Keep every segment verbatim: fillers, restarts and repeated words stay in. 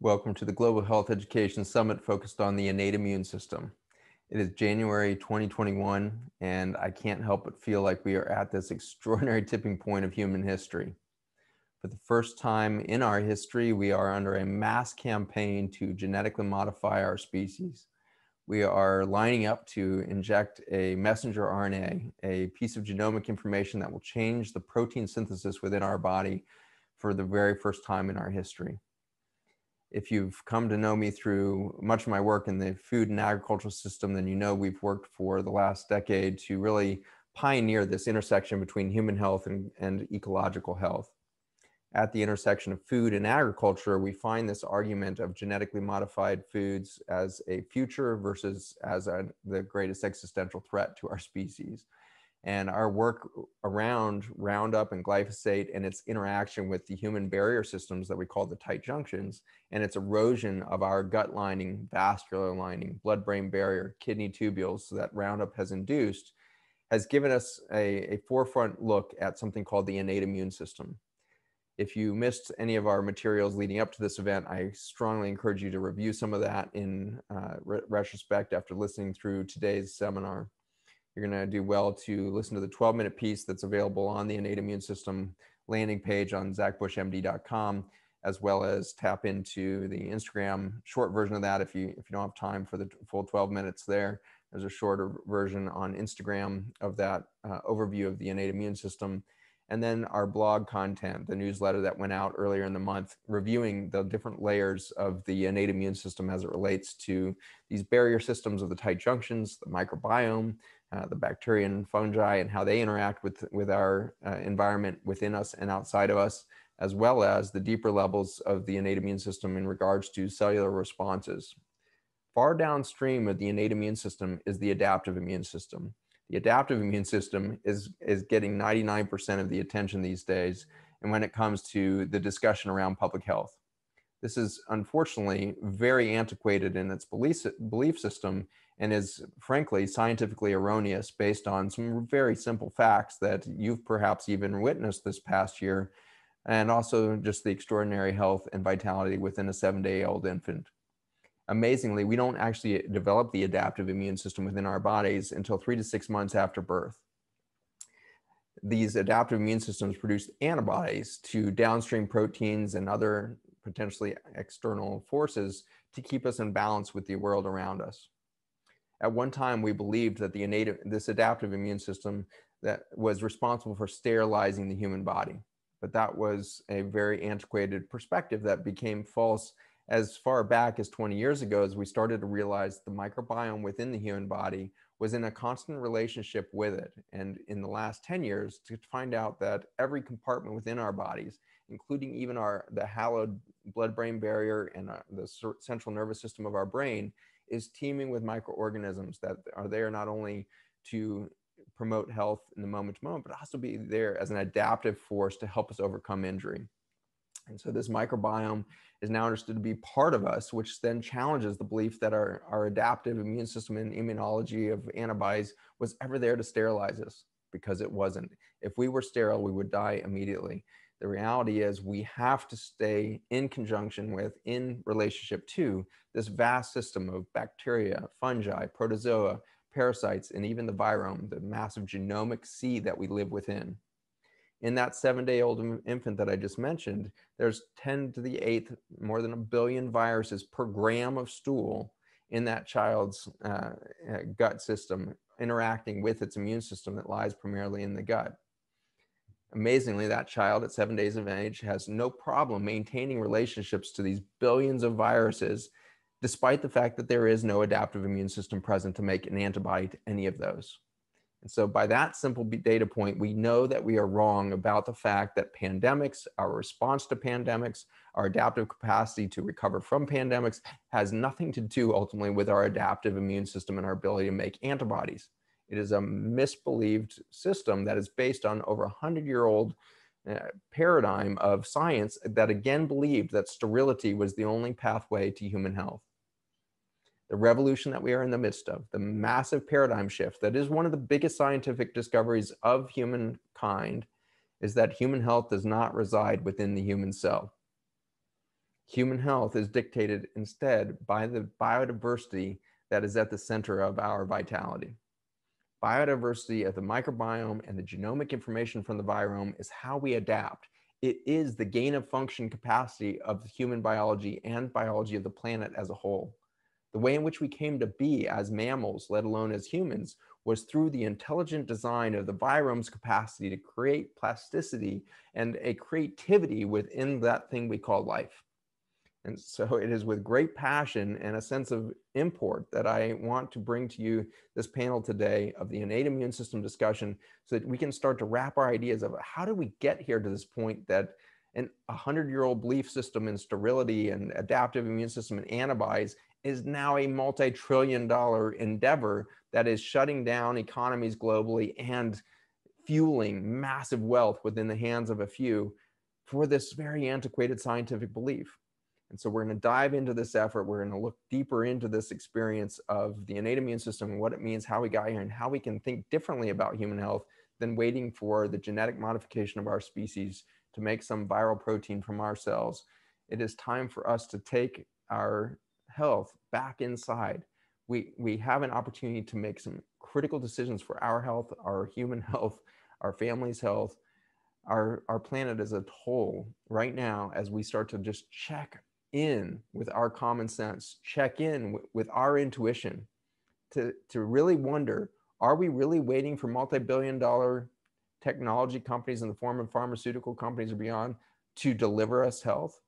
Welcome to the Global Health Education Summit focused on the innate immune system. It is January twenty twenty-one, and I can't help but feel like we are at this extraordinary tipping point of human history. For the first time in our history, we are under a mass campaign to genetically modify our species. We are lining up to inject a messenger R N A, a piece of genomic information that will change the protein synthesis within our body for the very first time in our history. If you've come to know me through much of my work in the food and agricultural system, then you know we've worked for the last decade to really pioneer this intersection between human health and, and ecological health. At the intersection of food and agriculture, we find this argument of genetically modified foods as a future versus as a, the greatest existential threat to our species. And our work around Roundup and glyphosate and its interaction with the human barrier systems that we call the tight junctions and its erosion of our gut lining, vascular lining, blood-brain barrier, kidney tubules that Roundup has induced has given us a, a forefront look at something called the innate immune system. If you missed any of our materials leading up to this event, I strongly encourage you to review some of that in uh, re retrospect after listening through today's seminar. You're going to do well to listen to the twelve minute piece that's available on the innate immune system landing page on zach bush m d dot com, as well as tap into the Instagram short version of that. If you, if you don't have time for the full twelve minutes there, there's a shorter version on Instagram of that uh, overview of the innate immune system. And then our blog content, the newsletter that went out earlier in the month, reviewing the different layers of the innate immune system as it relates to these barrier systems of the tight junctions, the microbiome, Uh, the bacteria and fungi and how they interact with, with our uh, environment within us and outside of us, as well as the deeper levels of the innate immune system in regards to cellular responses. Far downstream of the innate immune system is the adaptive immune system. The adaptive immune system is, is getting ninety-nine percent of the attention these days, and when it comes to the discussion around public health. This is unfortunately very antiquated in its belief, belief system and is frankly scientifically erroneous based on some very simple facts that you've perhaps even witnessed this past year, and also just the extraordinary health and vitality within a seven-day-old infant. Amazingly, we don't actually develop the adaptive immune system within our bodies until three to six months after birth. These adaptive immune systems produce antibodies to downstream proteins and other potentially external forces to keep us in balance with the world around us. At one time, we believed that the innate, this adaptive immune system that was responsible for sterilizing the human body, but that was a very antiquated perspective that became false as far back as twenty years ago, as we started to realize the microbiome within the human body was in a constant relationship with it. And in the last ten years, to find out that every compartment within our bodies, including even our, the hallowed blood-brain barrier and uh, the central nervous system of our brain, is teeming with microorganisms that are there not only to promote health in the moment to moment, but also be there as an adaptive force to help us overcome injury. And so this microbiome is now understood to be part of us, which then challenges the belief that our, our adaptive immune system and immunology of antibodies was ever there to sterilize us, because it wasn't. If we were sterile, we would die immediately. The reality is we have to stay in conjunction with, in relationship to, this vast system of bacteria, fungi, protozoa, parasites, and even the virome, the massive genomic sea that we live within. In that seven-day-old infant that I just mentioned, there's ten to the eighth, more than a billion viruses per gram of stool in that child's uh, gut system interacting with its immune system that lies primarily in the gut. Amazingly, that child at seven days of age has no problem maintaining relationships to these billions of viruses, despite the fact that there is no adaptive immune system present to make an antibody to any of those. And so by that simple data point, we know that we are wrong about the fact that pandemics, our response to pandemics, our adaptive capacity to recover from pandemics has nothing to do ultimately with our adaptive immune system and our ability to make antibodies. It is a misbelieved system that is based on over a hundred-year-old uh, paradigm of science that again believed that sterility was the only pathway to human health. The revolution that we are in the midst of, the massive paradigm shift that is one of the biggest scientific discoveries of humankind, is that human health does not reside within the human cell. Human health is dictated instead by the biodiversity that is at the center of our vitality. Biodiversity of the microbiome and the genomic information from the virome is how we adapt. It is the gain of function capacity of human biology and biology of the planet as a whole. The way in which we came to be as mammals, let alone as humans, was through the intelligent design of the virome's capacity to create plasticity and a creativity within that thing we call life. And so it is with great passion and a sense of import that I want to bring to you this panel today of the innate immune system discussion so that we can start to wrap our ideas of how did we get here to this point that an hundred-year-old belief system in sterility and adaptive immune system and antibodies is now a multi-trillion dollar endeavor that is shutting down economies globally and fueling massive wealth within the hands of a few for this very antiquated scientific belief. And so we're going to dive into this effort. We're going to look deeper into this experience of the innate immune system and what it means, how we got here, and how we can think differently about human health than waiting for the genetic modification of our species to make some viral protein from our cells. It is time for us to take our health back inside. We, we have an opportunity to make some critical decisions for our health, our human health, our family's health, our, our planet as a whole right now as we start to just check in with our common sense, check in with our intuition to, to really wonder, are we really waiting for multi-billion dollar technology companies in the form of pharmaceutical companies or beyond to deliver us health?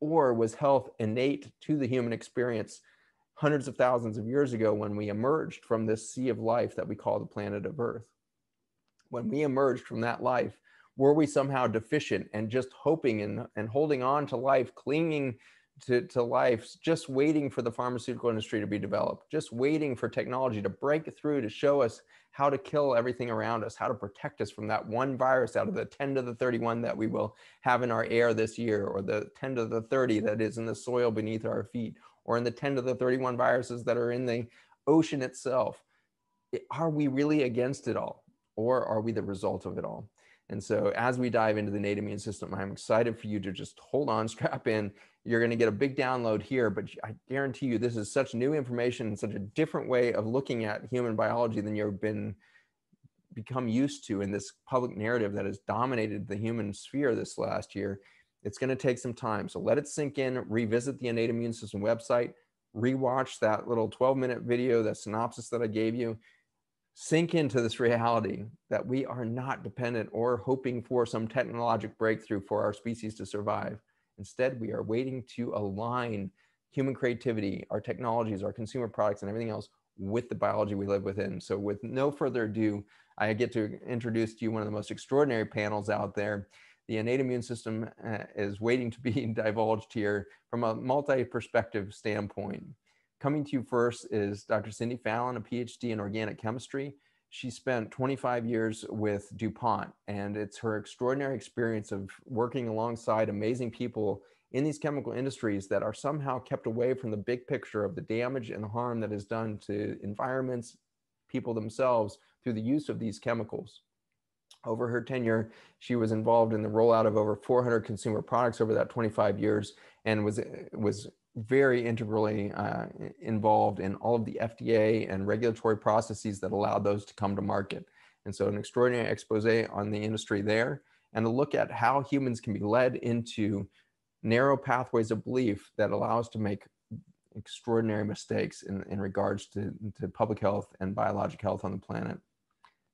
Or was health innate to the human experience hundreds of thousands of years ago when we emerged from this sea of life that we call the planet of Earth? When we emerged from that life, were we somehow deficient and just hoping and, and holding on to life, clinging To, to life, just waiting for the pharmaceutical industry to be developed, just waiting for technology to break through to show us how to kill everything around us, how to protect us from that one virus out of the ten to the thirty-one that we will have in our air this year, or the ten to the thirty that is in the soil beneath our feet, or in the ten to the thirty-one viruses that are in the ocean itself? Are we really against it all, or are we the result of it all? And so as we dive into the innate immune system, I'm excited for you to just hold on, strap in. You're going to get a big download here, but I guarantee you this is such new information and such a different way of looking at human biology than you've been become used to in this public narrative that has dominated the human sphere this last year. It's going to take some time. So let it sink in, revisit the Innate Immune System website, rewatch that little twelve minute video, that synopsis that I gave you. Sink into this reality that we are not dependent or hoping for some technologic breakthrough for our species to survive. Instead, we are waiting to align human creativity, our technologies, our consumer products, and everything else with the biology we live within. So with no further ado, I get to introduce to you one of the most extraordinary panels out there. The innate immune system uh, is waiting to be divulged here from a multi-perspective standpoint. Coming to you first is Doctor Cindy Fallon, a PhD in organic chemistry. She spent twenty-five years with DuPont, and it's her extraordinary experience of working alongside amazing people in these chemical industries that are somehow kept away from the big picture of the damage and harm that is done to environments, people themselves, through the use of these chemicals. Over her tenure, she was involved in the rollout of over four hundred consumer products over that twenty-five years and was, was very integrally uh, involved in all of the F D A and regulatory processes that allowed those to come to market. And so an extraordinary expose on the industry there, and a look at how humans can be led into narrow pathways of belief that allow us to make extraordinary mistakes in, in regards to, to public health and biologic health on the planet.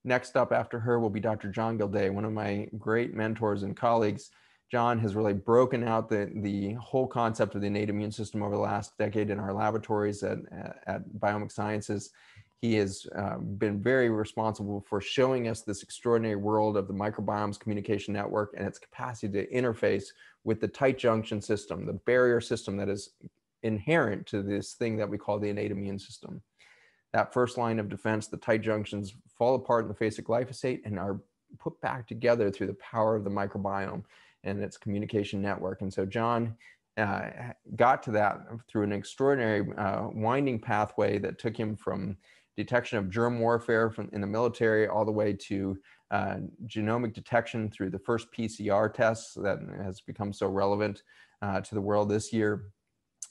Next up after her will be Doctor John Gildea, one of my great mentors and colleagues. John has really broken out the, the whole concept of the innate immune system over the last decade in our laboratories at, at Biomic Sciences. He has uh, been very responsible for showing us this extraordinary world of the microbiome's communication network and its capacity to interface with the tight junction system, the barrier system that is inherent to this thing that we call the innate immune system. That first line of defense, the tight junctions, fall apart in the face of glyphosate and are put back together through the power of the microbiome and its communication network. And so John uh, got to that through an extraordinary uh, winding pathway that took him from detection of germ warfare from in the military all the way to uh, genomic detection through the first P C R tests that has become so relevant uh, to the world this year,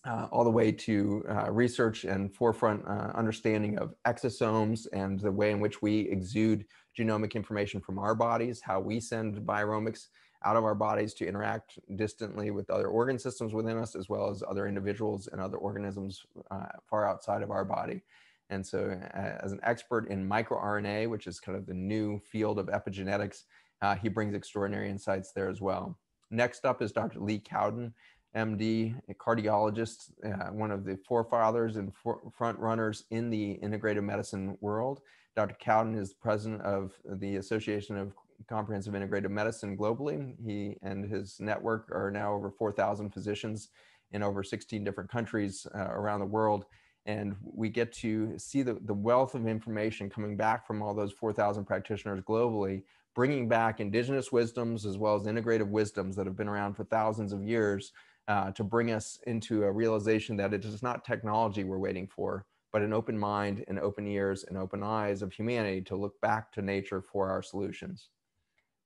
uh, all the way to uh, research and forefront uh, understanding of exosomes and the way in which we exude genomic information from our bodies, how we send viromics out of our bodies to interact distantly with other organ systems within us, as well as other individuals and other organisms uh, far outside of our body. And so as an expert in microRNA, which is kind of the new field of epigenetics, uh, he brings extraordinary insights there as well. Next up is Doctor Lee Cowden, M D, a cardiologist, uh, one of the forefathers and for front runners in the integrative medicine world. Doctor Cowden is president of the Association of Comprehensive Integrative Medicine globally. He and his network are now over four thousand physicians in over sixteen different countries uh, around the world. And we get to see the, the wealth of information coming back from all those four thousand practitioners globally, bringing back indigenous wisdoms as well as integrative wisdoms that have been around for thousands of years uh, to bring us into a realization that it is not technology we're waiting for, but an open mind and open ears and open eyes of humanity to look back to nature for our solutions.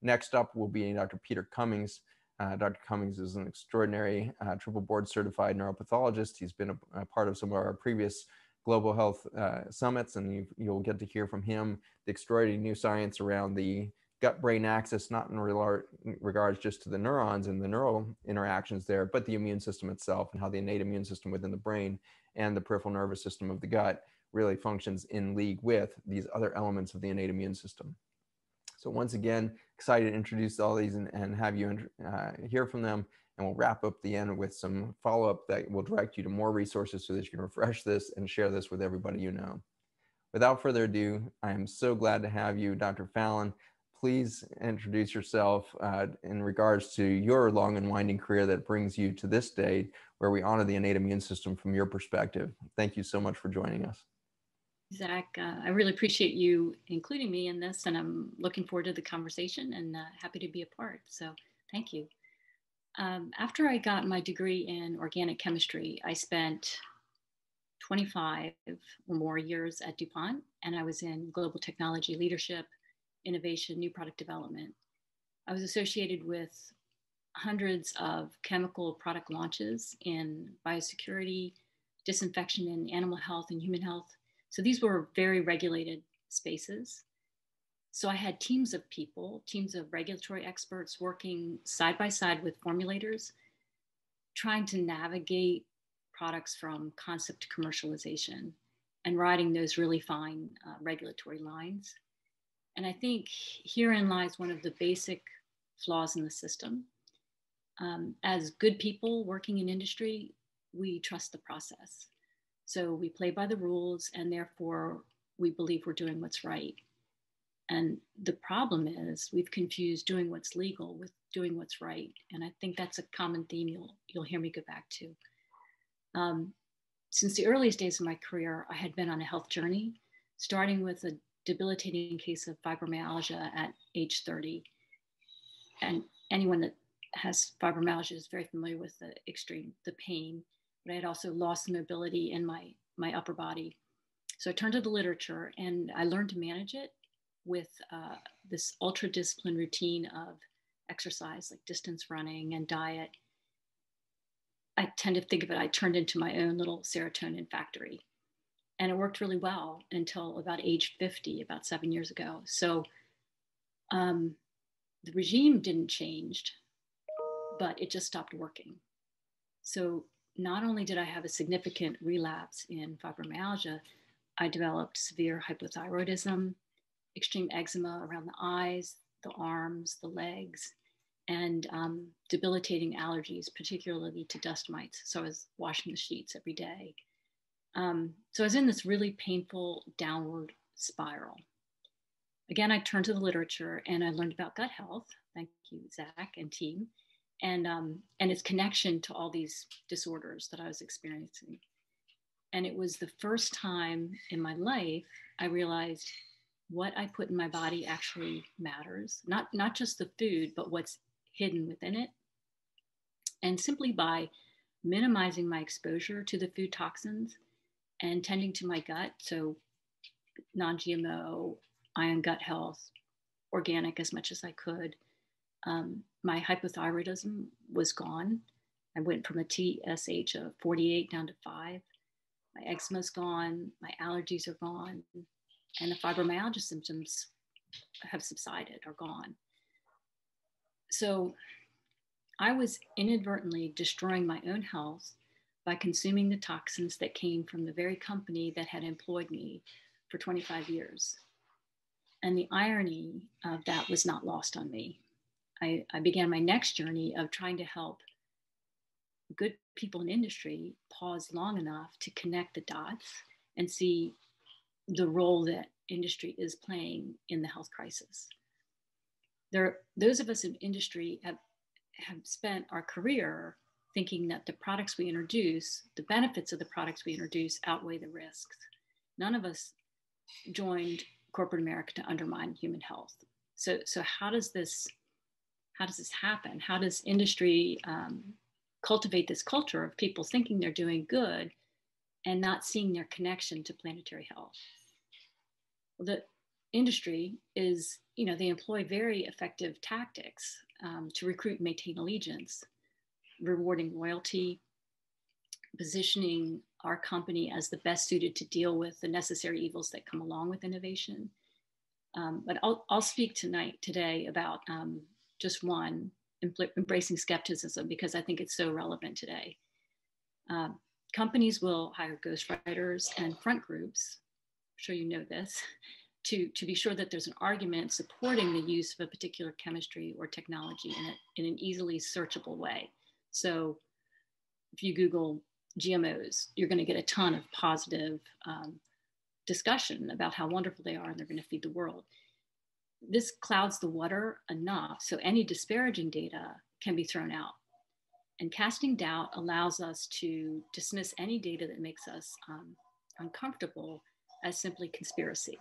Next up will be Doctor Peter Cummings. Uh, Doctor Cummings is an extraordinary uh, triple board certified neuropathologist. He's been a, a part of some of our previous global health uh, summits, and you, you'll get to hear from him the extraordinary new science around the gut-brain axis, not in regards just to the neurons and the neural interactions there, but the immune system itself and how the innate immune system within the brain and the peripheral nervous system of the gut really functions in league with these other elements of the innate immune system. So once again, excited to introduce all these and, and have you uh, hear from them. And we'll wrap up the end with some follow-up that will direct you to more resources so that you can refresh this and share this with everybody you know. Without further ado, I am so glad to have you, Doctor Fallon. Please introduce yourself uh, in regards to your long and winding career that brings you to this day where we honor the innate immune system from your perspective. Thank you so much for joining us. Zach, uh, I really appreciate you including me in this, and I'm looking forward to the conversation and uh, happy to be a part. So thank you. Um, after I got my degree in organic chemistry, I spent twenty-five or more years at DuPont, and I was in global technology leadership, innovation, new product development. I was associated with hundreds of chemical product launches in biosecurity, disinfection in animal health and human health. So these were very regulated spaces. So I had teams of people, teams of regulatory experts working side by side with formulators, trying to navigate products from concept to commercialization and riding those really fine uh, regulatory lines. And I think herein lies one of the basic flaws in the system. Um, as good people working in industry, we trust the process. So we play by the rules, and therefore we believe we're doing what's right. And the problem is we've confused doing what's legal with doing what's right. And I think that's a common theme you'll, you'll hear me go back to. Um, since the earliest days of my career, I had been on a health journey, starting with a debilitating case of fibromyalgia at age thirty. And anyone that has fibromyalgia is very familiar with the extreme, the pain. But I had also lost mobility in my, my upper body. So I turned to the literature and I learned to manage it with uh, this ultra discipline routine of exercise, like distance running and diet. I tend to think of it, I turned into my own little serotonin factory. And it worked really well until about age fifty, about seven years ago. So um, the regime didn't change, but it just stopped working. So not only did I have a significant relapse in fibromyalgia, I developed severe hypothyroidism, extreme eczema around the eyes, the arms, the legs, and um, debilitating allergies, particularly to dust mites. So I was washing the sheets every day. Um, so I was in this really painful downward spiral. Again, I turned to the literature and I learned about gut health. Thank you, Zach and team. And, um, and its connection to all these disorders that I was experiencing. And it was the first time in my life I realized what I put in my body actually matters, not, not just the food, but what's hidden within it. And simply by minimizing my exposure to the food toxins and tending to my gut, so non-G M O, eye and gut health, organic as much as I could. Um, my hypothyroidism was gone. I went from a T S H of forty-eight down to five. My eczema's gone, my allergies are gone, and the fibromyalgia symptoms have subsided, are gone. So I was inadvertently destroying my own health by consuming the toxins that came from the very company that had employed me for twenty-five years. And the irony of that was not lost on me. I, I began my next journey of trying to help good people in industry pause long enough to connect the dots and see the role that industry is playing in the health crisis. There, those of us in industry have, have spent our career thinking that the products we introduce, the benefits of the products we introduce outweigh the risks. None of us joined corporate America to undermine human health. So, so how does this, how does this happen? How does industry um, cultivate this culture of people thinking they're doing good and not seeing their connection to planetary health? The industry is, you know, they employ very effective tactics um, to recruit and maintain allegiance, rewarding loyalty, positioning our company as the best suited to deal with the necessary evils that come along with innovation. Um, but I'll, I'll speak tonight, today about um, just one, embracing skepticism, because I think it's so relevant today. Uh, companies will hire ghostwriters and front groups, I'm sure you know this, to, to be sure that there's an argument supporting the use of a particular chemistry or technology in, it, in an easily searchable way. So if you Google G M Os, you're going to get a ton of positive um, discussion about how wonderful they are and they're going to feed the world. This clouds the water enough so any disparaging data can be thrown out. And casting doubt allows us to dismiss any data that makes us um, uncomfortable as simply conspiracy.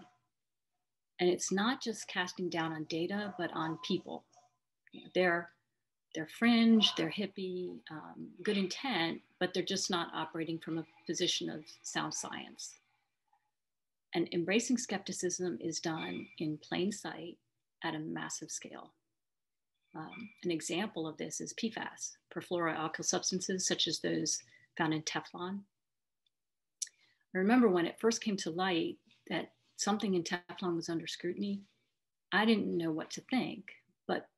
And it's not just casting doubt on data, but on people. They're, they're fringe, they're hippie, um, good intent, but they're just not operating from a position of sound science. And embracing skepticism is done in plain sight at a massive scale. Um, an example of this is P FAS, perfluoroalkyl substances, such as those found in Teflon. I remember when it first came to light that something in Teflon was under scrutiny, I didn't know what to think, but,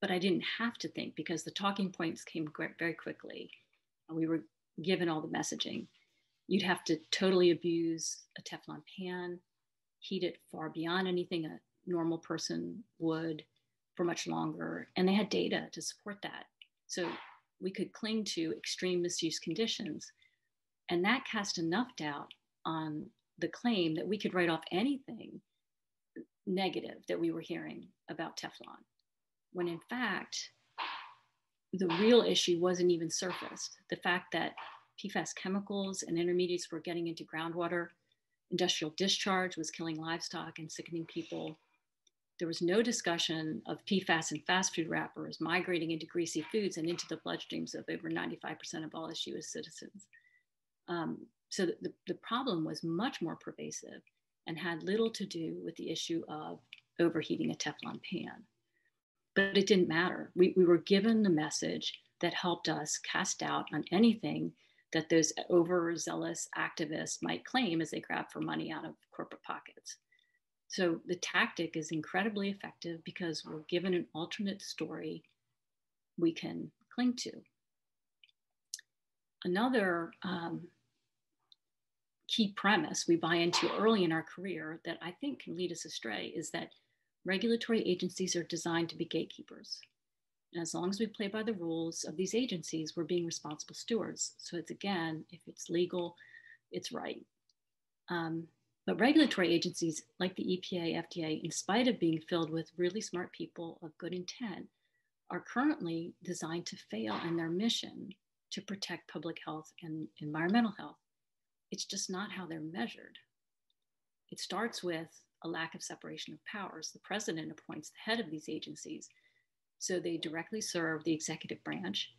but I didn't have to think because the talking points came very quickly and we were given all the messaging. You'd have to totally abuse a Teflon pan, heat it far beyond anything a normal person would for much longer. And they had data to support that. So we could cling to extreme misuse conditions. And that cast enough doubt on the claim that we could write off anything negative that we were hearing about Teflon, when in fact, the real issue wasn't even surfaced. The fact that P FAS chemicals and intermediates were getting into groundwater. Industrial discharge was killing livestock and sickening people. There was no discussion of P FAS and fast food wrappers migrating into greasy foods and into the bloodstreams of over ninety-five percent of all U S citizens. Um, so the, the problem was much more pervasive and had little to do with the issue of overheating a Teflon pan. But it didn't matter. We, we were given the message that helped us cast doubt on anything that those overzealous activists might claim as they grab for money out of corporate pockets. So the tactic is incredibly effective because we're given an alternate story we can cling to. Another um, key premise we buy into early in our career that I think can lead us astray is that regulatory agencies are designed to be gatekeepers. And as long as we play by the rules of these agencies, we're being responsible stewards. So it's, again, if it's legal, it's right. Um, but regulatory agencies like the E P A, F D A, in spite of being filled with really smart people of good intent, are currently designed to fail in their mission to protect public health and environmental health. It's just not how they're measured. It starts with a lack of separation of powers. The president appoints the head of these agencies. So they directly serve the executive branch.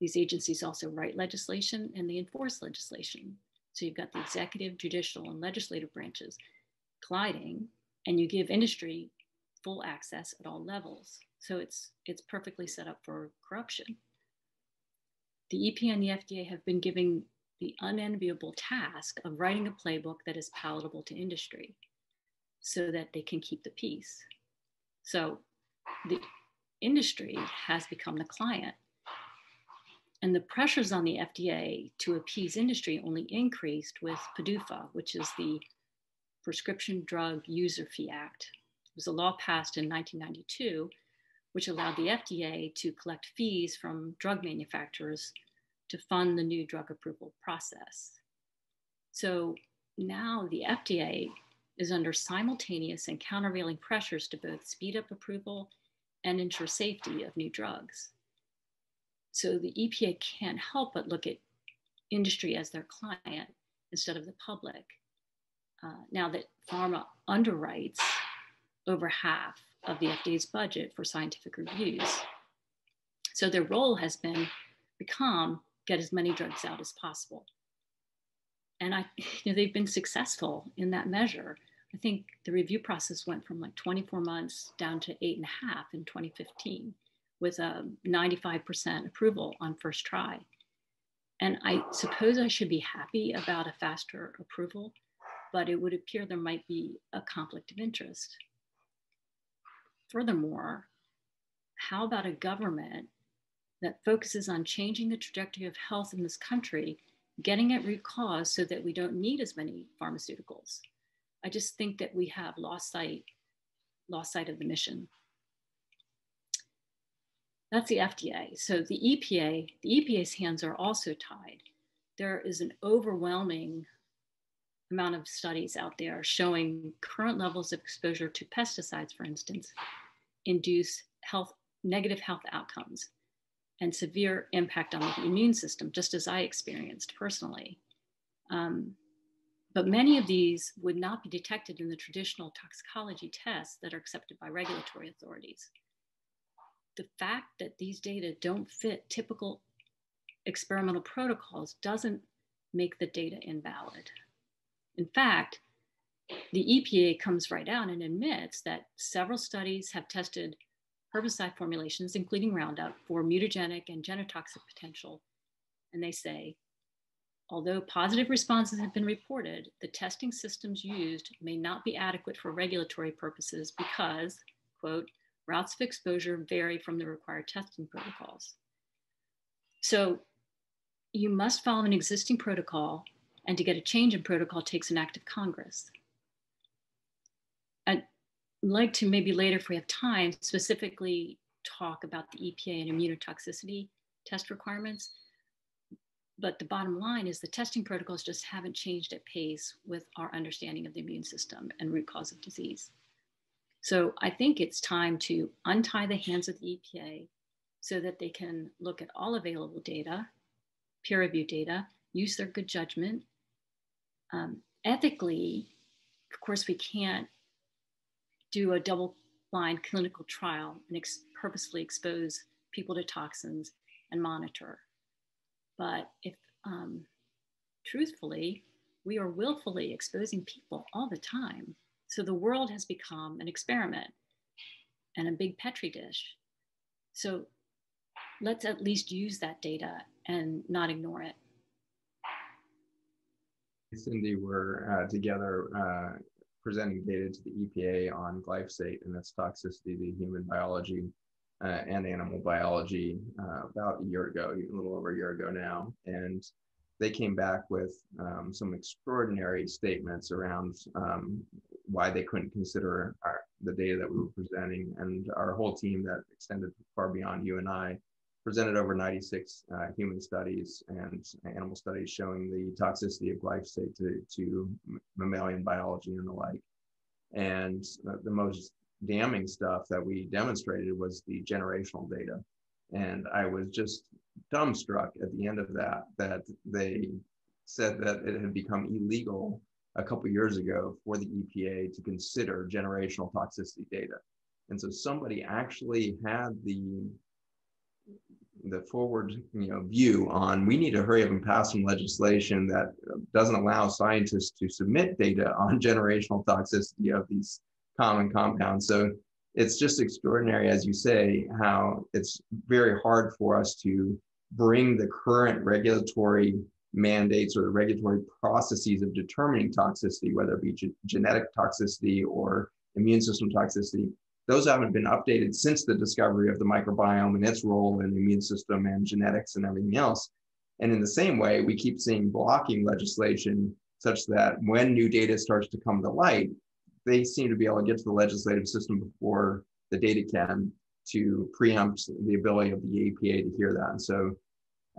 These agencies also write legislation and they enforce legislation. So you've got the executive, judicial, and legislative branches. colliding, and you give industry full access at all levels. So it's, it's perfectly set up for corruption. The E P A and the F D A have been giving the unenviable task of writing a playbook that is palatable to industry so that they can keep the peace. So the industry has become the client, and the pressures on the F D A to appease industry only increased with PDUFA, which is the Prescription Drug User Fee Act. It was a law passed in nineteen ninety-two, which allowed the F D A to collect fees from drug manufacturers to fund the new drug approval process. So now the F D A is under simultaneous and countervailing pressures to both speed up approval and ensure safety of new drugs. So the E P A can't help but look at industry as their client instead of the public. Uh, now that pharma underwrites over half of the F D A's budget for scientific reviews. So their role has been become get as many drugs out as possible. And I, you know, they've been successful in that measure. I think the review process went from like twenty-four months down to eight and a half in twenty fifteen. With a ninety-five percent approval on first try. And I suppose I should be happy about a faster approval, but it would appear there might be a conflict of interest. Furthermore, how about a government that focuses on changing the trajectory of health in this country, getting at root cause so that we don't need as many pharmaceuticals? I just think that we have lost sight, lost sight of the mission. That's the F D A. So the E P A, the E P A's hands are also tied. There is an overwhelming amount of studies out there showing current levels of exposure to pesticides, for instance, induce health, negative health outcomes and severe impact on the immune system, just as I experienced personally. Um, but many of these would not be detected in the traditional toxicology tests that are accepted by regulatory authorities. The fact that these data don't fit typical experimental protocols doesn't make the data invalid. In fact, the E P A comes right out and admits that several studies have tested herbicide formulations, including Roundup, for mutagenic and genotoxic potential. And they say, although positive responses have been reported, the testing systems used may not be adequate for regulatory purposes because, quote, routes of exposure vary from the required testing protocols. So you must follow an existing protocol, and to get a change in protocol takes an act of Congress. I'd like to maybe later, if we have time, specifically talk about the E P A and immunotoxicity test requirements. But the bottom line is the testing protocols just haven't changed at pace with our understanding of the immune system and root cause of disease. So I think it's time to untie the hands of the E P A so that they can look at all available data, peer review data, use their good judgment. Um, ethically, of course, we can't do a double-blind clinical trial and ex- purposely expose people to toxins and monitor. But if um, truthfully, we are willfully exposing people all the time. So the world has become an experiment and a big Petri dish. So let's at least use that data and not ignore it. Cindy, we're uh, together uh, presenting data to the E P A on glyphosate and its toxicity to human biology uh, and animal biology uh, about a year ago, a little over a year ago now. And they came back with um, some extraordinary statements around um, why they couldn't consider our, the data that we were presenting. And our whole team that extended far beyond you and I presented over ninety-six uh, human studies and animal studies showing the toxicity of glyphosate to, to mammalian biology and the like. And the, the most damning stuff that we demonstrated was the generational data. And I was just dumbstruck at the end of that, that they said that it had become illegal a couple of years ago for the E P A to consider generational toxicity data. And so somebody actually had the, the forward you know, view on, we need to hurry up and pass some legislation that doesn't allow scientists to submit data on generational toxicity of these common compounds. So it's just extraordinary, as you say, how it's very hard for us to bring the current regulatory mandates or the regulatory processes of determining toxicity, whether it be ge- genetic toxicity or immune system toxicity. Those haven't been updated since the discovery of the microbiome and its role in the immune system and genetics and everything else. And in the same way, we keep seeing blocking legislation such that when new data starts to come to light, they seem to be able to get to the legislative system before the data can, to preempt the ability of the E P A to hear that. And so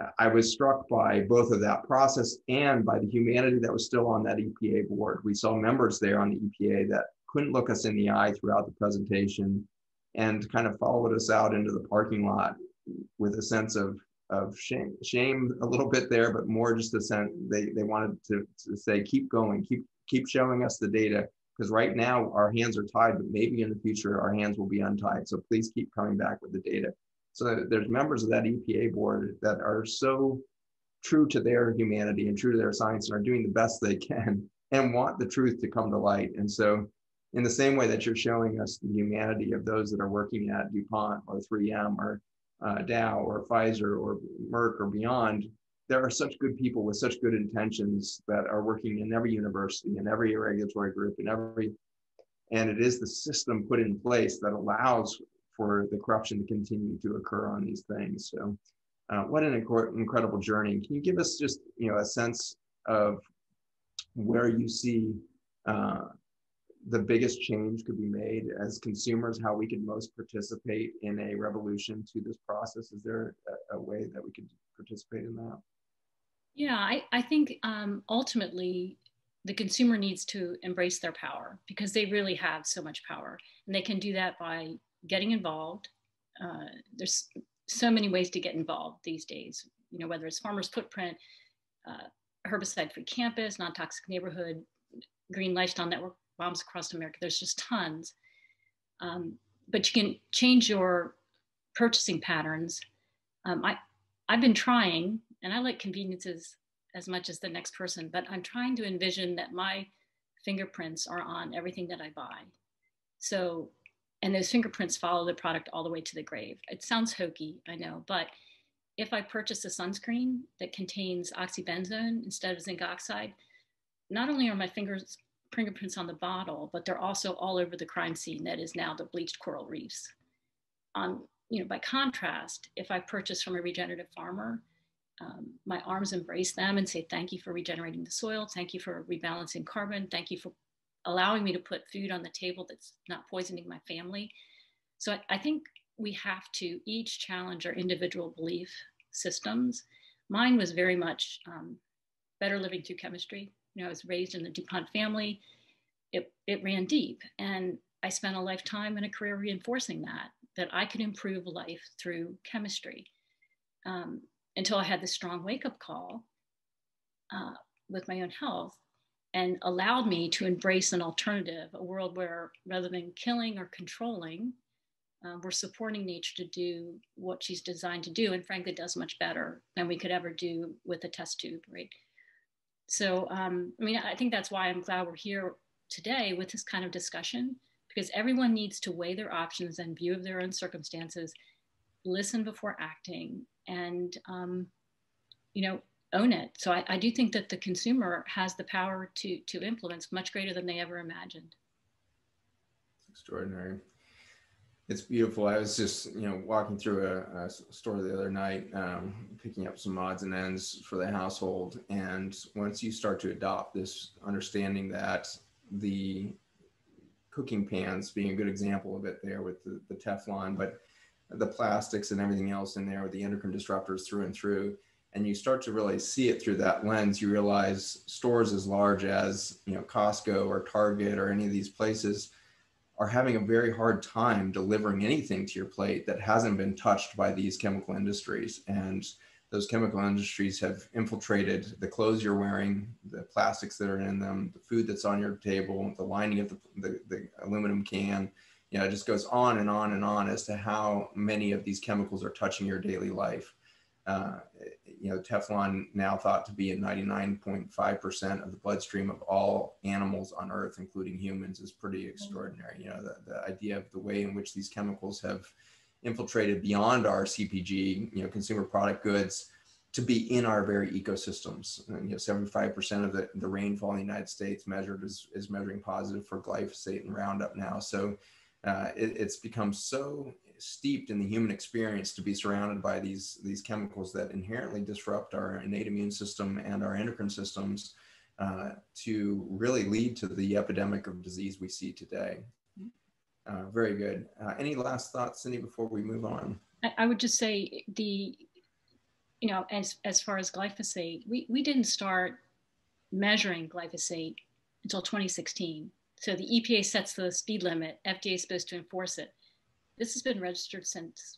uh, I was struck by both of that process and by the humanity that was still on that E P A board. We saw members there on the E P A that couldn't look us in the eye throughout the presentation and kind of followed us out into the parking lot with a sense of, of shame, shame a little bit there, but more just a sense they, they wanted to, to say, keep going, keep, keep showing us the data. Because right now our hands are tied, but maybe in the future our hands will be untied. So please keep coming back with the data. So there's members of that E P A board that are so true to their humanity and true to their science and are doing the best they can and want the truth to come to light. And so in the same way that you're showing us the humanity of those that are working at DuPont or three M or uh, Dow or Pfizer or Merck or beyond, there are such good people with such good intentions that are working in every university, in every regulatory group, in every, and it is the system put in place that allows for the corruption to continue to occur on these things. So uh, what an inc- incredible journey. Can you give us just, you know, a sense of where you see uh, the biggest change could be made as consumers, how we could most participate in a revolution to this process? Is there a, a way that we could participate in that? Yeah, I, I think um, ultimately the consumer needs to embrace their power, because they really have so much power, and they can do that by getting involved. Uh, there's so many ways to get involved these days, you know, whether it's Farmers Footprint, uh, Herbicide-Free Campus, Non-Toxic Neighborhood, Green Lifestyle Network, Moms Across America. There's just tons. Um, but you can change your purchasing patterns. Um, I, I've been trying, and I like conveniences as much as the next person, but I'm trying to envision that my fingerprints are on everything that I buy. So, and those fingerprints follow the product all the way to the grave. It sounds hokey, I know, but if I purchase a sunscreen that contains oxybenzone instead of zinc oxide, not only are my fingers, fingerprints on the bottle, but they're also all over the crime scene that is now the bleached coral reefs. Um, you know, by contrast, if I purchase from a regenerative farmer, Um, my arms embrace them and say, thank you for regenerating the soil. Thank you for rebalancing carbon. Thank you for allowing me to put food on the table that's not poisoning my family. So I, I think we have to each challenge our individual belief systems. Mine was very much um, better living through chemistry. You know, I was raised in the DuPont family. It, it ran deep. And I spent a lifetime and a career reinforcing that, that I could improve life through chemistry. Um, until I had this strong wake-up call uh, with my own health, and allowed me to embrace an alternative, a world where rather than killing or controlling, uh, we're supporting nature to do what she's designed to do, and frankly does much better than we could ever do with a test tube, right? So, um, I mean, I think that's why I'm glad we're here today with this kind of discussion, because everyone needs to weigh their options and view of their own circumstances, listen before acting, and, um, you know, own it. So I, I do think that the consumer has the power to, to influence much greater than they ever imagined. It's extraordinary. It's beautiful. I was just, you know, walking through a, a store the other night, um, picking up some odds and ends for the household. And once you start to adopt this understanding that the cooking pans being a good example of it there with the, the Teflon, but the plastics and everything else in there with the endocrine disruptors through and through. And you start to really see it through that lens. You realize stores as large as, you know, Costco or Target or any of these places are having a very hard time delivering anything to your plate that hasn't been touched by these chemical industries. And those chemical industries have infiltrated the clothes you're wearing, the plastics that are in them, the food that's on your table, the lining of the, the, the aluminum can. You know, it just goes on and on and on as to how many of these chemicals are touching your daily life. Uh, you know, Teflon now thought to be in ninety-nine point five percent of the bloodstream of all animals on Earth, including humans, is pretty extraordinary. You know, the, the idea of the way in which these chemicals have infiltrated beyond our C P G, you know, consumer product goods, to be in our very ecosystems. And, you know, seventy-five percent of the, the rainfall in the United States measured is, is measuring positive for glyphosate and Roundup now. So uh, it, it's become so steeped in the human experience to be surrounded by these, these chemicals that inherently disrupt our innate immune system and our endocrine systems uh, to really lead to the epidemic of disease we see today. Uh, very good. Uh, any last thoughts, Cindy, before we move on? I, I would just say the, you know, as, as far as glyphosate, we, we didn't start measuring glyphosate until twenty sixteen. So the E P A sets the speed limit, F D A is supposed to enforce it. This has been registered since,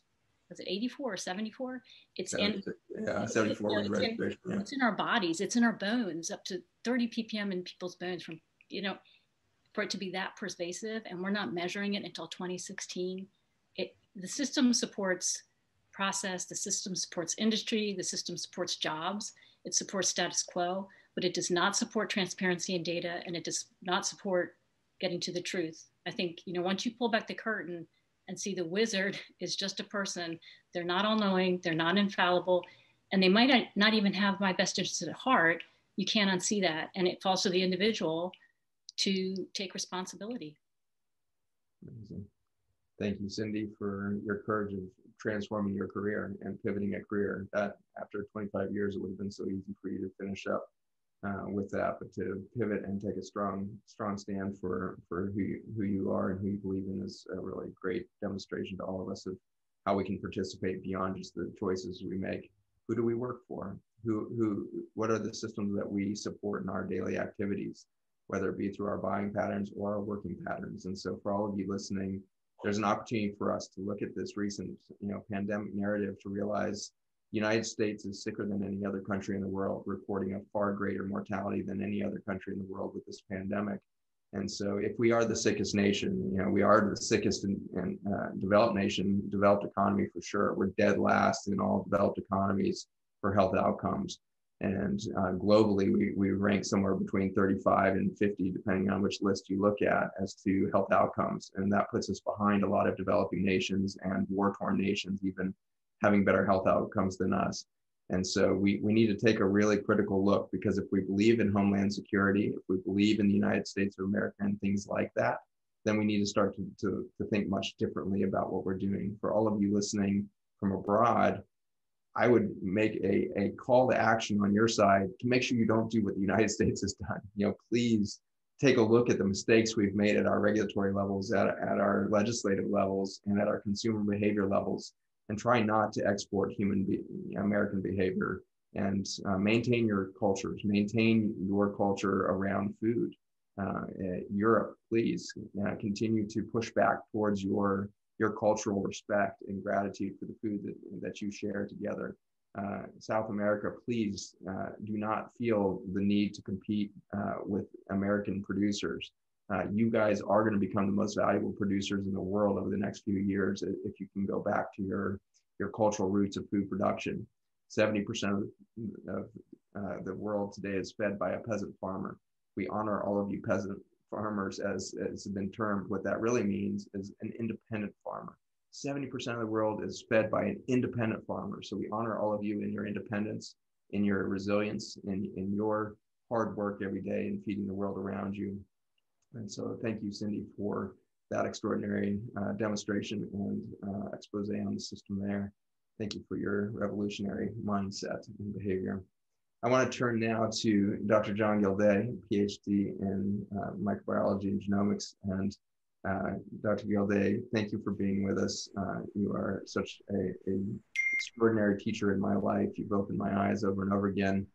was it eighty-four or seventy-four? It's in, yeah, seventy-four it's, it's, in, yeah. It's in our bodies, it's in our bones, up to thirty p p m in people's bones from, you know, for it to be that pervasive, and we're not measuring it until twenty sixteen. It, the system supports process, the system supports industry, the system supports jobs, it supports status quo, but it does not support transparency in data, and it does not support getting to the truth. I think, you know, once you pull back the curtain and see the wizard is just a person, they're not all-knowing, they're not infallible, and they might not even have my best interest at heart, you can't unsee that, and it falls to the individual to take responsibility. Amazing. Thank you, Cindy, for your courage of transforming your career and pivoting a career. That after twenty-five years, it would have been so easy for you to finish up uh, with that, but to pivot and take a strong, strong stand for for who you, who you are and who you believe in is a really great demonstration to all of us of how we can participate beyond just the choices we make. Who do we work for? Who who? What are the systems that we support in our daily activities, whether it be through our buying patterns or our working patterns? And so, for all of you listening, there's an opportunity for us to look at this recent, you know, pandemic narrative to realize the United States is sicker than any other country in the world, reporting a far greater mortality than any other country in the world with this pandemic. And so if we are the sickest nation, you know, we are the sickest in, in uh, developed nation, developed economy for sure. We're dead last in all developed economies for health outcomes. And uh, globally, we, we rank somewhere between thirty-five and fifty, depending on which list you look at, as to health outcomes. And that puts us behind a lot of developing nations and war-torn nations, even having better health outcomes than us. And so we, we need to take a really critical look, because if we believe in homeland security, if we believe in the United States of America and things like that, then we need to start to, to, to think much differently about what we're doing. For all of you listening from abroad, I would make a, a call to action on your side to make sure you don't do what the United States has done. You know, please take a look at the mistakes we've made at our regulatory levels, at, at our legislative levels, and at our consumer behavior levels, and try not to export human be American behavior, and uh, maintain your cultures, maintain your culture around food. Uh, Europe, please uh, continue to push back towards your your cultural respect and gratitude for the food that, that you share together. Uh, South America, please uh, do not feel the need to compete uh, with American producers. Uh, you guys are going to become the most valuable producers in the world over the next few years if you can go back to your, your cultural roots of food production. seventy percent of uh, the world today is fed by a peasant farmer. We honor all of you peasant farmers, as it's been termed. What that really means is an independent farmer. seventy percent of the world is fed by an independent farmer. So we honor all of you in your independence, in your resilience, in, in your hard work every day and feeding the world around you. And so thank you, Cindy, for that extraordinary uh, demonstration and uh, expose on the system there. Thank you for your revolutionary mindset and behavior. I want to turn now to Doctor John Gildea, PhD in uh, microbiology and genomics. And uh, Doctor Gildea, thank you for being with us. Uh, you are such an extraordinary teacher in my life. You've opened my eyes over and over again.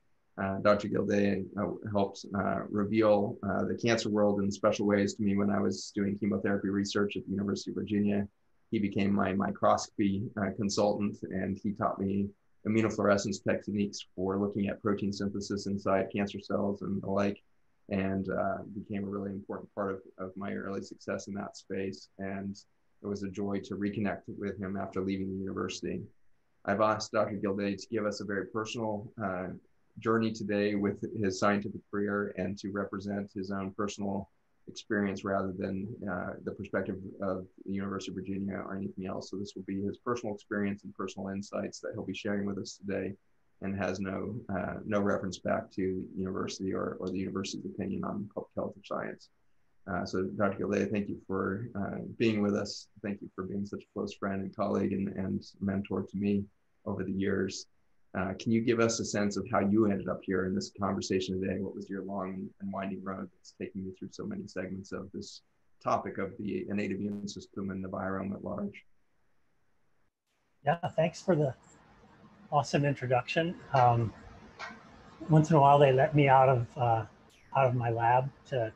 Uh, Doctor Gildea uh, helped uh, reveal uh, the cancer world in special ways to me when I was doing chemotherapy research at the University of Virginia. He became my microscopy uh, consultant, and he taught me immunofluorescence techniques for looking at protein synthesis inside cancer cells and the like, and uh, became a really important part of, of my early success in that space. And it was a joy to reconnect with him after leaving the university. I've asked Doctor Gildea to give us a very personal uh, journey today with his scientific career and to represent his own personal experience rather than uh, the perspective of the University of Virginia or anything else. So this will be his personal experience and personal insights that he'll be sharing with us today, and has no uh, no reference back to the university or, or the university's opinion on public health or science. Uh, so Doctor Gildea, thank you for uh, being with us. Thank you for being such a close friend and colleague and, and mentor to me over the years. Uh, can you give us a sense of how you ended up here in this conversation today? What was your long and winding road that's taking you through so many segments of this topic of the innate immune system and the virome at large? Yeah, thanks for the awesome introduction. Um, once in a while, they let me out of uh, out of my lab to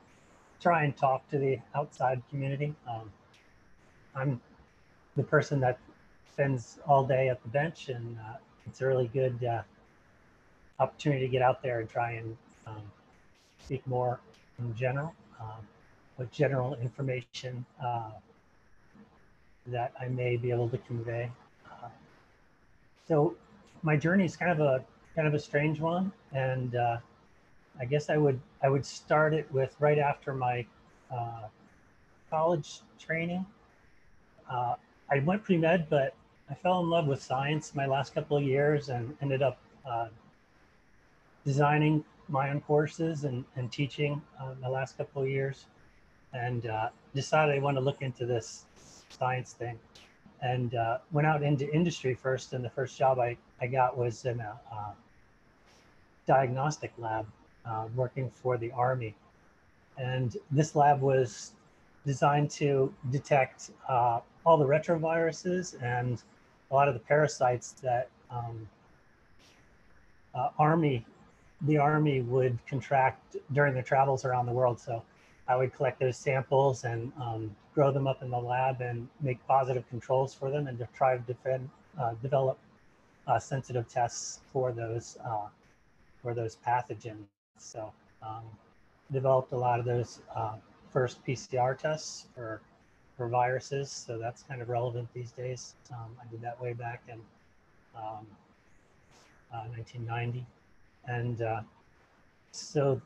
try and talk to the outside community. Um, I'm the person that spends all day at the bench, and uh, it's a really good uh, opportunity to get out there and try and um, speak more in general, um, with general information uh, that I may be able to convey. Uh, so my journey is kind of a kind of a strange one, and uh, I guess I would I would start it with right after my uh, college training. Uh, I went pre-med, but I fell in love with science my last couple of years and ended up uh, designing my own courses and, and teaching uh, my last couple of years, and uh, decided I wanted to look into this science thing, and uh, went out into industry first. And the first job I, I got was in a uh, diagnostic lab uh, working for the Army. And this lab was designed to detect uh, all the retroviruses and a lot of the parasites that um, uh, Army, the Army would contract during their travels around the world. So I would collect those samples and um, grow them up in the lab and make positive controls for them, and to try to defend, uh, develop uh, sensitive tests for those uh, for those pathogens. So um, developed a lot of those uh, first P C R tests for for viruses, so that's kind of relevant these days. Um, I did that way back in um, uh, nineteen ninety, and uh, so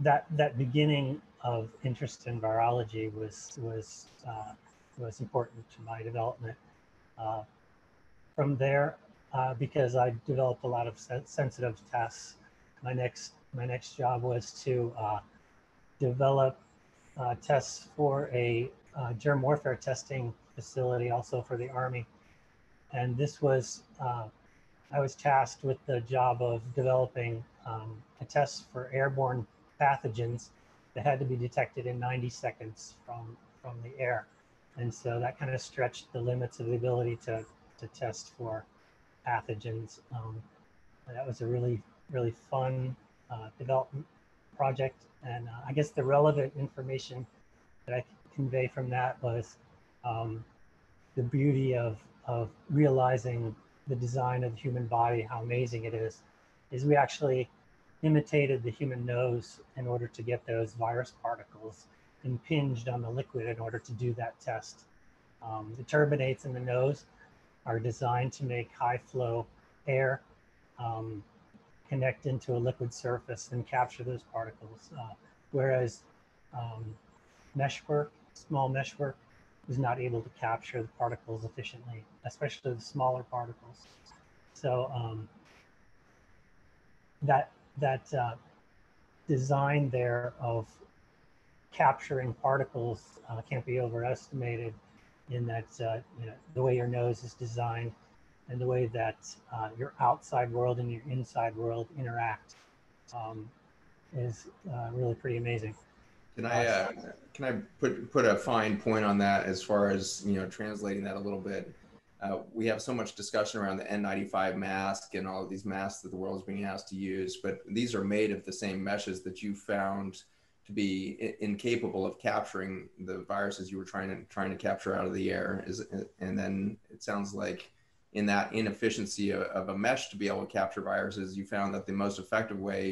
that that beginning of interest in virology was was uh, was important to my development. Uh, from there, uh, because I developed a lot of sen sensitive tests, my next my next job was to uh, develop uh, tests for a Uh, germ warfare testing facility, also for the Army. And this was, uh, I was tasked with the job of developing um, a test for airborne pathogens that had to be detected in ninety seconds from, from the air. And so that kind of stretched the limits of the ability to, to test for pathogens. Um, and that was a really, really fun uh, development project. And uh, I guess the relevant information that I could convey from that was um, the beauty of, of realizing the design of the human body, how amazing it is, is we actually imitated the human nose in order to get those virus particles impinged on the liquid in order to do that test. Um, the turbinates in the nose are designed to make high flow air um, connect into a liquid surface and capture those particles, uh, whereas um, meshwork, small meshwork, was not able to capture the particles efficiently, especially the smaller particles. So um, that that uh, design there of capturing particles uh, can't be overestimated. In that uh, you know, the way your nose is designed, and the way that uh, your outside world and your inside world interact um, is uh, really pretty amazing. Can I uh, can I put put a fine point on that as far as, you know, translating that a little bit? Uh, we have so much discussion around the N ninety-five mask and all of these masks that the world is being asked to use, but these are made of the same meshes that you found to be in incapable of capturing the viruses you were trying to trying to capture out of the air. Is, and then it sounds like in that inefficiency of, of a mesh to be able to capture viruses, you found that the most effective way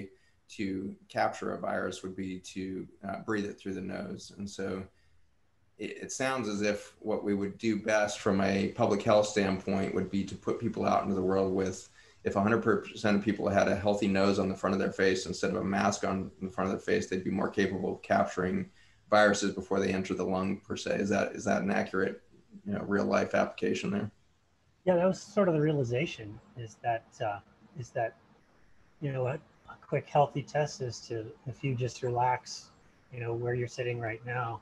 to capture a virus would be to uh, breathe it through the nose. And so it sounds as if what we would do best from a public health standpoint would be to put people out into the world with, if one hundred percent of people had a healthy nose on the front of their face instead of a mask on the front of their face, they'd be more capable of capturing viruses before they enter the lung, per se. Is that is that an accurate, you know, real life application there? Yeah, that was sort of the realization, is that uh, is that, you know, a, a quick healthy test is to, if you just relax, you know, where you're sitting right now,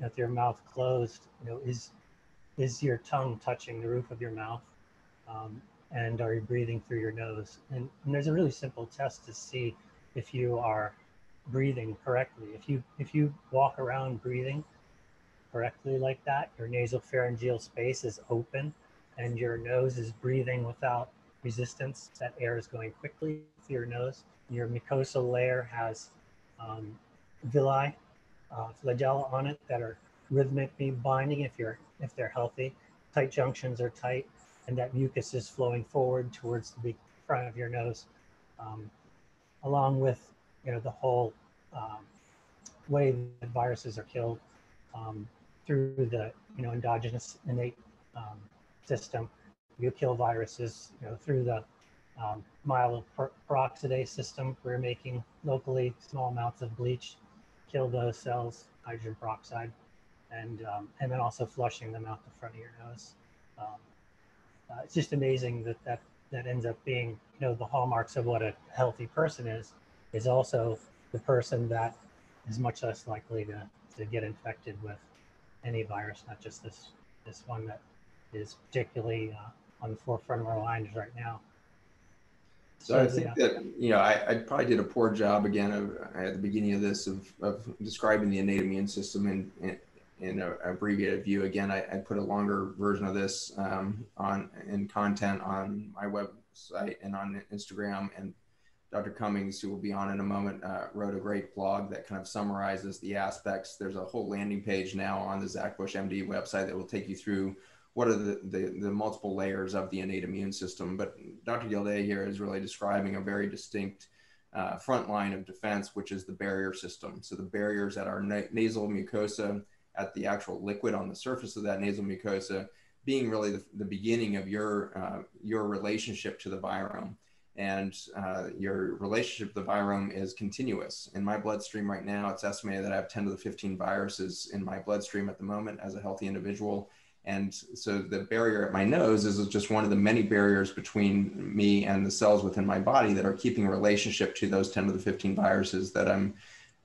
with your mouth closed, you know, is is your tongue touching the roof of your mouth, um, and are you breathing through your nose? And, and there's a really simple test to see if you are breathing correctly. If you if you walk around breathing correctly like that, your nasopharyngeal space is open, and your nose is breathing without resistance. That air is going quickly through your nose. Your mucosal layer has um, villi. Uh, flagella on it that are rhythmically binding if you're if they're healthy. Tight junctions are tight, and that mucus is flowing forward towards the big front of your nose, um, along with, you know, the whole um, way that viruses are killed um, through the, you know, endogenous innate um, system. You kill viruses, you know, through the um, myeloperoxidase system. We're making locally small amounts of bleach, kill those cells, hydrogen peroxide, and um, and then also flushing them out the front of your nose. Um, uh, it's just amazing that, that that ends up being, you know, the hallmarks of what a healthy person is, is also the person that is much less likely to, to get infected with any virus, not just this, this one that is particularly uh, on the forefront of our minds right now. So, so I think yeah. that, you know, I, I probably did a poor job again of, at the beginning of this of, of describing the innate immune system in, in, in an abbreviated view. Again, I, I put a longer version of this um, on in content on my website and on Instagram. And Doctor Cummings, who will be on in a moment, uh, wrote a great blog that kind of summarizes the aspects. There's a whole landing page now on the Zach Bush M D website that will take you through what are the, the, the multiple layers of the innate immune system. But Doctor Gildea here is really describing a very distinct uh, front line of defense, which is the barrier system. So the barriers at our na nasal mucosa, at the actual liquid on the surface of that nasal mucosa, being really the, the beginning of your, uh, your relationship to the virome. And uh, your relationship to the virome is continuous. In my bloodstream right now, it's estimated that I have ten to the fifteen viruses in my bloodstream at the moment as a healthy individual. And so the barrier at my nose is just one of the many barriers between me and the cells within my body that are keeping a relationship to those ten to the fifteen viruses that I'm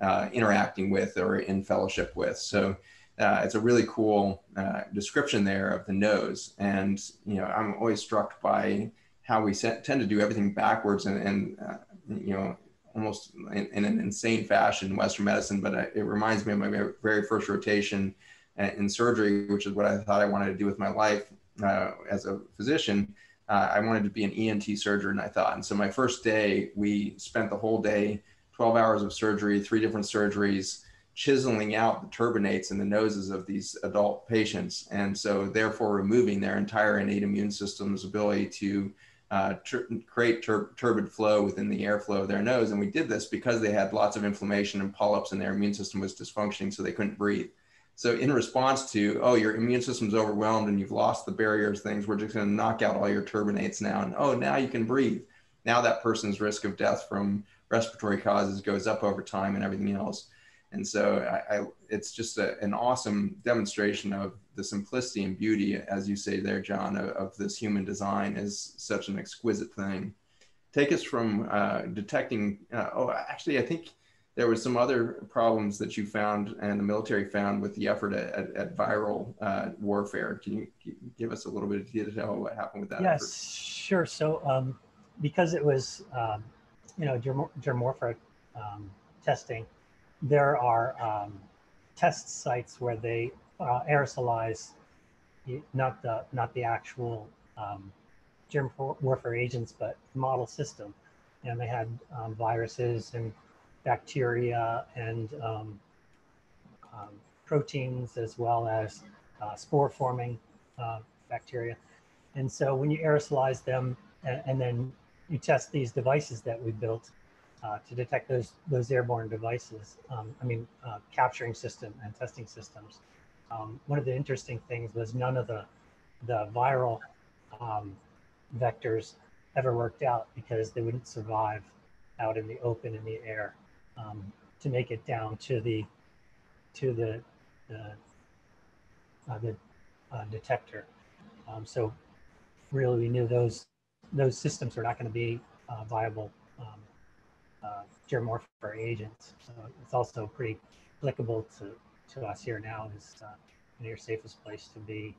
uh, interacting with or in fellowship with. So uh, it's a really cool uh, description there of the nose. And, you know, I'm always struck by how we tend to do everything backwards and, and uh, you know, almost in, in an insane fashion in Western medicine. But I, it reminds me of my very first rotation in surgery, which is what I thought I wanted to do with my life uh, as a physician. Uh, I wanted to be an E N T surgeon, I thought. And so my first day, we spent the whole day, twelve hours of surgery, three different surgeries, chiseling out the turbinates in the noses of these adult patients. And so therefore removing their entire innate immune system's ability to uh, tur create tur turbid flow within the airflow of their nose. And we did this because they had lots of inflammation and polyps and their immune system was dysfunctioning, so they couldn't breathe. So in response to, oh, your immune system's overwhelmed and you've lost the barriers things, we're just going to knock out all your turbinates now. And, oh, now you can breathe. Now that person's risk of death from respiratory causes goes up over time and everything else. And so I, I, it's just a, an awesome demonstration of the simplicity and beauty, as you say there, John, of, of this human design is such an exquisite thing. Take us from uh, detecting, uh, oh, actually, I think there were some other problems that you found and the military found with the effort at, at, at viral uh, warfare. Can you, can you give us a little bit of detail what happened with that? Yes, effort? Sure. So um, because it was, um, you know, germ germorphic um, testing, there are um, test sites where they uh, aerosolize not the not the actual um, germ warfare agents, but model system, and they had um, viruses and bacteria and um, um, proteins, as well as uh, spore-forming uh, bacteria. And so when you aerosolize them and, and then you test these devices that we built uh, to detect those, those airborne devices, um, I mean, uh, capturing system and testing systems, Um, one of the interesting things was none of the, the viral um, vectors ever worked out because they wouldn't survive out in the open, in the air, um, to make it down to the to the the, uh, the uh, detector. Um, so really, we knew those those systems were not going to be uh, viable um, uh, germorphic agents. So it's also pretty applicable to to us here now. Is uh, your safest place to be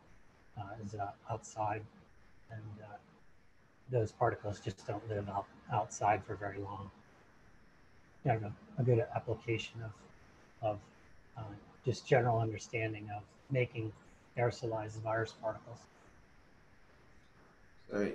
uh, is uh, outside, and uh, those particles just don't live out, outside for very long. Yeah, a good application of of uh, just general understanding of making aerosolized virus particles. So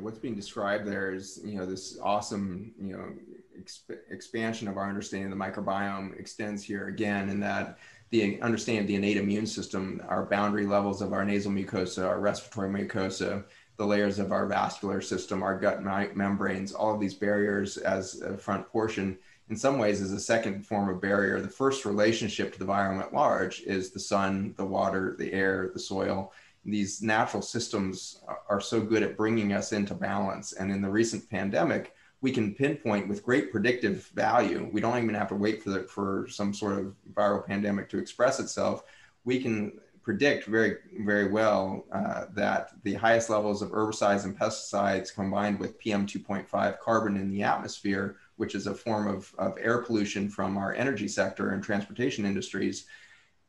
what's being described there is, you know, this awesome, you know, exp expansion of our understanding of the microbiome extends here again, in that the understanding of the innate immune system, our boundary levels of our nasal mucosa, our respiratory mucosa, the layers of our vascular system, our gut membranes, all of these barriers as a front portion, in some ways is a second form of barrier. The first relationship to the virome at large is the sun, the water, the air, the soil. These natural systems are so good at bringing us into balance. And in the recent pandemic, we can pinpoint with great predictive value. We don't even have to wait for, the, for some sort of viral pandemic to express itself. We can predict very, very well uh, that the highest levels of herbicides and pesticides combined with P M two point five carbon in the atmosphere, which is a form of, of air pollution from our energy sector and transportation industries,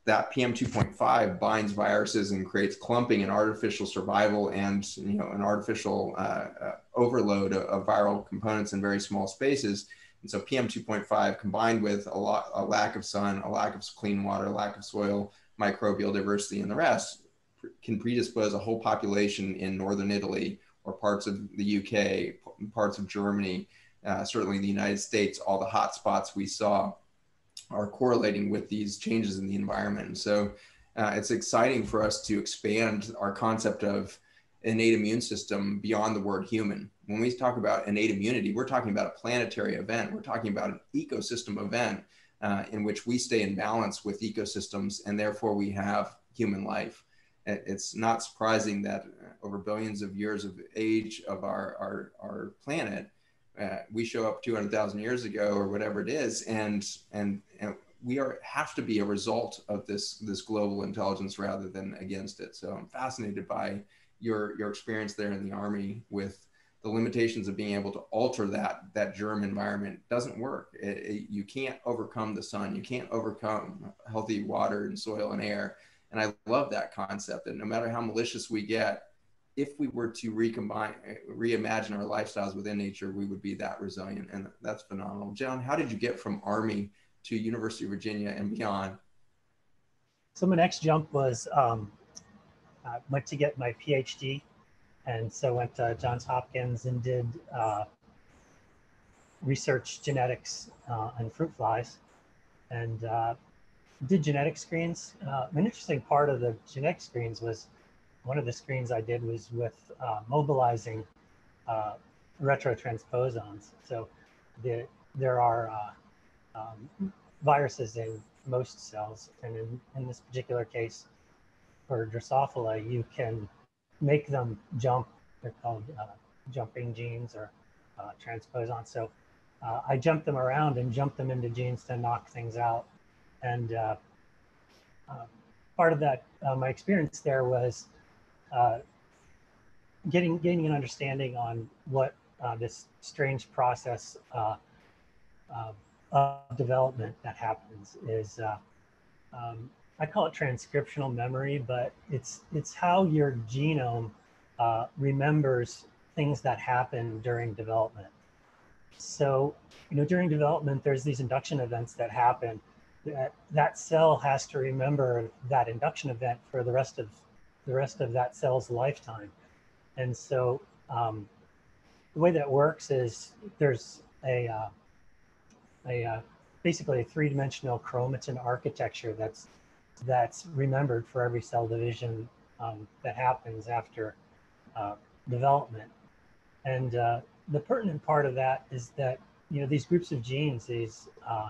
that P M two point five binds viruses and creates clumping and artificial survival and, you know, an artificial uh, uh, overload of, of viral components in very small spaces. And so P M two point five combined with a, lot, a lack of sun, a lack of clean water, a lack of soil, microbial diversity and the rest can predispose a whole population in Northern Italy or parts of the U K, parts of Germany, uh, certainly in the United States, all the hot spots we saw are correlating with these changes in the environment. And so uh, it's exciting for us to expand our concept of innate immune system beyond the word human. When we talk about innate immunity, we're talking about a planetary event. We're talking about an ecosystem event Uh, in which we stay in balance with ecosystems, and therefore we have human life. It's not surprising that over billions of years of age of our, our, our planet, uh, we show up two hundred thousand years ago or whatever it is, and, and, and we are, have to be a result of this, this global intelligence rather than against it. So I'm fascinated by your, your experience there in the Army with the limitations of being able to alter that, that germ environment. Doesn't work. It, it, you can't overcome the sun. You can't overcome healthy water and soil and air. And I love that concept that no matter how malicious we get, if we were to recombine, reimagine our lifestyles within nature, we would be that resilient. And that's phenomenal. John, how did you get from Army to University of Virginia and beyond? So my next jump was, um, I went to get my PhD. And so I went to Johns Hopkins and did uh, research genetics uh, and fruit flies, and uh, did genetic screens. Uh, an interesting part of the genetic screens was one of the screens I did was with uh, mobilizing uh, retrotransposons. So the, there are uh, um, viruses in most cells, and in, in this particular case for Drosophila, you can make them jump. They're called uh, jumping genes or uh, transposons. So uh, I jumped them around and jumped them into genes to knock things out. And uh, uh, part of that, uh, my experience there was uh, getting getting an understanding on what uh, this strange process uh, uh, of development that happens is. Uh, um, I call it transcriptional memory, but it's it's how your genome uh, remembers things that happen during development. So, you know, during development, there's these induction events that happen. That, that cell has to remember that induction event for the rest of the rest of that cell's lifetime. And so, um, the way that works is there's a uh, a uh, basically a three-dimensional chromatin architecture that's that's remembered for every cell division um, that happens after uh, development. And uh, the pertinent part of that is that, you know, these groups of genes, these, uh,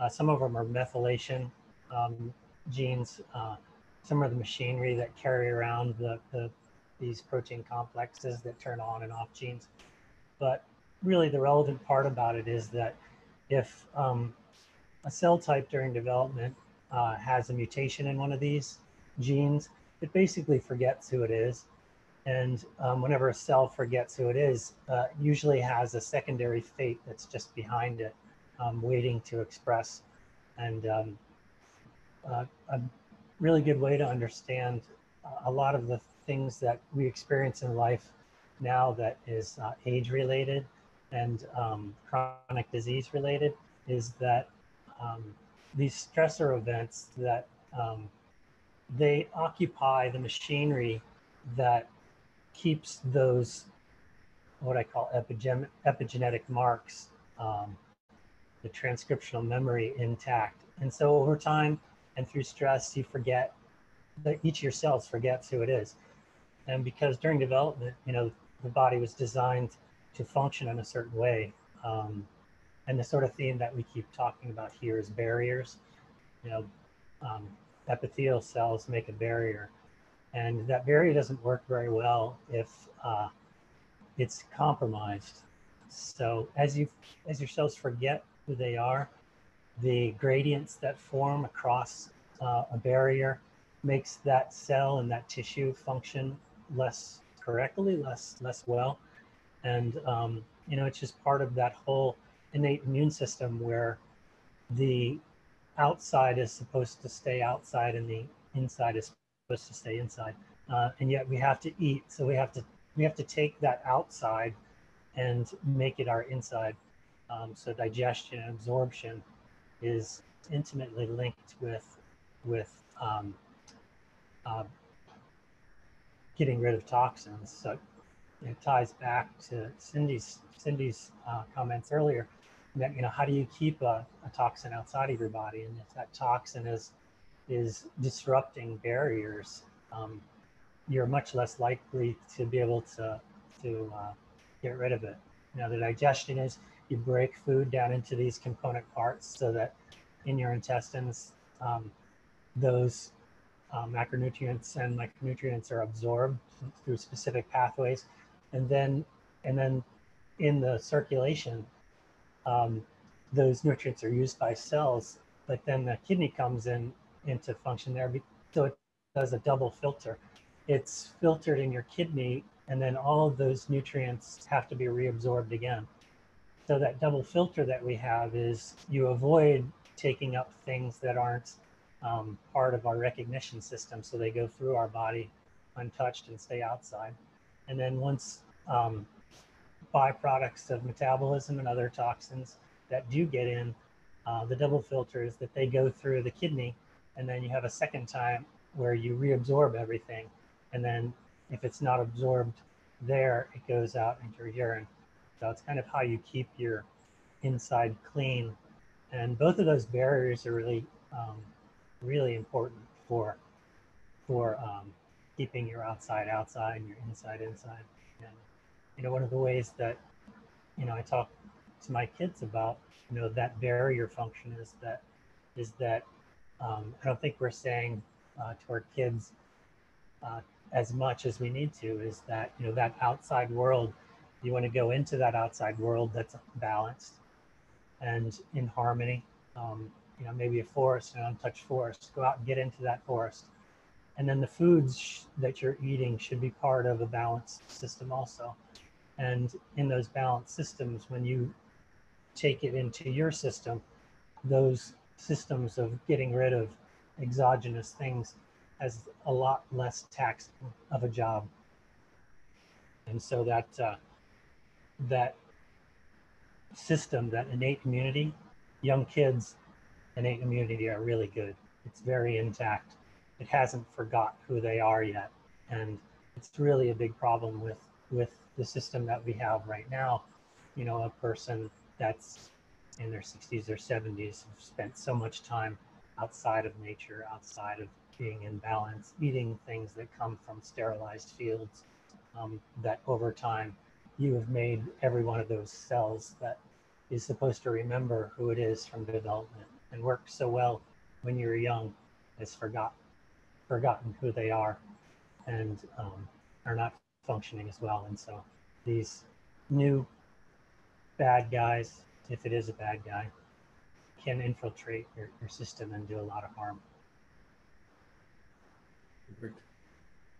uh, some of them are methylation um, genes, uh, some of the machinery that carry around the, the these protein complexes that turn on and off genes. But really the relevant part about it is that if um, a cell type during development uh, has a mutation in one of these genes, it basically forgets who it is. And um, whenever a cell forgets who it is, uh, usually has a secondary fate that's just behind it, um, waiting to express. And um, uh, a really good way to understand a lot of the things that we experience in life now that is uh, age-related and um, chronic disease-related is that um, these stressor events, that um, they occupy the machinery that keeps those, what I call epigen epigenetic marks, um, the transcriptional memory intact. And so over time and through stress, you forget that each of your cells forgets who it is. And because during development, you know, the body was designed to function in a certain way. Um, and the sort of theme that we keep talking about here is barriers. You know, um, epithelial cells make a barrier. And that barrier doesn't work very well if uh, it's compromised. So as you, as your cells forget who they are, the gradients that form across uh, a barrier makes that cell and that tissue function less correctly, less less well. And um, you know, it's just part of that whole innate immune system where the outside is supposed to stay outside and the inside is supposed to stay inside. Uh, and yet we have to eat, so we have to we have to take that outside and make it our inside. Um, so digestion and absorption is intimately linked with with um, Uh, getting rid of toxins. So it ties back to Cindy's Cindy's uh, comments earlier that, you know, how do you keep a, a toxin outside of your body? And if that toxin is is disrupting barriers, um, you're much less likely to be able to to uh, get rid of it. You know, the digestion is you break food down into these component parts so that in your intestines um, those Uh, macronutrients and micronutrients are absorbed through specific pathways, and then and then in the circulation, um, those nutrients are used by cells. But then the kidney comes in into function there, so it does a double filter. It's filtered in your kidney, and then all of those nutrients have to be reabsorbed again. So that double filter that we have is you avoid taking up things that aren't Um, part of our recognition system, so they go through our body untouched and stay outside. And then once um, byproducts of metabolism and other toxins that do get in, uh, the double filter is that they go through the kidney, and then you have a second time where you reabsorb everything. And then if it's not absorbed there, it goes out into your urine. So it's kind of how you keep your inside clean. And both of those barriers are really um, really important for for um, keeping your outside outside and your inside inside. And you know, one of the ways that, you know, I talk to my kids about, you know, that barrier function is that is that um, I don't think we're saying uh, to our kids uh, as much as we need to, is that, you know, that outside world, you want to go into that outside world that's balanced and in harmony. Um, You know, maybe a forest, an untouched forest, go out and get into that forest. And then the foods sh that you're eating should be part of a balanced system also. And in those balanced systems, when you take it into your system, those systems of getting rid of exogenous things has a lot less tax of a job. And so that uh, that system, that innate immunity, young kids, innate immunity are really good. It's very intact. It hasn't forgot who they are yet. And it's really a big problem with, with the system that we have right now. You know, a person that's in their sixties or seventies have spent so much time outside of nature, outside of being in balance, eating things that come from sterilized fields, um, that over time you have made every one of those cells that is supposed to remember who it is from development and worked so well when you were young, is forgotten. forgotten who they are and um, are not functioning as well. And so these new bad guys, if it is a bad guy, can infiltrate your, your system and do a lot of harm. Perfect.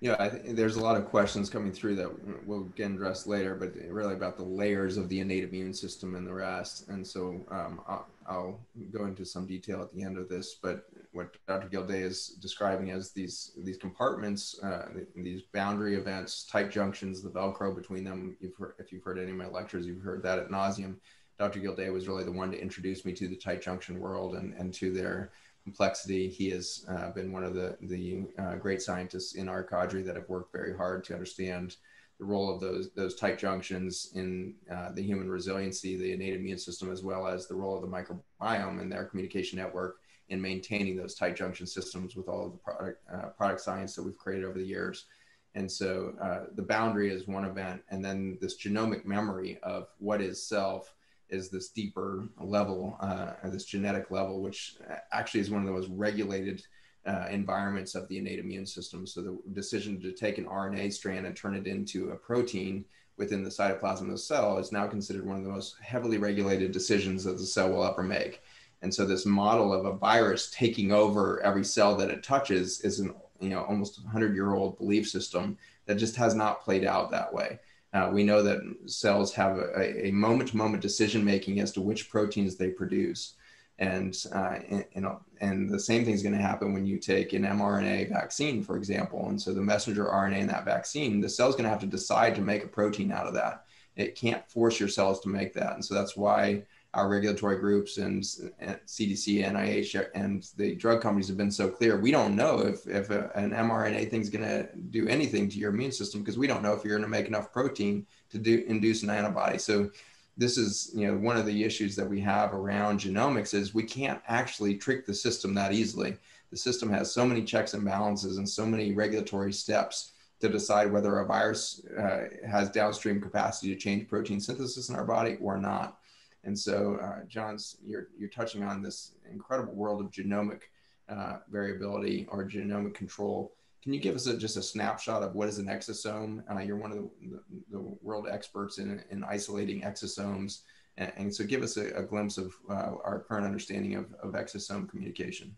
Yeah, I think there's a lot of questions coming through that we'll get addressed later, but really about the layers of the innate immune system and the rest. And so um, I'll, I'll go into some detail at the end of this, but what Doctor Gildea is describing as these these compartments, uh, these boundary events, tight junctions, the Velcro between them. You've heard, if you've heard any of my lectures, you've heard that ad nauseum. Doctor Gildea was really the one to introduce me to the tight junction world and, and to their complexity. He has uh, been one of the, the uh, great scientists in our cadre that have worked very hard to understand the role of those, those tight junctions in uh, the human resiliency, the innate immune system, as well as the role of the microbiome and their communication network in maintaining those tight junction systems with all of the product, uh, product science that we've created over the years. And so uh, the boundary is one event, and then this genomic memory of what is self is this deeper level, uh, this genetic level, which actually is one of the most regulated uh, environments of the innate immune system. So the decision to take an R N A strand and turn it into a protein within the cytoplasm of the cell is now considered one of the most heavily regulated decisions that the cell will ever make. And so this model of a virus taking over every cell that it touches is an you know, almost one hundred year old belief system that just has not played out that way. Uh, we know that cells have a moment-to-moment decision-making as to which proteins they produce. And, uh, and, and, and the same thing is going to happen when you take an mRNA vaccine, for example. And so the messenger R N A in that vaccine, the cell's going to have to decide to make a protein out of that. It can't force your cells to make that. And so that's why our regulatory groups and, and C D C, N I H, and the drug companies have been so clear. We don't know if, if a, an mRNA thing's gonna do anything to your immune system, because we don't know if you're gonna make enough protein to do, induce an antibody. So this is you know, one of the issues that we have around genomics is we can't actually trick the system that easily. The system has so many checks and balances and so many regulatory steps to decide whether a virus uh, has downstream capacity to change protein synthesis in our body or not. And so, uh, John's, you're, you're touching on this incredible world of genomic uh, variability or genomic control. Can you give us a, just a snapshot of what is an exosome? Uh, you're one of the, the world experts in, in isolating exosomes. And, and so give us a, a glimpse of uh, our current understanding of, of exosome communication.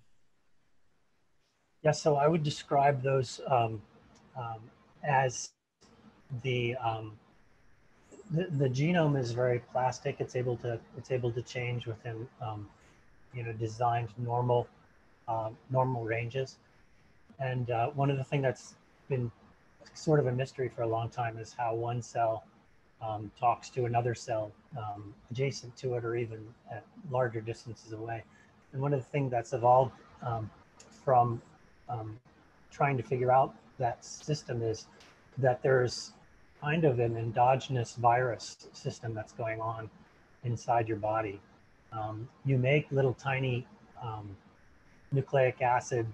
Yeah, so I would describe those um, um, as the, um, The, the genome is very plastic. It's able to it's able to change within um, you know designed normal uh, normal ranges. And uh, one of the things that's been sort of a mystery for a long time is how one cell um, talks to another cell um, adjacent to it or even at larger distances away. And one of the things that's evolved um, from um, trying to figure out that system is that there's kind of an endogenous virus system that's going on inside your body. Um, you make little tiny um, nucleic acid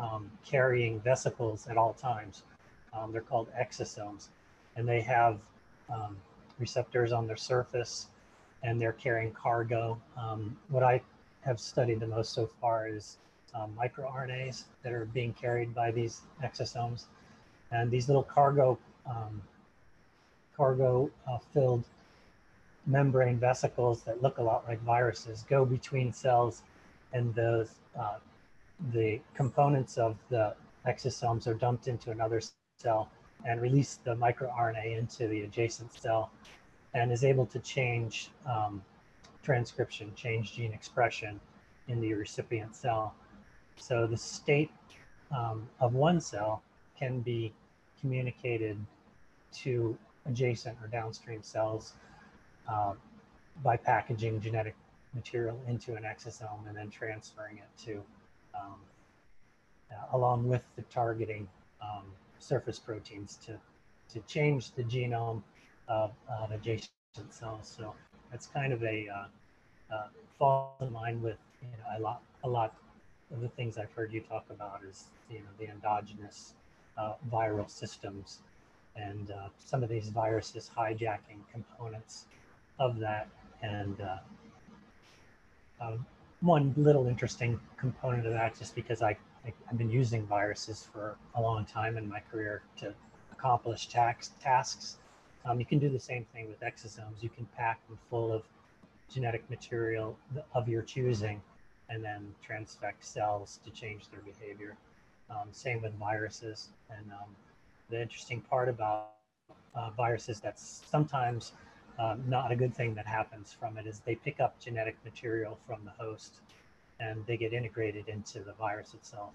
um, carrying vesicles at all times. Um, they're called exosomes, and they have um, receptors on their surface, and they're carrying cargo. Um, what I have studied the most so far is um, microRNAs that are being carried by these exosomes, and these little cargo um, cargo-filled uh, membrane vesicles that look a lot like viruses go between cells, and those uh, the components of the exosomes are dumped into another cell and release the microRNA into the adjacent cell, and is able to change um, transcription, change gene expression in the recipient cell. So the state um, of one cell can be communicated to adjacent or downstream cells uh, by packaging genetic material into an exosome and then transferring it to, um, uh, along with the targeting um, surface proteins to, to change the genome of, of adjacent cells. So that's kind of a uh, uh, fall in line with you know, a lot a lot of the things I've heard you talk about is you know the endogenous uh, viral systems. And uh, some of these viruses hijacking components of that and uh, um, one little interesting component of that, just because I, I, I've been using viruses for a long time in my career to accomplish tax, tasks. Um, you can do the same thing with exosomes. You can pack them full of genetic material of your choosing and then transfect cells to change their behavior. Um, same with viruses. And um, the interesting part about uh, viruses that's sometimes um, not a good thing that happens from it is they pick up genetic material from the host and they get integrated into the virus itself.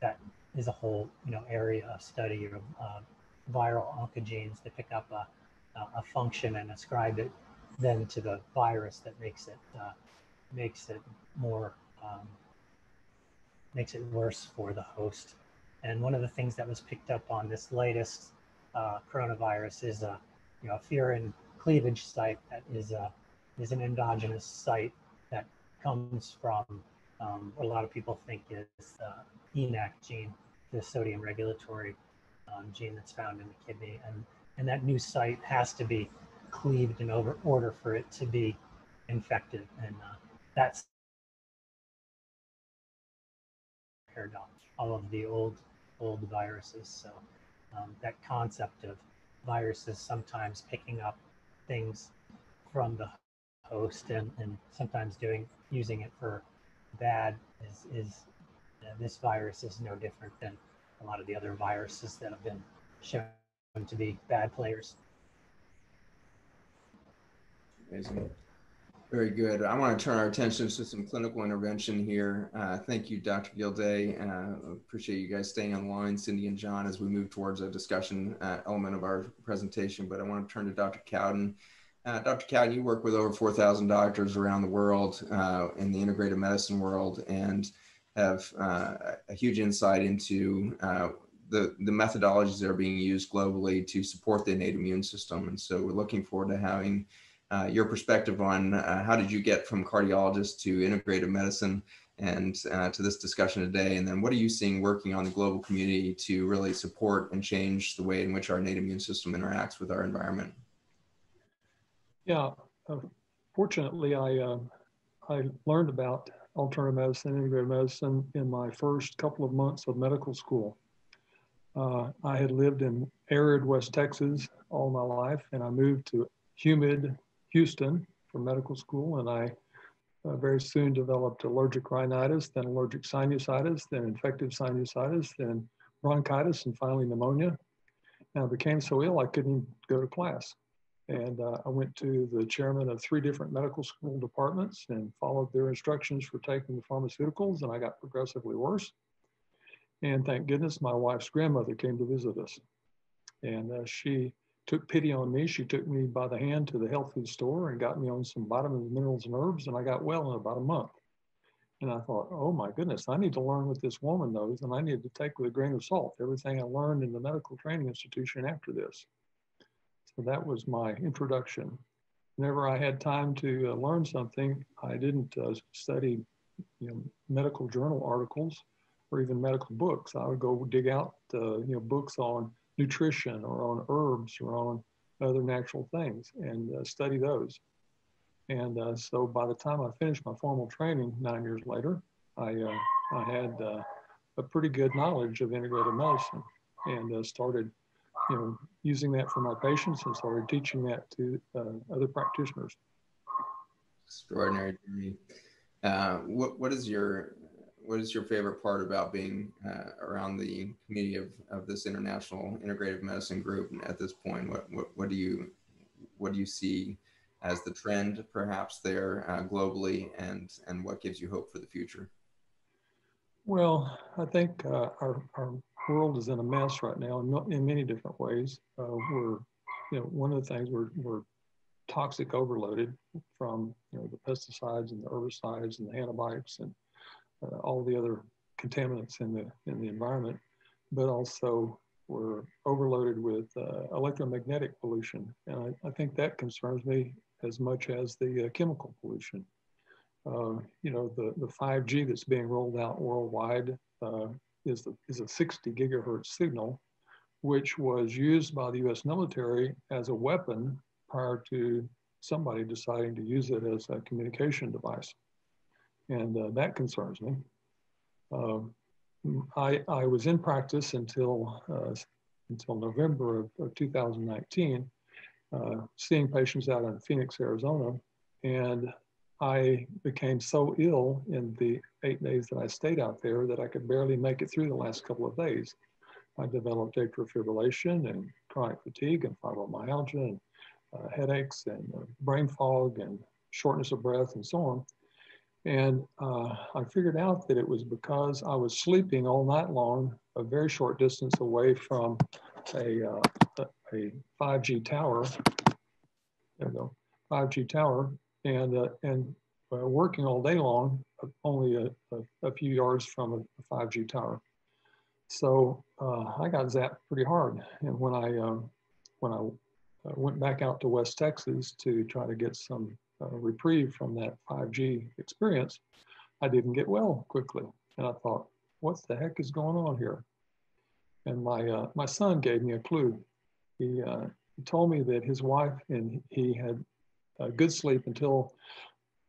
That is a whole you know, area of study of uh, viral oncogenes. They pick up a, a function and ascribe it then to the virus that makes it uh, makes it more um, makes it worse for the host. And one of the things that was picked up on this latest uh, coronavirus is a you know a furin cleavage site that is a is an endogenous site that comes from um, what a lot of people think is uh, ENaC gene, the sodium regulatory um, gene that's found in the kidney, and and that new site has to be cleaved in over order for it to be infected, and uh, that's paradigm. All of the old old viruses. So um, that concept of viruses sometimes picking up things from the host and, and sometimes doing using it for bad is is uh, this virus is no different than a lot of the other viruses that have been shown to be bad players. Amazing. Very good. I want to turn our attention to some clinical intervention here. Uh, thank you, Doctor Gildea. Uh, appreciate you guys staying on the line, Cindy and John, as we move towards a discussion uh, element of our presentation. But I want to turn to Doctor Cowden. Uh, Doctor Cowden, you work with over four thousand doctors around the world uh, in the integrative medicine world and have uh, a huge insight into uh, The, the methodologies that are being used globally to support the innate immune system. And so we're looking forward to having uh, your perspective on uh, how did you get from cardiologist to integrative medicine and uh, to this discussion today, and then what are you seeing working on the global community to really support and change the way in which our innate immune system interacts with our environment? Yeah, uh, fortunately, I, uh, I learned about alternative medicine, integrative medicine in my first couple of months of medical school. Uh, I had lived in arid West Texas all my life, and I moved to humid Houston for medical school, and I uh, very soon developed allergic rhinitis, then allergic sinusitis, then infective sinusitis, then bronchitis, and finally pneumonia. And I became so ill I couldn't go to class. And uh, I went to the chairman of three different medical school departments and followed their instructions for taking the pharmaceuticals, and I got progressively worse. And thank goodness my wife's grandmother came to visit us. And uh, she took pity on me. She took me by the hand to the health food store and got me on some vitamins, minerals, and herbs, and I got well in about a month. And I thought, oh my goodness, I need to learn what this woman knows, and I need to take with a grain of salt everything I learned in the medical training institution after this. So that was my introduction. Whenever I had time to uh, learn something, I didn't uh, study you know, medical journal articles or even medical books. I would go dig out uh, you know, books on nutrition or on herbs or on other natural things and uh, study those. And uh, so by the time I finished my formal training nine years later, I, uh, I had uh, a pretty good knowledge of integrative medicine and uh, started you know, using that for my patients and started teaching that to uh, other practitioners. Extraordinary to me. Uh, what, what is your What is your favorite part about being uh, around the community of, of this international integrative medicine group at this point? What, what, what, do, you, what do you see as the trend perhaps there uh, globally, and, and what gives you hope for the future? Well, I think uh, our, our world is in a mess right now in, in many different ways. Uh, we're, you know, one of the things we're, we're toxic overloaded from you know, the pesticides and the herbicides and the antibiotics and Uh, all the other contaminants in the in the environment, but also we're overloaded with uh, electromagnetic pollution, and I, I think that concerns me as much as the uh, chemical pollution. Uh, you know, the the five G that's being rolled out worldwide uh, is the, is a sixty gigahertz signal, which was used by the U S military as a weapon prior to somebody deciding to use it as a communication device. and uh, that concerns me. Uh, I, I was in practice until, uh, until November of, of two thousand nineteen, uh, seeing patients out in Phoenix, Arizona, and I became so ill in the eight days that I stayed out there that I could barely make it through the last couple of days. I developed atrial fibrillation and chronic fatigue and fibromyalgia and uh, headaches and uh, brain fog and shortness of breath and so on. And uh, I figured out that it was because I was sleeping all night long a very short distance away from a, uh, a five G tower, there we go, five G tower, and, uh, and uh, working all day long, uh, only a, a, a few yards from a, a five G tower. So uh, I got zapped pretty hard. And when I, um, when I uh, went back out to West Texas to try to get some uh, reprieve from that five G experience, I didn't get well quickly. And I thought, what the heck is going on here? And my, uh, my son gave me a clue. He uh, told me that his wife and he had Uh, good sleep until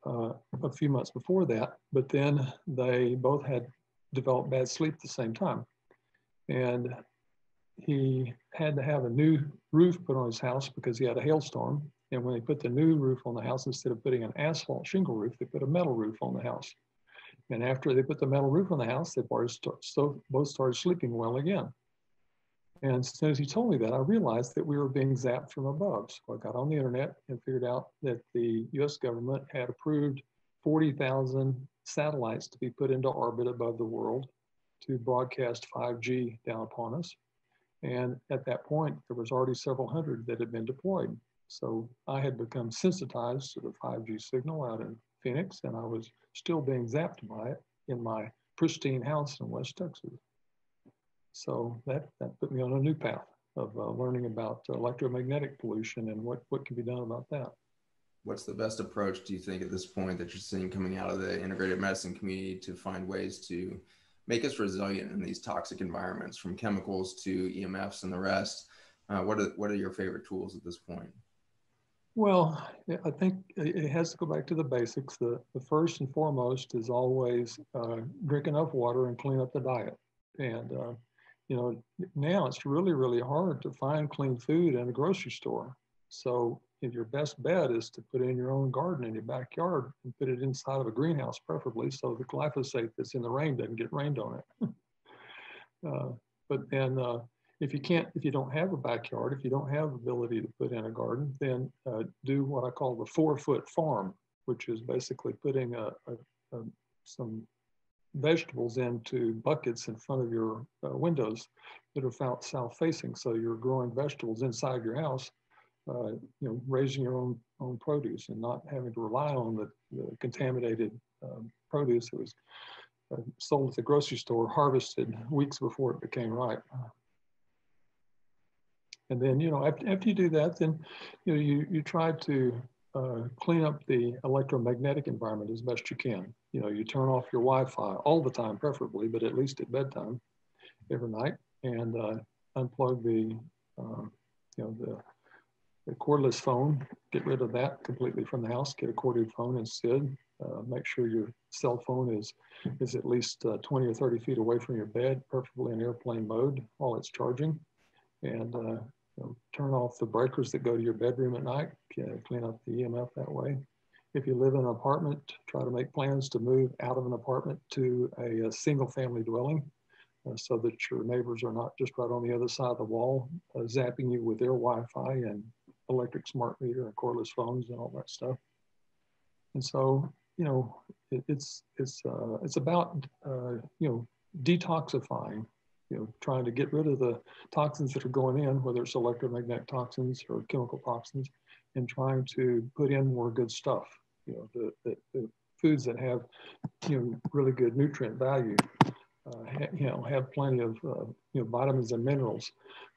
uh, a few months before that, but then they both had developed bad sleep at the same time. And he had to have a new roof put on his house because he had a hailstorm. And when they put the new roof on the house, instead of putting an asphalt shingle roof, they put a metal roof on the house. And after they put the metal roof on the house, they both started sleeping well again. And as soon as he told me that, I realized that we were being zapped from above. So I got on the internet and figured out that the U S government had approved forty thousand satellites to be put into orbit above the world to broadcast five G down upon us. And at that point, there was already several hundred that had been deployed. So I had become sensitized to the five G signal out in Phoenix, and I was still being zapped by it in my pristine house in West Texas. So that, that put me on a new path of uh, learning about electromagnetic pollution and what, what can be done about that. What's the best approach, do you think, at this point that you're seeing coming out of the integrative medicine community to find ways to make us resilient in these toxic environments, from chemicals to E M Fs and the rest? Uh, what are, what are your favorite tools at this point? Well, I think it has to go back to the basics. The, the first and foremost is always uh, drink enough water and clean up the diet. And uh, you know, now it's really, really hard to find clean food in a grocery store. So if your best bet is to put it in your own garden in your backyard and put it inside of a greenhouse, preferably, so the glyphosate that's in the rain doesn't get rained on it. uh, but then uh, if you can't, if you don't have a backyard, if you don't have the ability to put in a garden, then uh, do what I call the four-foot farm, which is basically putting a, a, a, some vegetables into buckets in front of your uh, windows that are south facing. So you're growing vegetables inside your house, uh, you know, raising your own own produce and not having to rely on the, the contaminated um, produce that was uh, sold at the grocery store, harvested weeks before it became ripe. And then, you know, after, after you do that, then, you know, you, you try to Uh, clean up the electromagnetic environment as best you can. You know, you turn off your Wi-Fi all the time, preferably, but at least at bedtime every night, and uh, unplug the, uh, you know, the, the cordless phone, get rid of that completely from the house, get a corded phone instead. Uh, make sure your cell phone is, is at least uh, twenty or thirty feet away from your bed, preferably in airplane mode while it's charging. And uh, You know, turn off the breakers that go to your bedroom at night, clean up the E M F that way. If you live in an apartment, try to make plans to move out of an apartment to a, a single family dwelling uh, so that your neighbors are not just right on the other side of the wall, uh, zapping you with their Wi-Fi and electric smart meter and cordless phones and all that stuff. And so, you know, it, it's, it's, uh, it's about, uh, you know, detoxifying. You know, trying to get rid of the toxins that are going in, whether it's electromagnetic toxins or chemical toxins, and trying to put in more good stuff, you know, the, the, the foods that have, you know, really good nutrient value, uh, ha, you know, have plenty of, uh, you know, vitamins and minerals.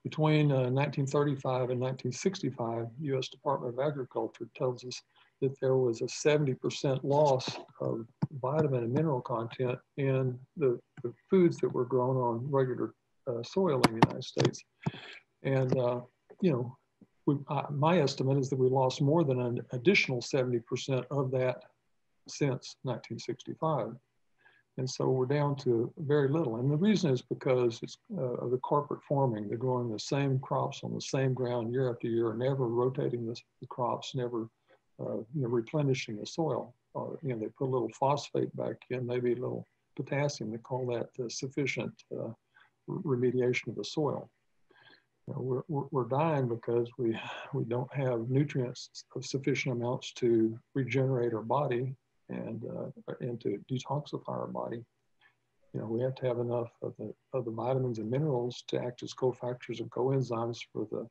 Between uh, nineteen thirty-five and nineteen sixty-five, U S Department of Agriculture tells us that there was a seventy percent loss of vitamin and mineral content in the, the foods that were grown on regular uh, soil in the United States. And, uh, you know, we, uh, my estimate is that we lost more than an additional seventy percent of that since nineteen sixty-five. And so we're down to very little. And the reason is because it's, uh, of the corporate farming. They're growing the same crops on the same ground year after year, never rotating the, the crops, never uh, you know, replenishing the soil. Uh, you know, they put a little phosphate back in, maybe a little potassium. They call that uh, sufficient uh, remediation of the soil. You know, we're, we're, we're dying because we, we don't have nutrients of sufficient amounts to regenerate our body and, uh, and to detoxify our body. You know, we have to have enough of the, of the vitamins and minerals to act as cofactors and coenzymes for the,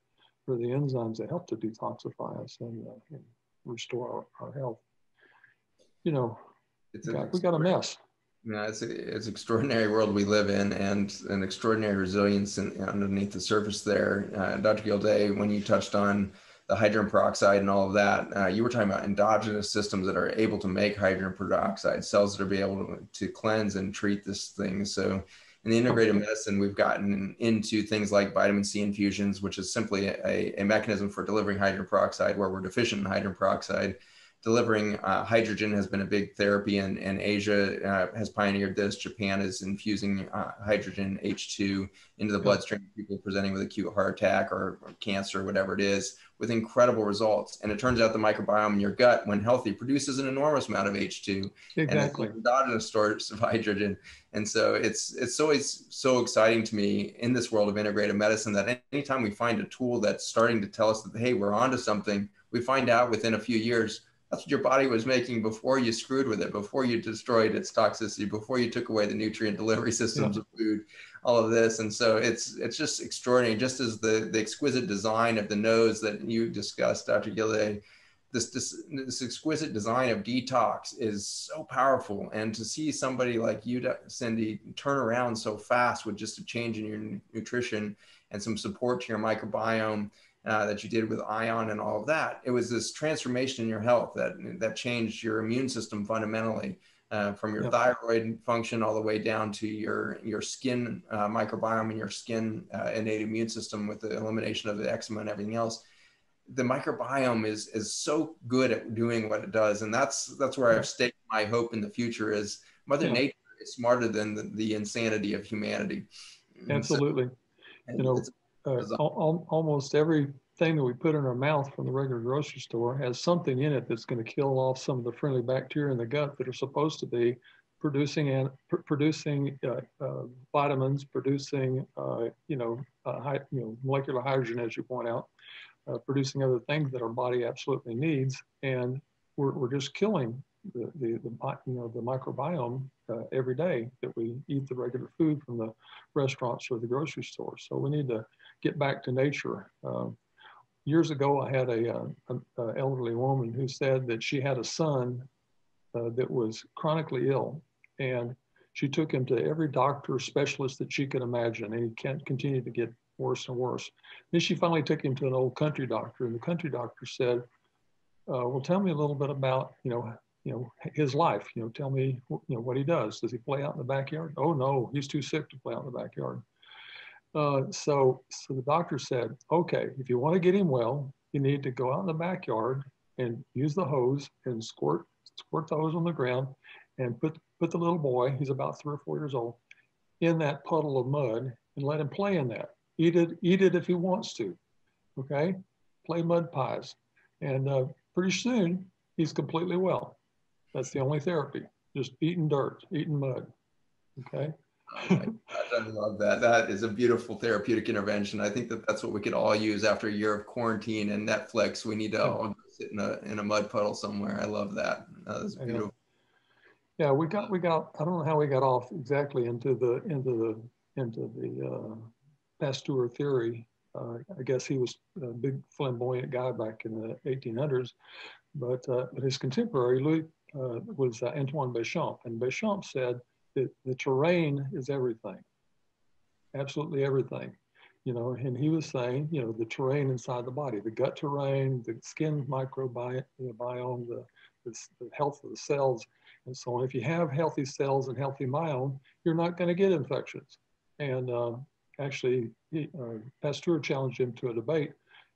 for the enzymes that help to detoxify us and, uh, and restore our, our health. You know, it's God, we got a mess. No, it's, a, it's an extraordinary world we live in, and an extraordinary resilience in, underneath the surface there. Uh, Doctor Gildea, when you touched on the hydrogen peroxide and all of that, uh, you were talking about endogenous systems that are able to make hydrogen peroxide, cells that are be able to, to cleanse and treat this thing. So in the integrative medicine, we've gotten into things like vitamin C infusions, which is simply a, a mechanism for delivering hydrogen peroxide where we're deficient in hydrogen peroxide. Delivering uh, hydrogen has been a big therapy, and, and Asia uh, has pioneered this. Japan is infusing uh, hydrogen H two into the bloodstream of people presenting with acute heart attack or, or cancer, whatever it is, with incredible results. And it turns out the microbiome in your gut, when healthy, produces an enormous amount of H two. Exactly. And it's endogenous source of hydrogen. And so it's, it's always so exciting to me in this world of integrative medicine that anytime we find a tool that's starting to tell us that, hey, we're onto something, we find out within a few years, that's what your body was making before you screwed with it, before you destroyed its toxicity, before you took away the nutrient delivery systems yeah. of food, all of this. And so it's it's just extraordinary, just as the, the exquisite design of the nose that you discussed, Doctor Gildea, this, this, this exquisite design of detox is so powerful. And to see somebody like you, Cindy, turn around so fast with just a change in your nutrition and some support to your microbiome, Uh, that you did with ion and all of that. It was this transformation in your health that, that changed your immune system fundamentally, uh, from your yep. thyroid function all the way down to your, your skin uh, microbiome and your skin uh, innate immune system with the elimination of the eczema and everything else. The microbiome is, is so good at doing what it does. And that's, that's where I've staked my hope in the future is Mother yep. Nature is smarter than the, the insanity of humanity. Absolutely. So, you know, Uh, al almost everything that we put in our mouth from the regular grocery store has something in it that's going to kill off some of the friendly bacteria in the gut that are supposed to be producing and pr producing uh, uh, vitamins, producing uh, you know, uh, high, you know, molecular hydrogen, as you point out, uh, producing other things that our body absolutely needs, and we're we're just killing the the, the you know the microbiome uh, every day that we eat the regular food from the restaurants or the grocery store. So we need to get back to nature. Uh, years ago, I had an elderly woman who said that she had a son uh, that was chronically ill, and she took him to every doctor specialist that she could imagine, and he can't continue to get worse and worse. Then she finally took him to an old country doctor, and the country doctor said, uh, well, tell me a little bit about, you know, you know, his life, you know, tell me, you know, what he does. Does he play out in the backyard? Oh, no, he's too sick to play out in the backyard. Uh, so, so the doctor said, okay, if you want to get him well, you need to go out in the backyard and use the hose and squirt, squirt the hose on the ground and put, put the little boy, he's about three or four years old, in that puddle of mud and let him play in that. Eat it, eat it if he wants to, okay? Play mud pies. And uh, pretty soon, he's completely well. That's the only therapy, just eating dirt, eating mud, okay? Oh my gosh, I love that. That is a beautiful therapeutic intervention. I think that that's what we could all use after a year of quarantine and Netflix. We need to all go sit in a, in a mud puddle somewhere. I love that. That is beautiful. Yeah, we got, we got, I don't know how we got off exactly into the, into the, into the uh, Pasteur theory. Uh, I guess he was a big flamboyant guy back in the eighteen hundreds, but, uh, but his contemporary Louis uh, was uh, Antoine Béchamp, and Béchamp said, The, the terrain is everything, absolutely everything, you know, and he was saying, you know, the terrain inside the body, the gut terrain, the skin microbiome, the, the, the health of the cells, and so on. If you have healthy cells and healthy biome, you're not going to get infections. And uh, actually, he, uh, Pasteur challenged him to a debate,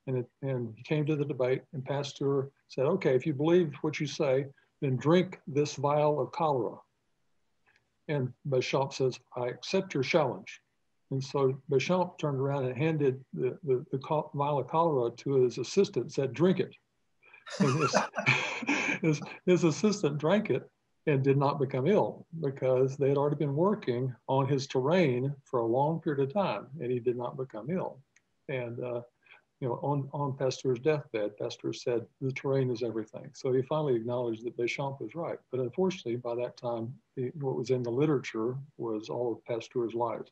and, it, and he came to the debate, and Pasteur said, okay, if you believe what you say, then drink this vial of cholera. And Béchamp says, I accept your challenge. And so Béchamp turned around and handed the, the, the vial of cholera to his assistant and said, drink it. And his, his, his assistant drank it and did not become ill because they had already been working on his terrain for a long period of time, and he did not become ill. And uh, you know, on, on Pasteur's deathbed, Pasteur said, the terrain is everything. So he finally acknowledged that Béchamp was right. But unfortunately, by that time, the, what was in the literature was all of Pasteur's lives.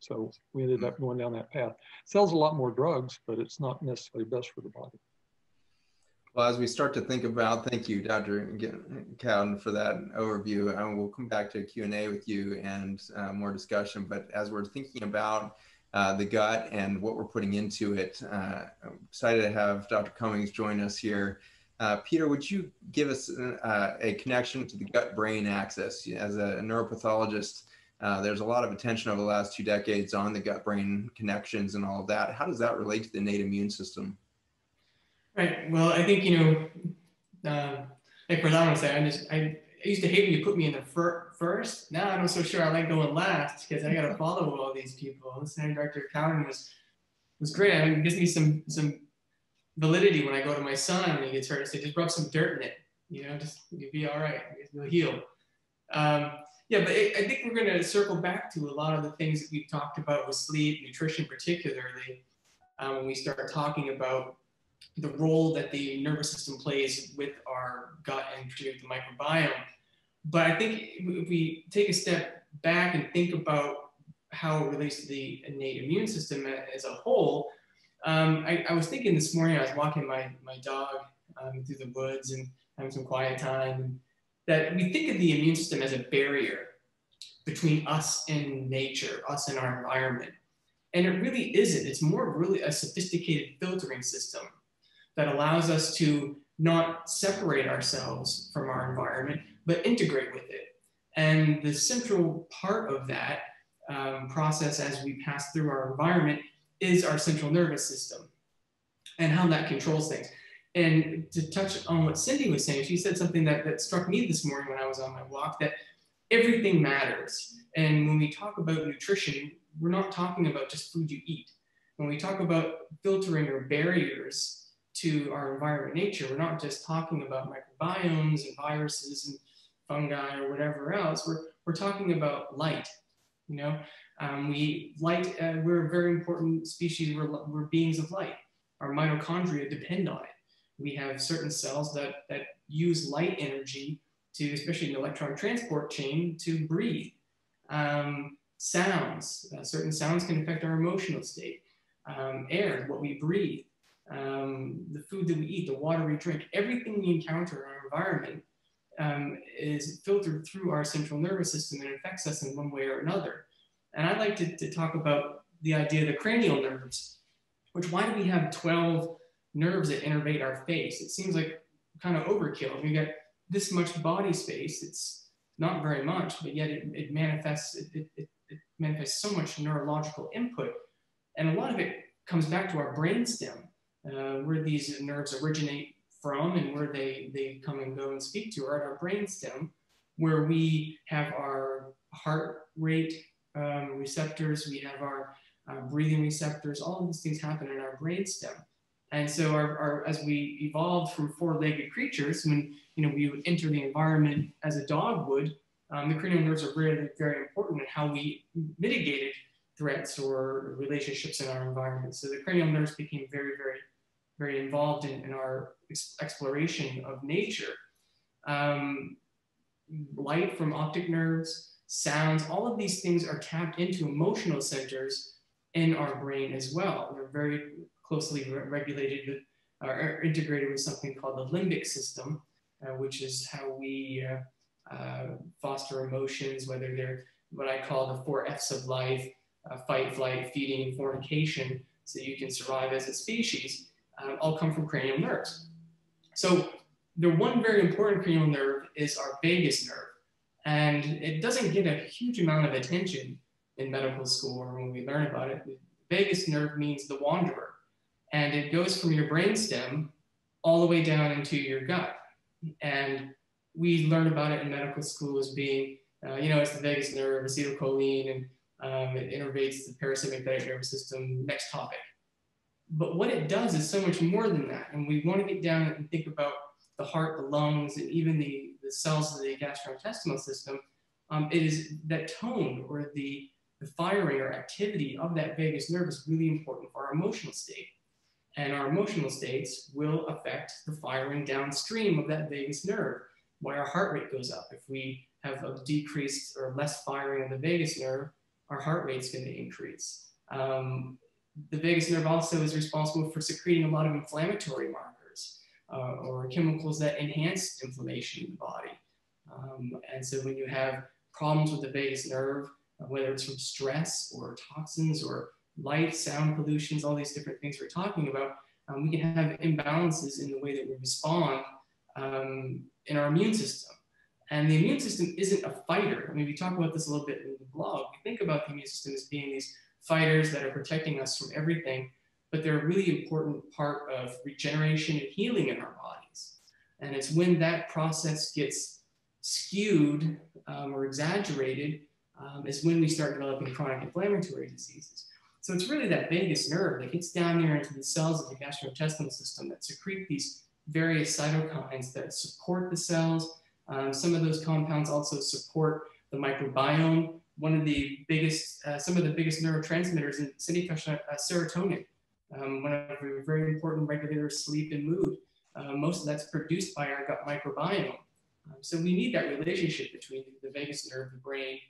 So we ended up going down that path. Sells a lot more drugs, but it's not necessarily best for the body. Well, as we start to think about, thank you, Doctor Cowden, for that overview. And we'll come back to a Q and A with you and uh, more discussion. But as we're thinking about Uh, the gut and what we're putting into it, Uh, I'm excited to have Doctor Cummings join us here. Uh, Peter, would you give us uh, a connection to the gut-brain axis? As a neuropathologist, uh, there's a lot of attention over the last two decades on the gut-brain connections and all of that. How does that relate to the innate immune system? Right. Well, I think, you know, uh, like Bernard said, I just, I, I used to hate when you put me in the fir first. Now I'm not so sure I like going last because I got to follow all these people. Listening to Doctor Cowden was was great. I mean, it gives me some some validity when I go to my son and he gets hurt. I say, just rub some dirt in it. You know, just you'll be all right. You'll heal. Um, yeah, but it, I think we're going to circle back to a lot of the things that we talked about with sleep, nutrition particularly, um, when we start talking about the role that the nervous system plays with our gut and particularly the microbiome. But I think if we take a step back and think about how it relates to the innate immune system as a whole, um, I, I was thinking this morning, I was walking my, my dog um, through the woods and having some quiet time, and that we think of the immune system as a barrier between us and nature, us and our environment. And it really isn't. It's more really a sophisticated filtering system that allows us to not separate ourselves from our environment, but integrate with it. And the central part of that um, process as we pass through our environment is our central nervous system and how that controls things. And to touch on what Cindy was saying, she said something that, that struck me this morning when I was on my walk, that everything matters. And when we talk about nutrition, we're not talking about just food you eat. When we talk about filtering or barriers to our environment, nature, we're not just talking about microbiomes and viruses and fungi or whatever else. We're we're talking about light. You know, um, we light. Uh, we're a very important species. We're we're beings of light. Our mitochondria depend on it. We have certain cells that that use light energy to, especially in the electron transport chain, to breathe. Um, sounds. Uh, certain sounds can affect our emotional state. Um, air, what we breathe. Um, the food that we eat, the water we drink, everything we encounter in our environment um, is filtered through our central nervous system and affects us in one way or another. And I'd like to, to talk about the idea of the cranial nerves, which why do we have twelve nerves that innervate our face? It seems like kind of overkill. We've got this much body space. It's not very much, but yet it, it manifests, it, it, it manifests so much neurological input. And a lot of it comes back to our brainstem. Uh, where these nerves originate from and where they, they come and go and speak to are at our brainstem, where we have our heart rate um, receptors, we have our uh, breathing receptors, all of these things happen in our brainstem. And so our, our, as we evolved from four-legged creatures, when you know, we would enter the environment as a dog would, um, the cranial nerves are really very important in how we mitigated threats or relationships in our environment. So the cranial nerves became very, very very involved in, in our ex exploration of nature. Um, light from optic nerves, sounds, all of these things are tapped into emotional centers in our brain as well. They're very closely re regulated with, or integrated with something called the limbic system, uh, which is how we uh, uh, foster emotions, whether they're what I call the four F's of life, uh, fight, flight, feeding, and fornication, so you can survive as a species. Uh, all come from cranial nerves. So the one very important cranial nerve is our vagus nerve. And it doesn't get a huge amount of attention in medical school or when we learn about it. The vagus nerve means the wanderer. And it goes from your brainstem all the way down into your gut. And we learn about it in medical school as being, uh, you know, it's the vagus nerve, acetylcholine, and um, it innervates the parasympathetic nervous system. Next topic. But what it does is so much more than that. And we want to get down and think about the heart, the lungs, and even the, the cells of the gastrointestinal system. Um, it is that tone or the, the firing or activity of that vagus nerve is really important for our emotional state. And our emotional states will affect the firing downstream of that vagus nerve, why our heart rate goes up. If we have a decreased or less firing of the vagus nerve, our heart rate's going to increase. Um, the vagus nerve also is responsible for secreting a lot of inflammatory markers uh, or chemicals that enhance inflammation in the body. Um, and so when you have problems with the vagus nerve, whether it's from stress or toxins or light, sound pollutions, all these different things we're talking about, um, we can have imbalances in the way that we respond um, in our immune system. And the immune system isn't a fighter. I mean, we talk about this a little bit in the blog. We think about the immune system as being these fighters that are protecting us from everything, but they're a really important part of regeneration and healing in our bodies. And it's when that process gets skewed um, or exaggerated um, is when we start developing chronic inflammatory diseases. So it's really that vagus nerve that gets down there into the cells of the gastrointestinal system that secrete these various cytokines that support the cells. Um, some of those compounds also support the microbiome. One of the biggest, uh, some of the biggest neurotransmitters, in Cindy touched on uh, serotonin, um, one of the very important regulators of sleep and mood. Uh, most of that's produced by our gut microbiome. Um, so we need that relationship between the vagus nerve, the brain,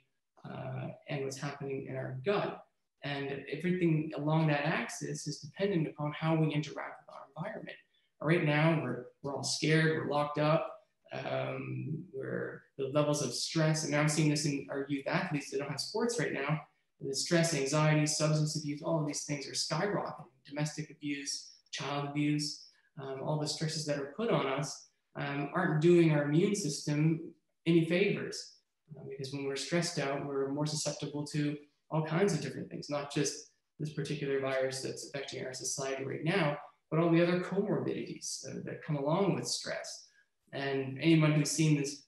uh, and what's happening in our gut. And everything along that axis is dependent upon how we interact with our environment. Right now, we're, we're all scared, we're locked up, um, we're the levels of stress, and now I'm seeing this in our youth athletes that don't have sports right now, the stress, anxiety, substance abuse, all of these things are skyrocketing, domestic abuse, child abuse, um, all the stresses that are put on us um, aren't doing our immune system any favors, uh, because when we're stressed out, we're more susceptible to all kinds of different things, not just this particular virus that's affecting our society right now, but all the other comorbidities that, that come along with stress. And anyone who's seen this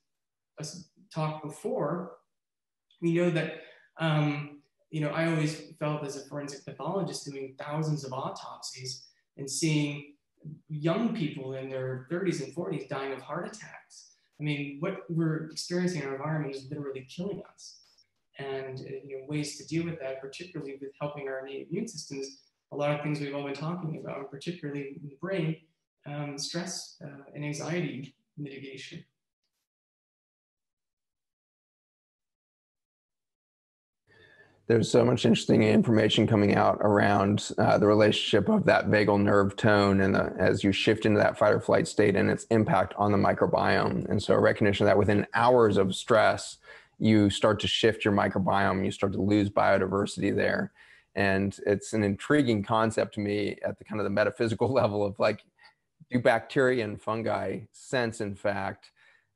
us talk before, we know that, um, you know, I always felt as a forensic pathologist doing thousands of autopsies and seeing young people in their thirties and forties dying of heart attacks. I mean, what we're experiencing in our environment is literally killing us. And you know, ways to deal with that, particularly with helping our innate immune systems, a lot of things we've all been talking about, and particularly in the brain, um, stress uh, and anxiety mitigation. There's so much interesting information coming out around uh, the relationship of that vagal nerve tone and the, as you shift into that fight or flight state and its impact on the microbiome. And so a recognition that within hours of stress, you start to shift your microbiome, you start to lose biodiversity there. And it's an intriguing concept to me at the kind of the metaphysical level of like, do bacteria and fungi sense, in fact,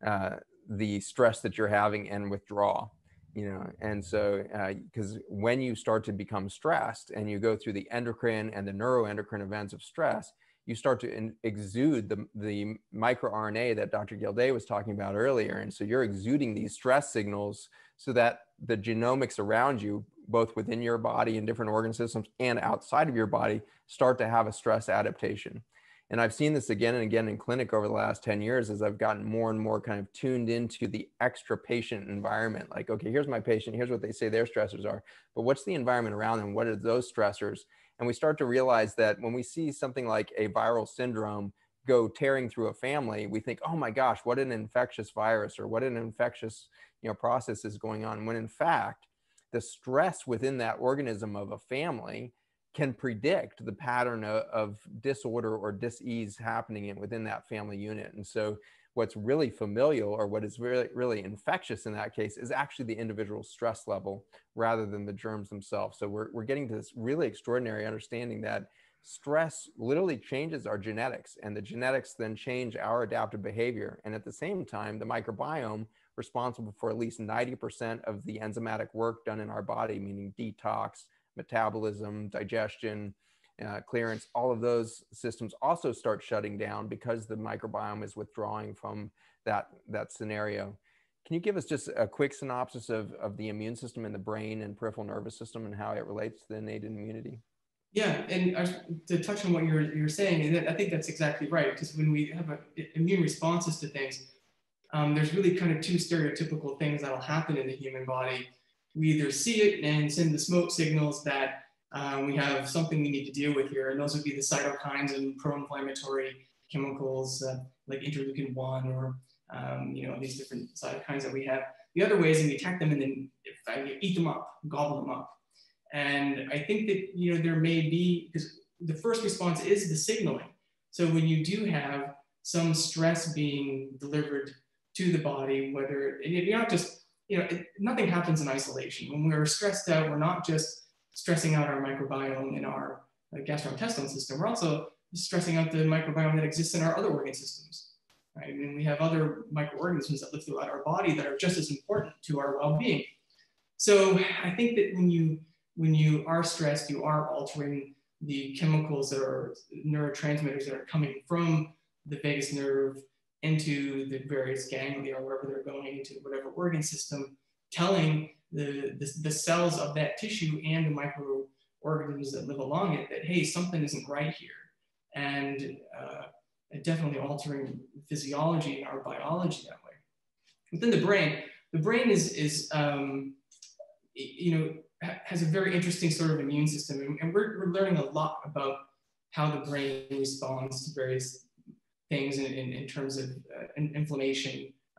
uh, the stress that you're having and withdraw, you know? And so, uh, because when you start to become stressed and you go through the endocrine and the neuroendocrine events of stress, you start to in, exude the, the microRNA that Doctor Gildea was talking about earlier. And so you're exuding these stress signals so that the genomics around you, both within your body and different organ systems and outside of your body, start to have a stress adaptation. And I've seen this again and again in clinic over the last ten years as I've gotten more and more kind of tuned into the extra patient environment. Like, okay, here's my patient, here's what they say their stressors are, but what's the environment around them? What are those stressors? And we start to realize that when we see something like a viral syndrome go tearing through a family, we think, oh my gosh, what an infectious virus or what an infectious, you know, process is going on. When in fact, the stress within that organism of a family can predict the pattern of, of disorder or dis-ease happening within that family unit. And so what's really familial or what is really, really infectious in that case is actually the individual stress level rather than the germs themselves. So we're, we're getting to this really extraordinary understanding that stress literally changes our genetics, and the genetics then change our adaptive behavior. And at the same time, the microbiome responsible for at least ninety percent of the enzymatic work done in our body, meaning detox, metabolism, digestion, uh, clearance, all of those systems also start shutting down because the microbiome is withdrawing from that, that scenario. Can you give us just a quick synopsis of, of the immune system in the brain and peripheral nervous system and how it relates to the innate immunity? Yeah, and uh, to touch on what you're, you're saying, and I think that's exactly right, because when we have a, immune responses to things, um, there's really kind of two stereotypical things that'll happen in the human body. We either see it and send the smoke signals that um, we have something we need to deal with here, and those would be the cytokines and pro-inflammatory chemicals uh, like interleukin one or Um, you know, these different cytokines that we have. The other way is we attack them and then eat them up, gobble them up. And I think that, you know, there may be, because the first response is the signaling. So when you do have some stress being delivered to the body, whether, and you're not just, you know, it, nothing happens in isolation. When we're stressed out, we're not just stressing out our microbiome and our uh, gastrointestinal system, we're also stressing out the microbiome that exists in our other organ systems. Right? I mean, we have other microorganisms that live throughout our body that are just as important to our well-being. So I think that when you, when you are stressed, you are altering the chemicals that are neurotransmitters that are coming from the vagus nerve into the various ganglia or wherever they're going into whatever organ system, telling the, the, the cells of that tissue and the microorganisms that live along it that, hey, something isn't right here. And uh, definitely altering physiology and our biology that way. Within the brain, the brain is, is um, you know, ha has a very interesting sort of immune system. And, and we're, we're learning a lot about how the brain responds to various things in, in, in terms of uh, in inflammation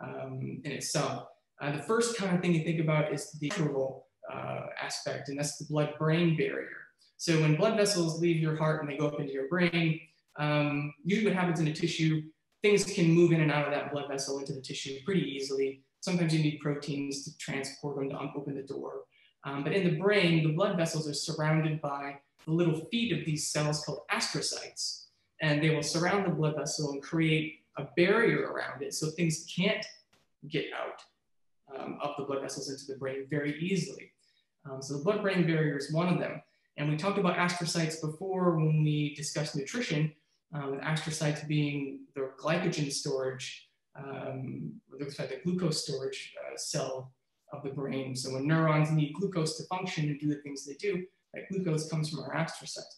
um, in itself. Uh, the first kind of thing you think about is the cerebral uh, aspect, and that's the blood-brain barrier. So when blood vessels leave your heart and they go up into your brain, Um, usually what happens in a tissue, things can move in and out of that blood vessel into the tissue pretty easily. Sometimes you need proteins to transport them to open the door. Um, but in the brain, the blood vessels are surrounded by the little feet of these cells called astrocytes. And they will surround the blood vessel and create a barrier around it so things can't get out um, of the blood vessels into the brain very easily. Um, so the blood-brain barrier is one of them. And we talked about astrocytes before when we discussed nutrition. Um, astrocytes being the glycogen storage, um, the glucose storage uh, cell of the brain. So when neurons need glucose to function and do the things they do, that glucose comes from our astrocytes.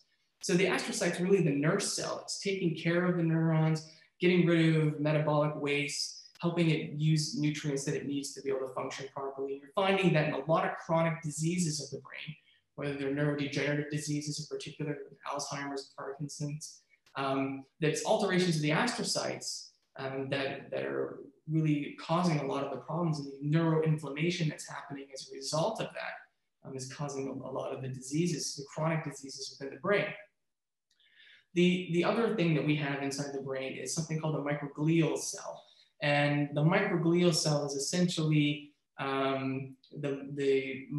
So the astrocytes really the nurse cell. It's taking care of the neurons, getting rid of metabolic waste, helping it use nutrients that it needs to be able to function properly. You're finding that in a lot of chronic diseases of the brain, whether they're neurodegenerative diseases in particular, Alzheimer's, Parkinson's, Um, that's alterations of the astrocytes um, that, that are really causing a lot of the problems, and the neuroinflammation that's happening as a result of that um, is causing a, a lot of the diseases, the chronic diseases within the brain. The, the other thing that we have inside the brain is something called a microglial cell. And the microglial cell is essentially um, the, the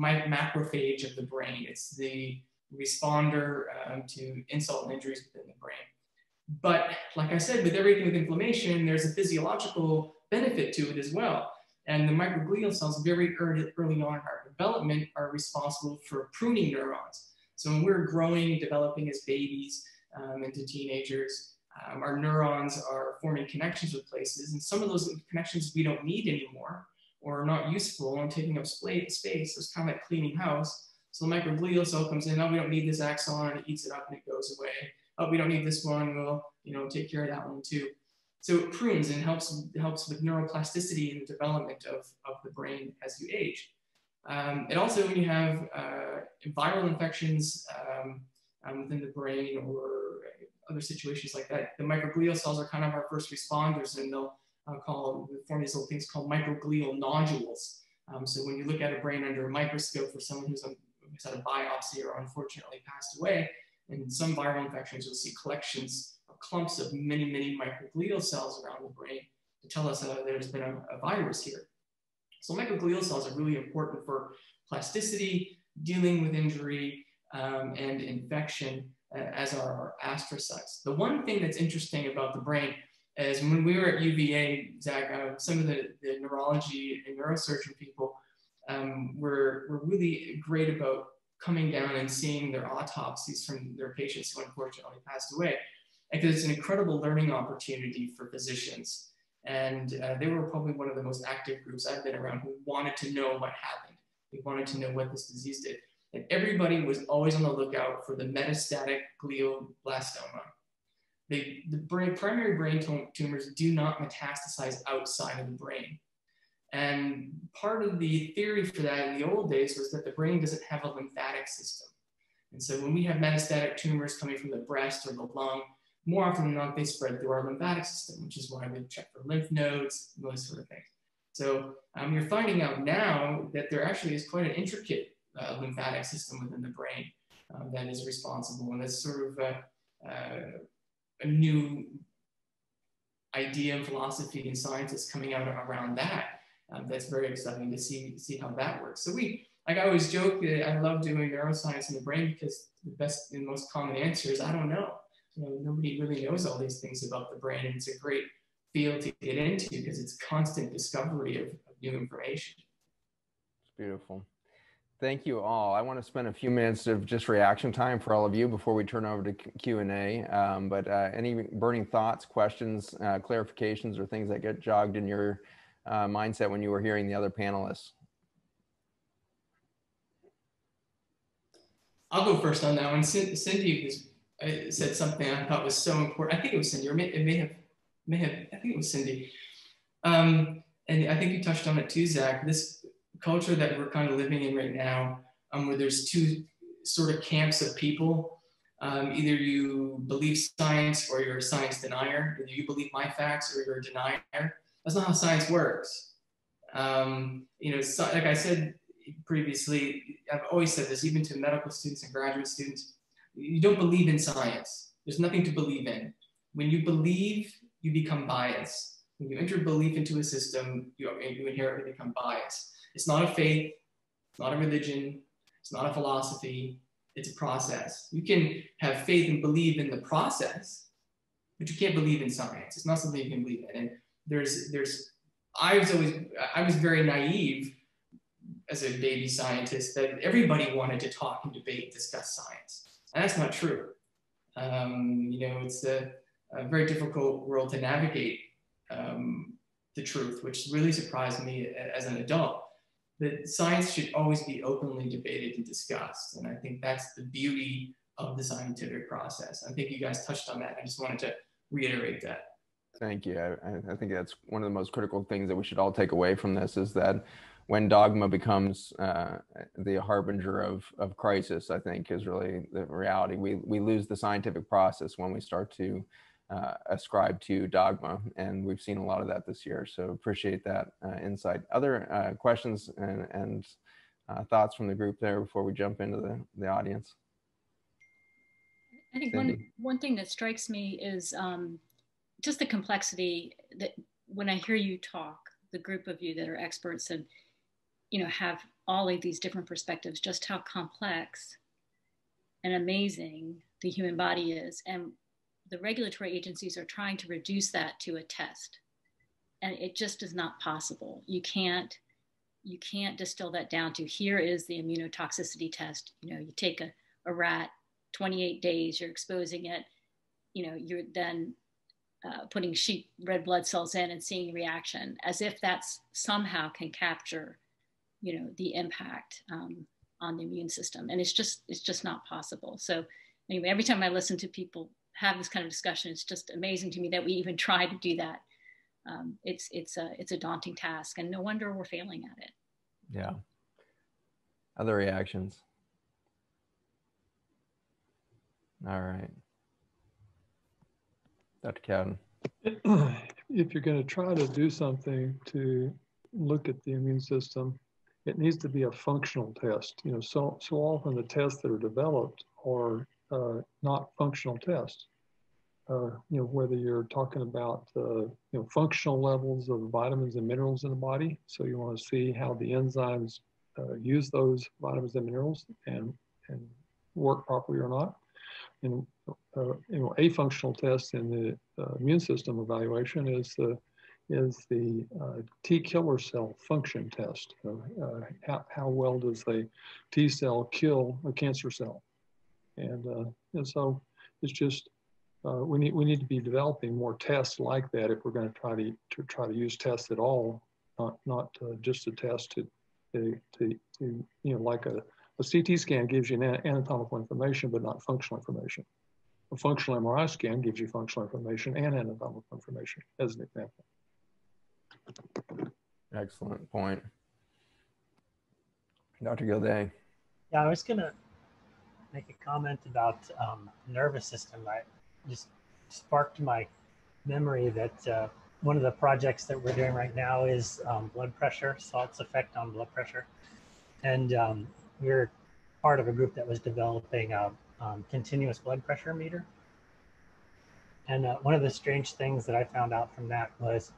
mic macrophage of the brain. It's the responder um, to insult and injuries within the brain. But like I said, with everything with inflammation, there's a physiological benefit to it as well. And the microglial cells very early, early on in our development are responsible for pruning neurons. So when we're growing and developing as babies um, into teenagers, um, our neurons are forming connections with places. And some of those connections we don't need anymore or are not useful and taking up space. So it's kind of like cleaning house. So the microglial cell comes in, oh, we don't need this axon, and it eats it up and it goes away. Oh, we don't need this one, we'll, you know, take care of that one too. So it prunes and helps, helps with neuroplasticity and the development of, of the brain as you age. Um, and also when you have uh, viral infections um, um, within the brain or other situations like that, the microglial cells are kind of our first responders, and they'll uh, call, form these little things called microglial nodules. Um, so when you look at a brain under a microscope for someone who's on who's had a biopsy or unfortunately passed away, and in some viral infections, you'll see collections of clumps of many, many microglial cells around the brain to tell us that there's been a, a virus here. So microglial cells are really important for plasticity, dealing with injury um, and infection, uh, as are our astrocytes. The one thing that's interesting about the brain is when we were at U V A, Zach, uh, some of the, the neurology and neurosurgeon people Um, we're, we're really great about coming down and seeing their autopsies from their patients who unfortunately passed away, because it's an incredible learning opportunity for physicians. And uh, they were probably one of the most active groups I've been around who wanted to know what happened. They wanted to know what this disease did. And everybody was always on the lookout for the metastatic glioblastoma. They, the brain, primary brain tumors do not metastasize outside of the brain. And part of the theory for that in the old days was that the brain doesn't have a lymphatic system. And so when we have metastatic tumors coming from the breast or the lung, more often than not, they spread through our lymphatic system, which is why we check for lymph nodes, those sort of things. So um, you're finding out now that there actually is quite an intricate uh, lymphatic system within the brain uh, that is responsible. And that's sort of a, uh, a new idea and philosophy and science that's coming out around that. Um, that's very exciting to see, see how that works. So we, like I always joke that I love doing neuroscience in the brain because the best and most common answer is, I don't know. You know, nobody really knows all these things about the brain, and it's a great field to get into because it's constant discovery of, of new information. It's beautiful. Thank you all. I want to spend a few minutes of just reaction time for all of you before we turn over to Q and A. Um, but uh, any burning thoughts, questions, uh, clarifications, or things that get jogged in your uh, mindset when you were hearing the other panelists? I'll go first on that one. Cindy is I said something I thought was so important. I think it was Cindy, or may, it may have, may have, I think it was Cindy. Um, and I think you touched on it too, Zach. This culture that we're kind of living in right now, um, where there's two sort of camps of people. Um, either you believe science or you're a science denier. Either you believe my facts or you're a denier. That's not how science works. Um, you know, so, like I said previously, I've always said this, even to medical students and graduate students, you don't believe in science. There's nothing to believe in. When you believe, you become biased. When you enter belief into a system, you, you inherently become biased. It's not a faith, it's not a religion, it's not a philosophy, it's a process. You can have faith and believe in the process, but you can't believe in science. It's not something you can believe in. And there's, there's, I was always, I was very naive as a baby scientist that everybody wanted to talk and debate, discuss science. And that's not true. Um, you know, it's a, a very difficult world to navigate um, the truth, which really surprised me as an adult. But science should always be openly debated and discussed. And I think that's the beauty of the scientific process. I think you guys touched on that. I just wanted to reiterate that. Thank you. I, I think that's one of the most critical things that we should all take away from this is that when dogma becomes uh, the harbinger of, of crisis, I think is really the reality. We, we lose the scientific process when we start to uh, ascribe to dogma. And we've seen a lot of that this year. So appreciate that uh, insight. Other uh, questions and, and uh, thoughts from the group there before we jump into the, the audience? I think Cindy. one one thing that strikes me is um, just the complexity that when I hear you talk, the group of you that are experts and you know, have all of these different perspectives, just how complex and amazing the human body is. And the regulatory agencies are trying to reduce that to a test. And it just is not possible. You can't, you can't distill that down to here is the immunotoxicity test. You know, you take a, a rat, twenty-eight days, you're exposing it, you know, you're then uh, putting sheep red blood cells in and seeing reaction, as if that's somehow can capture you know, the impact um, on the immune system. And it's just, it's just not possible. So anyway, every time I listen to people have this kind of discussion, it's just amazing to me that we even try to do that. Um, it's, it's, a, it's a daunting task, and no wonder we're failing at it. Yeah. Other reactions? All right. Doctor Cowden. If you're gonna try to do something to look at the immune system, it needs to be a functional test. You know, so, so often the tests that are developed are uh, not functional tests. Uh, you know, whether you're talking about, uh, you know, functional levels of vitamins and minerals in the body. So you want to see how the enzymes uh, use those vitamins and minerals and, and work properly or not. And, uh, you know, a functional test in the uh, immune system evaluation is the uh, is the uh, T killer cell function test. So, uh, how, how well does the T cell kill a cancer cell? And, uh, and so it's just, uh, we need we need to be developing more tests like that if we're going to try to to try to use tests at all, not not uh, just a test to to, to to you know, like a a C T scan gives you anatomical information but not functional information. A functional M R I scan gives you functional information and anatomical information, as an example. Excellent point, Doctor Gildea. Yeah, I was gonna make a comment about um, nervous system. I just sparked my memory that uh, one of the projects that we're doing right now is um, blood pressure, salt's effect on blood pressure, and um, we're part of a group that was developing a um, continuous blood pressure meter. And uh, one of the strange things that I found out from that was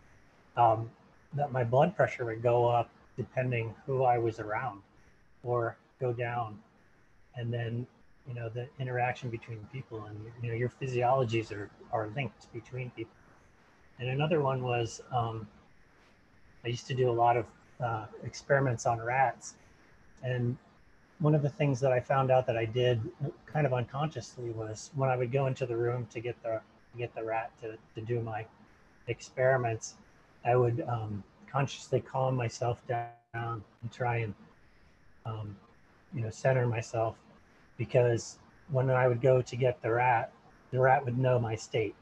um, that my blood pressure would go up depending who I was around, or go down. And then, you know, the interaction between people and, you know, your physiologies are, are linked between people. And another one was, um, I used to do a lot of uh, experiments on rats. And one of the things that I found out that I did kind of unconsciously was when I would go into the room to get the, get the rat to, to do my experiments, I would um, consciously calm myself down and try and, um, you know, center myself, because when I would go to get the rat, the rat would know my state.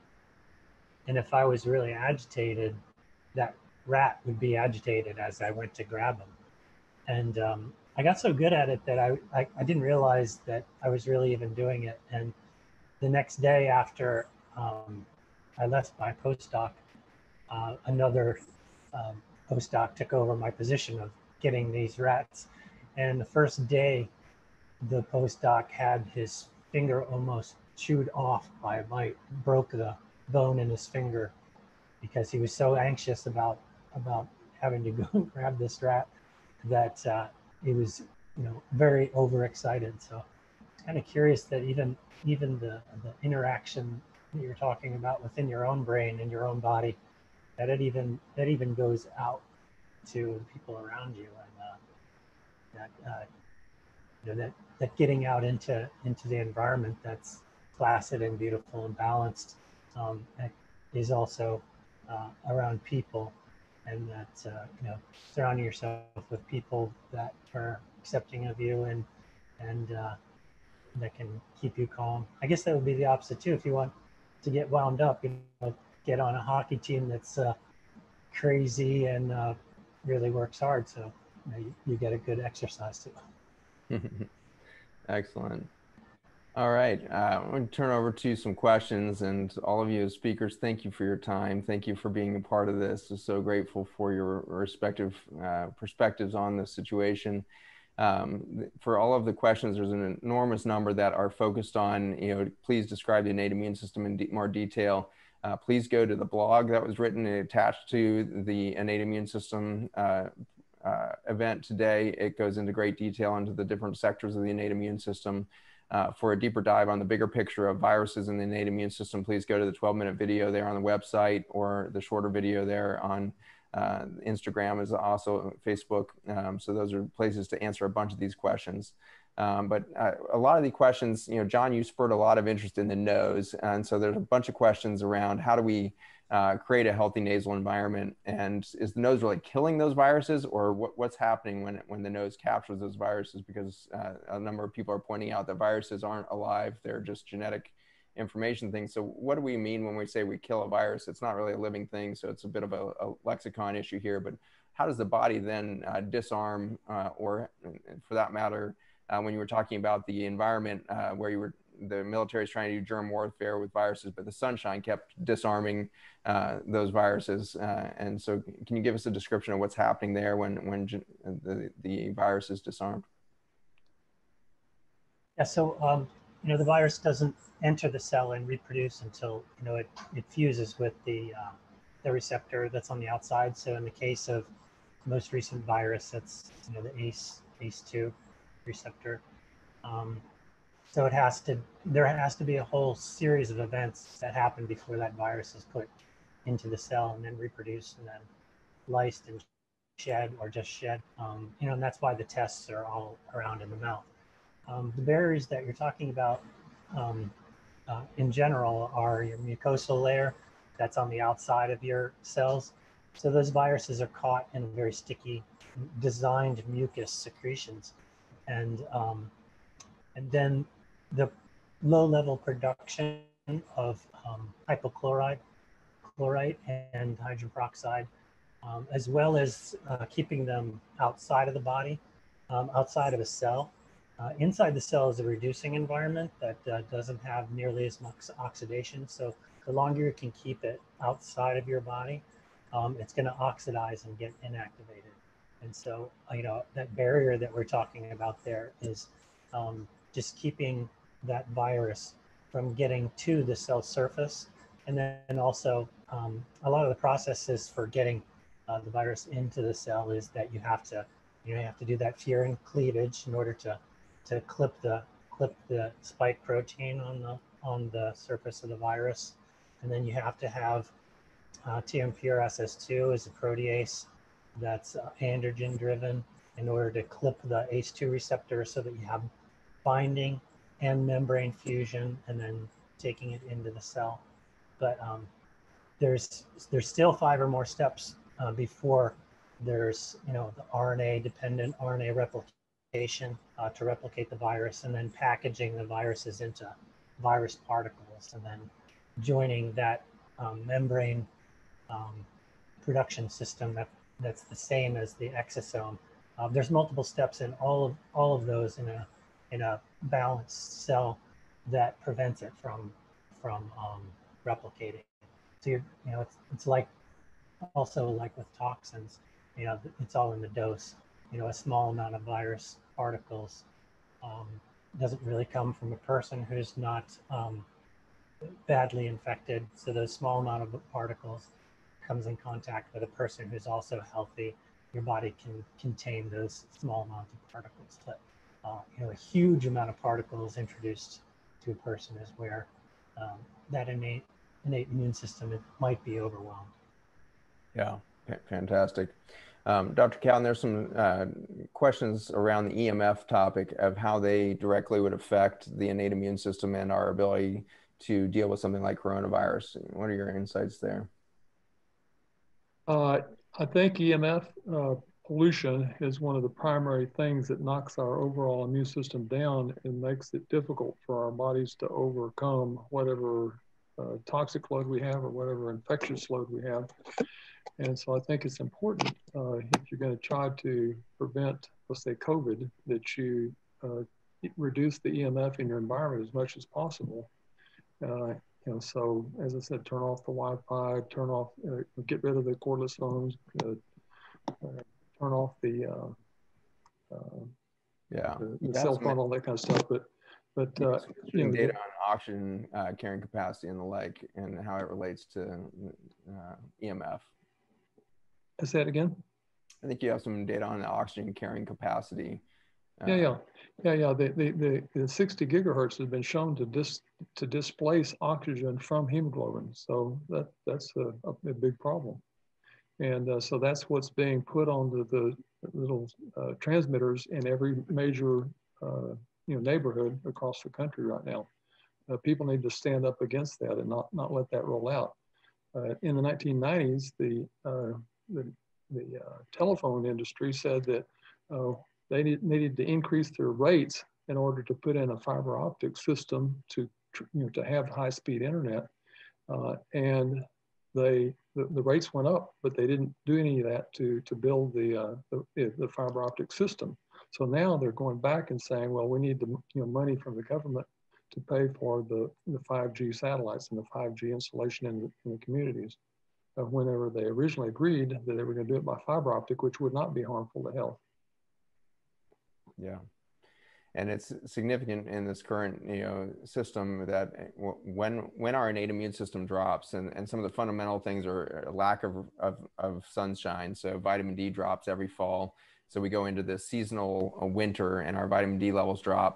And if I was really agitated, that rat would be agitated as I went to grab him. And um, I got so good at it that I, I, I didn't realize that I was really even doing it. And the next day after um, I left my postdoc, uh, another um, postdoc took over my position of getting these rats. And the first day, the postdoc had his finger almost chewed off by a bite, broke the bone in his finger because he was so anxious about about having to go grab this rat that uh, he was, you know, very overexcited. So it's kind of curious that even even the, the interaction that you're talking about within your own brain and your own body, that it even that even goes out to people around you. And uh, that. Uh, You know, that, that getting out into, into the environment that's placid and beautiful and balanced um, and is also uh, around people, and that, uh, you know, surrounding yourself with people that are accepting of you and, and uh, that can keep you calm. I guess that would be the opposite too. If you want to get wound up, you know, get on a hockey team that's uh, crazy and uh, really works hard. So you know, you, you get a good exercise too. Excellent. All right. Uh, I'm going to turn over to some questions, and all of you as speakers, thank you for your time. Thank you for being a part of this. I'm so grateful for your respective uh, perspectives on this situation. Um, for all of the questions, there's an enormous number that are focused on, you know, please describe the innate immune system in de more detail. Uh, please go to the blog that was written and attached to the innate immune system uh, Uh, event today. It goes into great detail into the different sectors of the innate immune system. Uh, for a deeper dive on the bigger picture of viruses in the innate immune system, please go to the twelve minute video there on the website, or the shorter video there on uh, Instagram, is also Facebook. Um, so those are places to answer a bunch of these questions. Um, but uh, a lot of the questions, you know, John, you spurred a lot of interest in the nose. And so there's a bunch of questions around how do we Uh, create a healthy nasal environment, and is the nose really killing those viruses, or what, what's happening when, when the nose captures those viruses? Because uh, a number of people are pointing out that viruses aren't alive, they're just genetic information things. So what do we mean when we say we kill a virus? It's not really a living thing, so it's a bit of a, a lexicon issue here, but how does the body then uh, disarm, uh, or for that matter, uh, when you were talking about the environment uh, where you were the military is trying to do germ warfare with viruses, but the sunshine kept disarming uh, those viruses. Uh, and so can you give us a description of what's happening there when, when the, the virus is disarmed? Yeah, so, um, you know, the virus doesn't enter the cell and reproduce until, you know, it, it fuses with the, uh, the receptor that's on the outside. So in the case of the most recent virus, that's, you know, the A C E two receptor. Um, So it has to, there has to be a whole series of events that happen before that virus is put into the cell and then reproduce and then lysed and shed or just shed. Um, you know, and that's why the tests are all around in the mouth. Um, the barriers that you're talking about um, uh, in general are your mucosal layer that's on the outside of your cells. So those viruses are caught in very sticky, designed mucus secretions. And, um, and then the low-level production of um, hypochlorite chlorite and hydrogen peroxide, um, as well as uh, keeping them outside of the body, um, outside of a cell. Uh, inside the cell is a reducing environment that uh, doesn't have nearly as much oxidation. So the longer you can keep it outside of your body, um, it's going to oxidize and get inactivated. And so, you know, that barrier that we're talking about there is um, just keeping that virus from getting to the cell surface. And then also um, a lot of the processes for getting uh, the virus into the cell is that you have to, you know, you have to do that furin cleavage in order to to clip the clip the spike protein on the on the surface of the virus. And then you have to have uh, T M P R S S two is a protease that's uh, androgen driven in order to clip the A C E two receptor so that you have binding and membrane fusion and then taking it into the cell. But um, there's there's still five or more steps uh, before there's, you know, the R N A dependent R N A replication uh, to replicate the virus, and then packaging the viruses into virus particles, and then joining that um, membrane um, production system that that's the same as the exosome. Uh, there's multiple steps in all of all of those in a in a balanced cell that prevents it from from um, replicating. So you're, you know, it's, it's like also like with toxins, you know, it's all in the dose. You know, a small amount of virus particles um, doesn't really come from a person who's not um, badly infected. So those small amount of particles comes in contact with a person who's also healthy. Your body can contain those small amounts of particles. But uh, you know, a huge amount of particles introduced to a person is where um, that innate innate immune system, it might be overwhelmed. Yeah, fantastic. Um, Doctor Cowden, there's some uh, questions around the E M F topic of how they directly would affect the innate immune system and our ability to deal with something like coronavirus. What are your insights there? Uh, I think E M F uh, pollution is one of the primary things that knocks our overall immune system down and makes it difficult for our bodies to overcome whatever Uh, toxic load we have or whatever infectious load we have. And so I think it's important uh, if you're going to try to prevent, let's say, COVID, that you uh, reduce the E M F in your environment as much as possible. Uh, and so, as I said, turn off the Wi-Fi, turn off, uh, get rid of the cordless phones, uh, uh, turn off the, uh, uh, yeah. the, the cell phone, all that kind of stuff. But But uh, you know, data on oxygen uh, carrying capacity in the leg and how it relates to uh, E M F. Say that again? I think you have some data on the oxygen carrying capacity. Uh, yeah, yeah, yeah, yeah. The, the the the sixty gigahertz has been shown to dis to displace oxygen from hemoglobin, so that that's a, a big problem. And uh, so that's what's being put onto the little uh, transmitters in every major Uh, you know, neighborhood across the country right now. Uh, people need to stand up against that and not, not let that roll out. Uh, in the nineteen nineties, the, uh, the, the uh, telephone industry said that uh, they need, needed to increase their rates in order to put in a fiber optic system to, you know, to have high-speed internet. Uh, and they, the, the rates went up, but they didn't do any of that to, to build the, uh, the, the fiber optic system. So now they're going back and saying, well, we need the you know, money from the government to pay for the, the five G satellites and the five G installation in the, in the communities. Uh, whenever they originally agreed that they were going to do it by fiber optic, which would not be harmful to health. Yeah, and it's significant in this current you know system that when when our innate immune system drops, and, and some of the fundamental things are a lack of, of of sunshine. So vitamin D drops every fall. So we go into this seasonal winter and our vitamin D levels drop.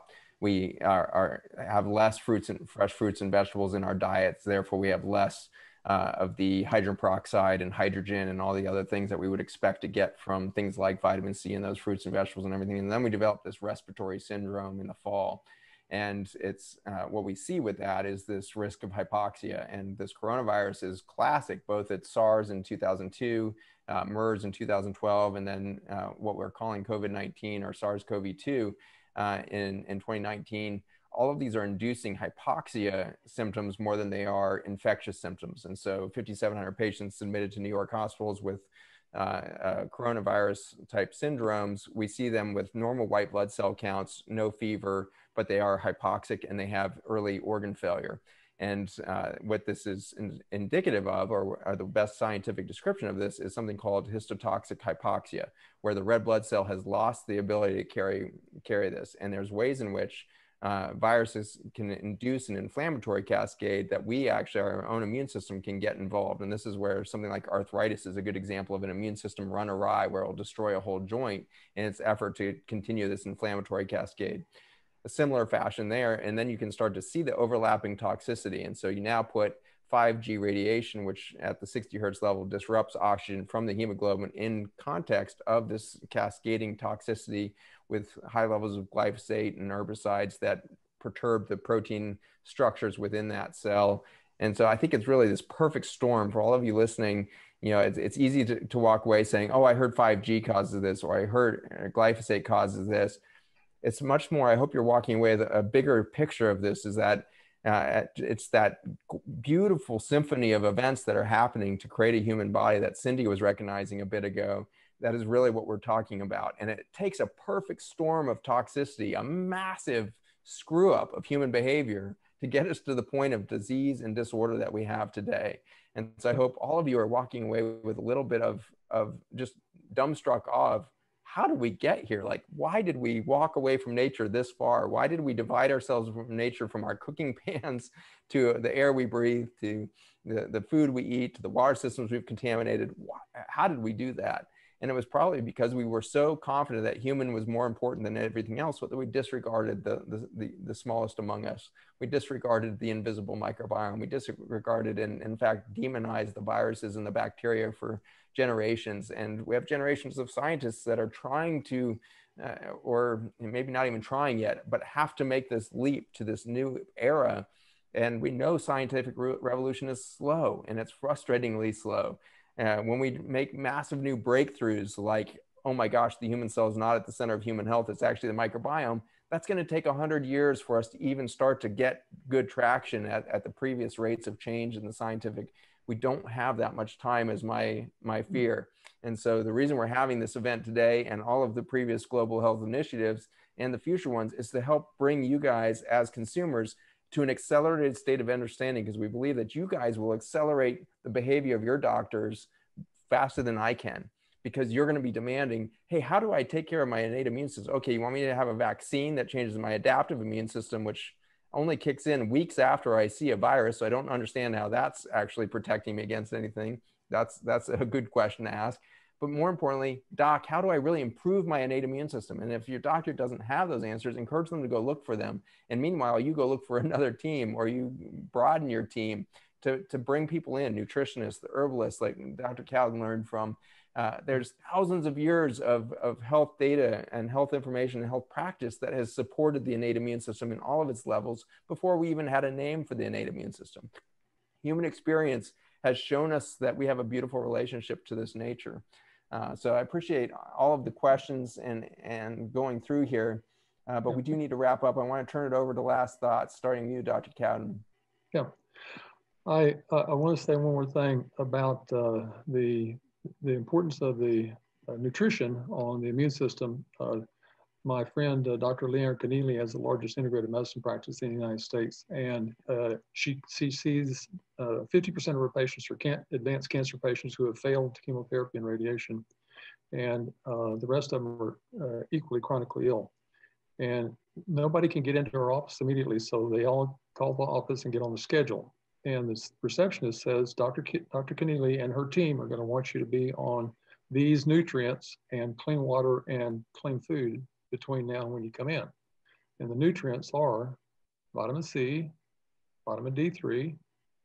We are, are have less fruits and fresh fruits and vegetables in our diets. Therefore, we have less uh, of the hydrogen peroxide and hydrogen and all the other things that we would expect to get from things like vitamin C and those fruits and vegetables and everything. And then we developed this respiratory syndrome in the fall. And it's uh, what we see with that is this risk of hypoxia. And this coronavirus is classic, both at SARS in two thousand two, uh, MERS in two thousand twelve, and then uh, what we're calling COVID nineteen or SARS CoV two uh, in, in twenty nineteen. All of these are inducing hypoxia symptoms more than they are infectious symptoms. And so fifty-seven hundred patients admitted to New York hospitals with Uh, uh, coronavirus type syndromes, we see them with normal white blood cell counts, no fever, but they are hypoxic and they have early organ failure. And uh, what this is in indicative of, or, or the best scientific description of this, is something called histotoxic hypoxia, where the red blood cell has lost the ability to carry, carry this. And there's ways in which uh, viruses can induce an inflammatory cascade that we actually, our own immune system, can get involved. And this is where something like arthritis is a good example of an immune system run awry, where it'll destroy a whole joint in its effort to continue this inflammatory cascade. A similar fashion there, and then you can start to see the overlapping toxicity. And so you now put five G radiation, which at the sixty hertz level disrupts oxygen from the hemoglobin, in context of this cascading toxicity with high levels of glyphosate and herbicides that perturb the protein structures within that cell. And so I think it's really this perfect storm for all of you listening. You know, it's, it's easy to, to walk away saying, oh, I heard five G causes this, or I heard glyphosate causes this. It's much more, I hope you're walking away with a bigger picture of this, is that Uh, it's that beautiful symphony of events that are happening to create a human body that Cindy was recognizing a bit ago. That is really what we're talking about. And it takes a perfect storm of toxicity, a massive screw up of human behavior, to get us to the point of disease and disorder that we have today. And so I hope all of you are walking away with a little bit of, of just dumbstruck awe of, how did we get here? Like, why did we walk away from nature this far? Why did we divide ourselves from nature, from our cooking pans to the air we breathe, to the, the food we eat, to the water systems we've contaminated? Why, how did we do that? And it was probably because we were so confident that human was more important than everything else, that we disregarded the, the, the, the smallest among us. We disregarded the invisible microbiome. We disregarded and, in fact, demonized the viruses and the bacteria for generations. And we have generations of scientists that are trying to, uh, or maybe not even trying yet, but have to make this leap to this new era. And we know scientific re- revolution is slow, and it's frustratingly slow. Uh, when we make massive new breakthroughs, like, oh my gosh, the human cell is not at the center of human health, it's actually the microbiome, that's going to take a hundred years for us to even start to get good traction at, at the previous rates of change in the scientific. We don't have that much time, is my, my fear. And so the reason we're having this event today, and all of the previous global health initiatives and the future ones, is to help bring you guys as consumers to an accelerated state of understanding, because we believe that you guys will accelerate the behavior of your doctors faster than I can, because you're going to be demanding, hey, how do I take care of my innate immune system? Okay, you want me to have a vaccine that changes my adaptive immune system, which only kicks in weeks after I see a virus, so I don't understand how that's actually protecting me against anything. That's, that's a good question to ask. But more importantly, doc, how do I really improve my innate immune system? And if your doctor doesn't have those answers, encourage them to go look for them. And meanwhile, you go look for another team, or you broaden your team to, to bring people in, nutritionists, the herbalists, like Doctor Cowden learned from. Uh, there's thousands of years of, of health data and health information and health practice that has supported the innate immune system in all of its levels before we even had a name for the innate immune system. Human experience has shown us that we have a beautiful relationship to this nature. Uh, so I appreciate all of the questions and, and going through here, uh, but yeah. We do need to wrap up. I want to turn it over to last thoughts, starting with you, Doctor Cowden. Yeah, I, uh, I want to say one more thing about uh, the, the importance of the uh, nutrition on the immune system. Uh, my friend, uh, Doctor Leonard Keneally, has the largest integrative medicine practice in the United States, and uh, she, she sees fifty percent uh, of her patients are can advanced cancer patients who have failed chemotherapy and radiation, and uh, the rest of them are uh, equally chronically ill. And nobody can get into her office immediately, so they all call the office and get on the schedule. And the receptionist says, Doctor K Doctor Keneally and her team are going to want you to be on these nutrients and clean water and clean food between now and when you come in. And the nutrients are vitamin C, vitamin D three,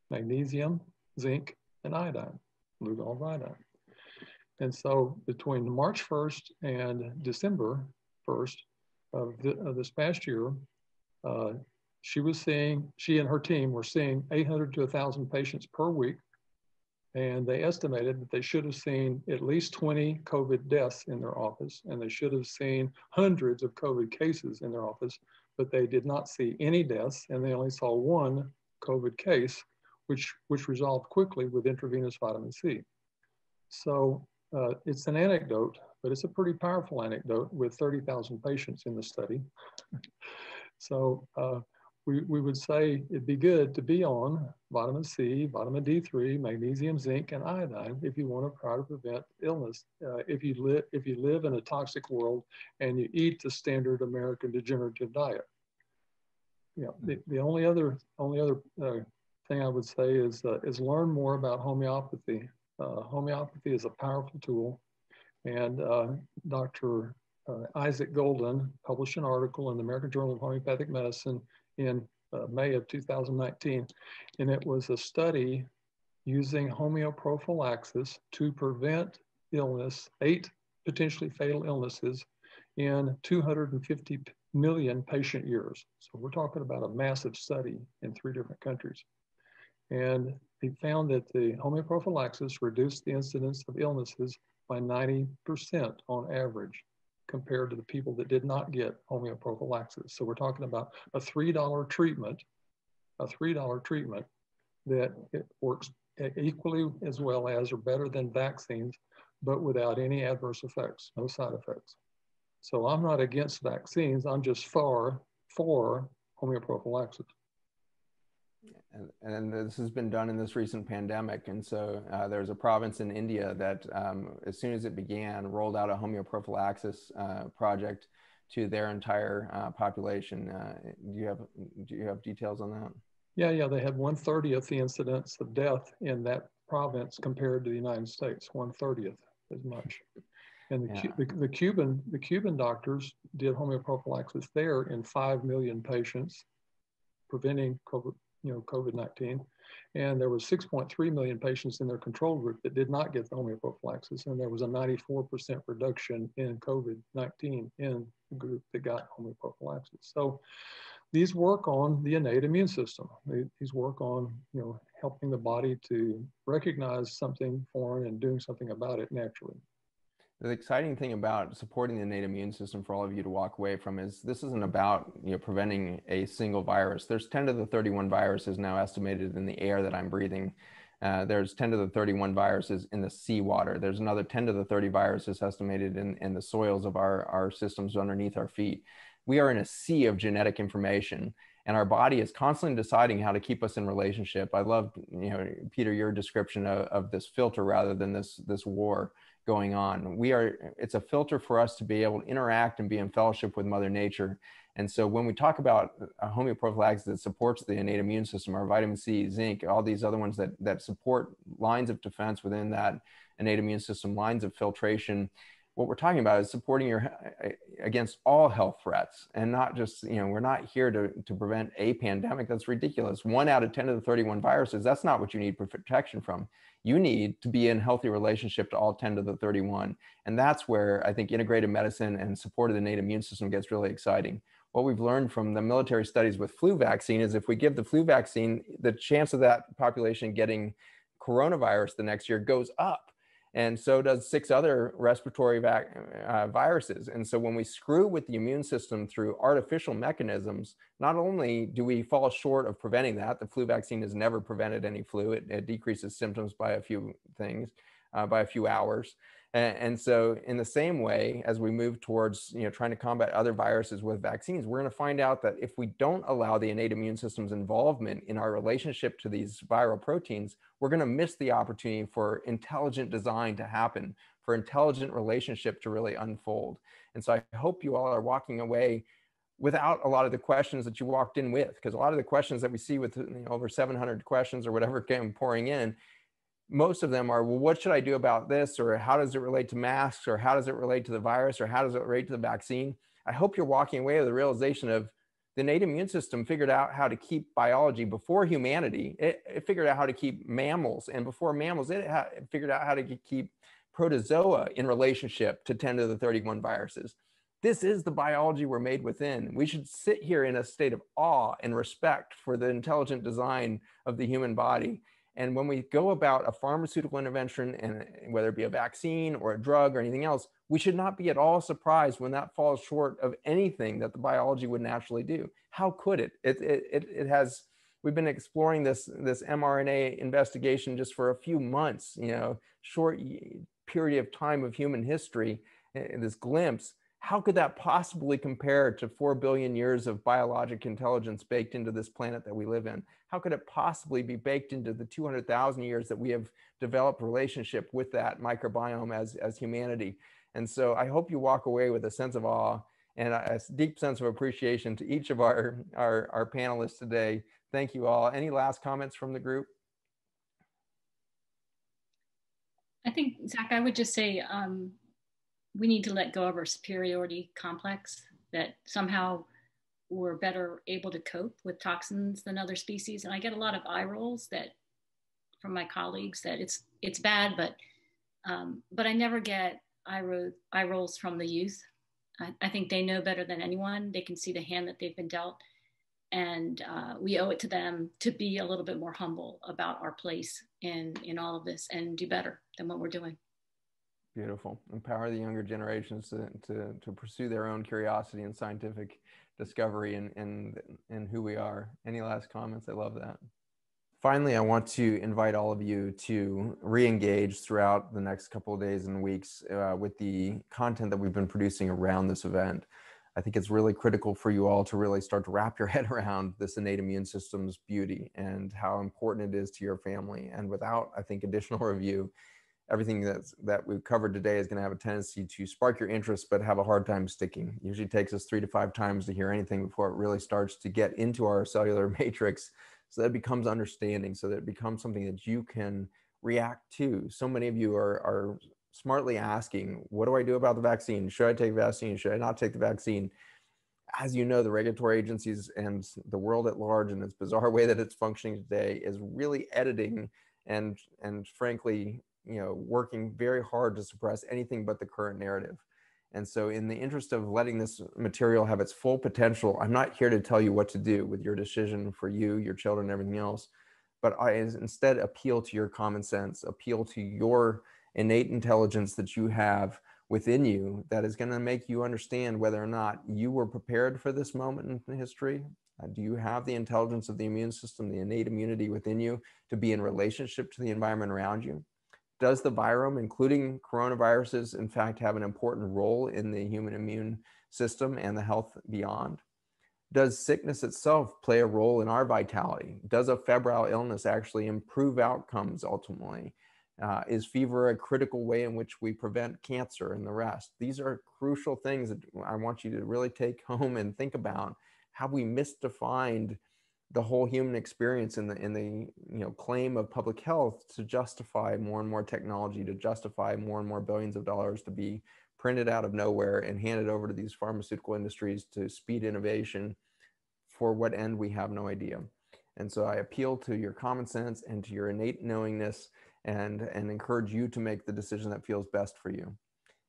magnesium, zinc, and iodine, blue dissolved iodine. And so between March first and December first of, the, of this past year, uh, she was seeing, she and her team were seeing eight hundred to one thousand patients per week. And they estimated that they should have seen at least twenty COVID deaths in their office, and they should have seen hundreds of COVID cases in their office, but they did not see any deaths, and they only saw one COVID case, which, which resolved quickly with intravenous vitamin C. So uh, it's an anecdote, but it's a pretty powerful anecdote with thirty thousand patients in the study. So uh, we, we would say it'd be good to be on vitamin C, vitamin D three, magnesium, zinc, and iodine if you want to try to prevent illness. Uh, if, you li if you live in a toxic world and you eat the standard American degenerative diet. You know, the, the only other, only other uh, thing I would say is, uh, is learn more about homeopathy. Uh, homeopathy is a powerful tool, and uh, Doctor Uh, Isaac Golden published an article in the American Journal of Homeopathic Medicine in uh, May of two thousand nineteen, and it was a study using homeoprophylaxis to prevent illness, eight potentially fatal illnesses in two hundred fifty million patient years. So we're talking about a massive study in three different countries. And they found that the homeoprophylaxis reduced the incidence of illnesses by ninety percent on average, compared to the people that did not get homeoprophylaxis. So we're talking about a three dollar treatment, a three dollar treatment that it works equally as well as or better than vaccines, but without any adverse effects, no side effects. So I'm not against vaccines, I'm just for, for homeoprophylaxis. And, and this has been done in this recent pandemic. And so uh, there's a province in India that um, as soon as it began, rolled out a homeoprophylaxis uh, project to their entire uh, population. Uh, do you have, do you have details on that? Yeah, yeah, they had one thirtieth the incidence of death in that province compared to the United States, one thirtieth as much. And the, yeah. the, the, Cuban, the Cuban doctors did homeoprophylaxis there in five million patients, preventing COVID. You know, COVID nineteen, and there was six point three million patients in their control group that did not get the homeoprophylaxis, and there was a ninety-four percent reduction in COVID nineteen in the group that got homeoprophylaxis. So these work on the innate immune system. They, these work on, you know, helping the body to recognize something foreign and doing something about it naturally. The exciting thing about supporting the innate immune system for all of you to walk away from is this isn't about, you know, preventing a single virus. There's ten to the thirty-one viruses now estimated in the air that I'm breathing. Uh, there's ten to the thirty-one viruses in the seawater. There's another ten to the thirty viruses estimated in, in the soils of our, our systems underneath our feet. We are in a sea of genetic information, and our body is constantly deciding how to keep us in relationship. I love, you know, Peter, your description of, of this filter rather than this, this war going on. We are, it's a filter for us to be able to interact and be in fellowship with Mother Nature. And so when we talk about a homeoprophylaxis that supports the innate immune system, our vitamin C, zinc, all these other ones that, that support lines of defense within that innate immune system, lines of filtration, what we're talking about is supporting your against all health threats, and not just, you know, we're not here to, to prevent a pandemic. That's ridiculous. one out of ten to the thirty-one viruses, that's not what you need protection from. You need to be in healthy relationship to all ten to the thirty-one. And that's where I think integrative medicine and support of the innate immune system gets really exciting. What we've learned from the military studies with flu vaccine is if we give the flu vaccine, the chance of that population getting coronavirus the next year goes up. And so does six other respiratory vac uh, viruses. And so when we screw with the immune system through artificial mechanisms, not only do we fall short of preventing that, the flu vaccine has never prevented any flu, it, it decreases symptoms by a few things, uh, by a few hours. And, and so in the same way, as we move towards, you know, trying to combat other viruses with vaccines, we're gonna find out that if we don't allow the innate immune system's involvement in our relationship to these viral proteins, we're gonna miss the opportunity for intelligent design to happen, for intelligent relationship to really unfold. And so I hope you all are walking away without a lot of the questions that you walked in with, because a lot of the questions that we see with, you know, over seven hundred questions or whatever came pouring in, most of them are, well, what should I do about this? Or how does it relate to masks? Or how does it relate to the virus? Or how does it relate to the vaccine? I hope you're walking away with the realization of the innate immune system figured out how to keep biology before humanity. It, it figured out how to keep mammals, and before mammals, it, ha it figured out how to keep protozoa in relationship to ten to the thirty-one viruses. This is the biology we're made within. We should sit here in a state of awe and respect for the intelligent design of the human body. And when we go about a pharmaceutical intervention, and whether it be a vaccine or a drug or anything else, we should not be at all surprised when that falls short of anything that the biology would naturally do. How could it? It, it, it has, we've been exploring this, this mRNA investigation just for a few months, you know, short period of time of human history, this glimpse. How could that possibly compare to four billion years of biologic intelligence baked into this planet that we live in? How could it possibly be baked into the two hundred thousand years that we have developed relationship with that microbiome as, as humanity? And so I hope you walk away with a sense of awe and a deep sense of appreciation to each of our, our, our panelists today. Thank you all. Any last comments from the group? I think, Zach, I would just say, um, we need to let go of our superiority complex that somehow we're better able to cope with toxins than other species. And I get a lot of eye rolls that from my colleagues that it's it's bad, but um, but I never get eye, ro eye rolls from the youth. I, I think they know better than anyone. They can see the hand that they've been dealt, and uh, we owe it to them to be a little bit more humble about our place in in all of this and do better than what we're doing. Beautiful. Empower the younger generations to, to, to pursue their own curiosity and scientific discovery and, and, and who we are. Any last comments? I love that. Finally, I want to invite all of you to re-engage throughout the next couple of days and weeks uh, with the content that we've been producing around this event. I think it's really critical for you all to really start to wrap your head around this innate immune system's beauty and how important it is to your family. And without, I think, additional review, everything that's, that we've covered today is going to have a tendency to spark your interest, but have a hard time sticking. It usually takes us three to five times to hear anything before it really starts to get into our cellular matrix, so that it becomes understanding, so that it becomes something that you can react to. So many of you are, are smartly asking, what do I do about the vaccine? Should I take the vaccine? Should I not take the vaccine? As you know, the regulatory agencies and the world at large, and this bizarre way that it's functioning today, is really editing and, and frankly, you know, working very hard to suppress anything but the current narrative. And so in the interest of letting this material have its full potential, I'm not here to tell you what to do with your decision for you, your children, and everything else, but I instead appeal to your common sense, appeal to your innate intelligence that you have within you that is going to make you understand whether or not you were prepared for this moment in history. Uh, do you have the intelligence of the immune system, the innate immunity within you to be in relationship to the environment around you? Does the virome, including coronaviruses, in fact, have an important role in the human immune system and the health beyond? Does sickness itself play a role in our vitality? Does a febrile illness actually improve outcomes ultimately? Uh, is fever a critical way in which we prevent cancer and the rest? These are crucial things that I want you to really take home and think about. Have we misdefined the whole human experience in the, in the you know, claim of public health to justify more and more technology, to justify more and more billions of dollars to be printed out of nowhere and handed over to these pharmaceutical industries to speed innovation? For what end, we have no idea. And so I appeal to your common sense and to your innate knowingness, and, and encourage you to make the decision that feels best for you.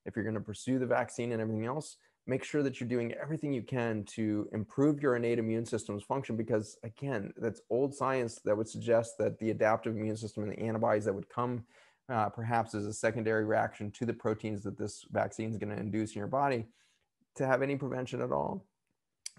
If you're gonna pursue the vaccine and everything else, make sure that you're doing everything you can to improve your innate immune system's function, because again, that's old science that would suggest that the adaptive immune system and the antibodies that would come uh, perhaps as a secondary reaction to the proteins that this vaccine is going to induce in your body to have any prevention at all.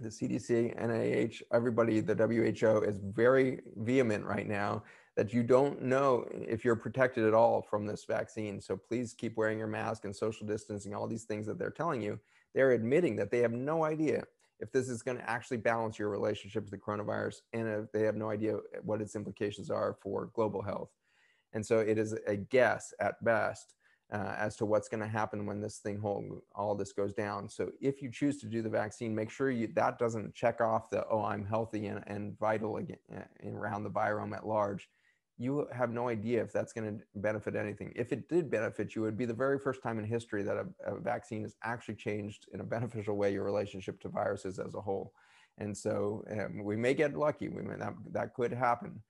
The C D C, N I H, everybody, the W H O is very vehement right now that you don't know if you're protected at all from this vaccine. So please keep wearing your mask and social distancing, all these things that they're telling you. They're admitting that they have no idea if this is going to actually balance your relationship with the coronavirus, and if they have no idea what its implications are for global health. And so it is a guess at best uh, as to what's going to happen when this thing whole, all this goes down. So if you choose to do the vaccine, make sure you, that doesn't check off the, oh, I'm healthy and, and vital again, and around the virome at large. You have no idea if that's going to benefit anything. If it did benefit you, it would be the very first time in history that a, a vaccine has actually changed in a beneficial way your relationship to viruses as a whole. And so um, we may get lucky, we may not, that could happen,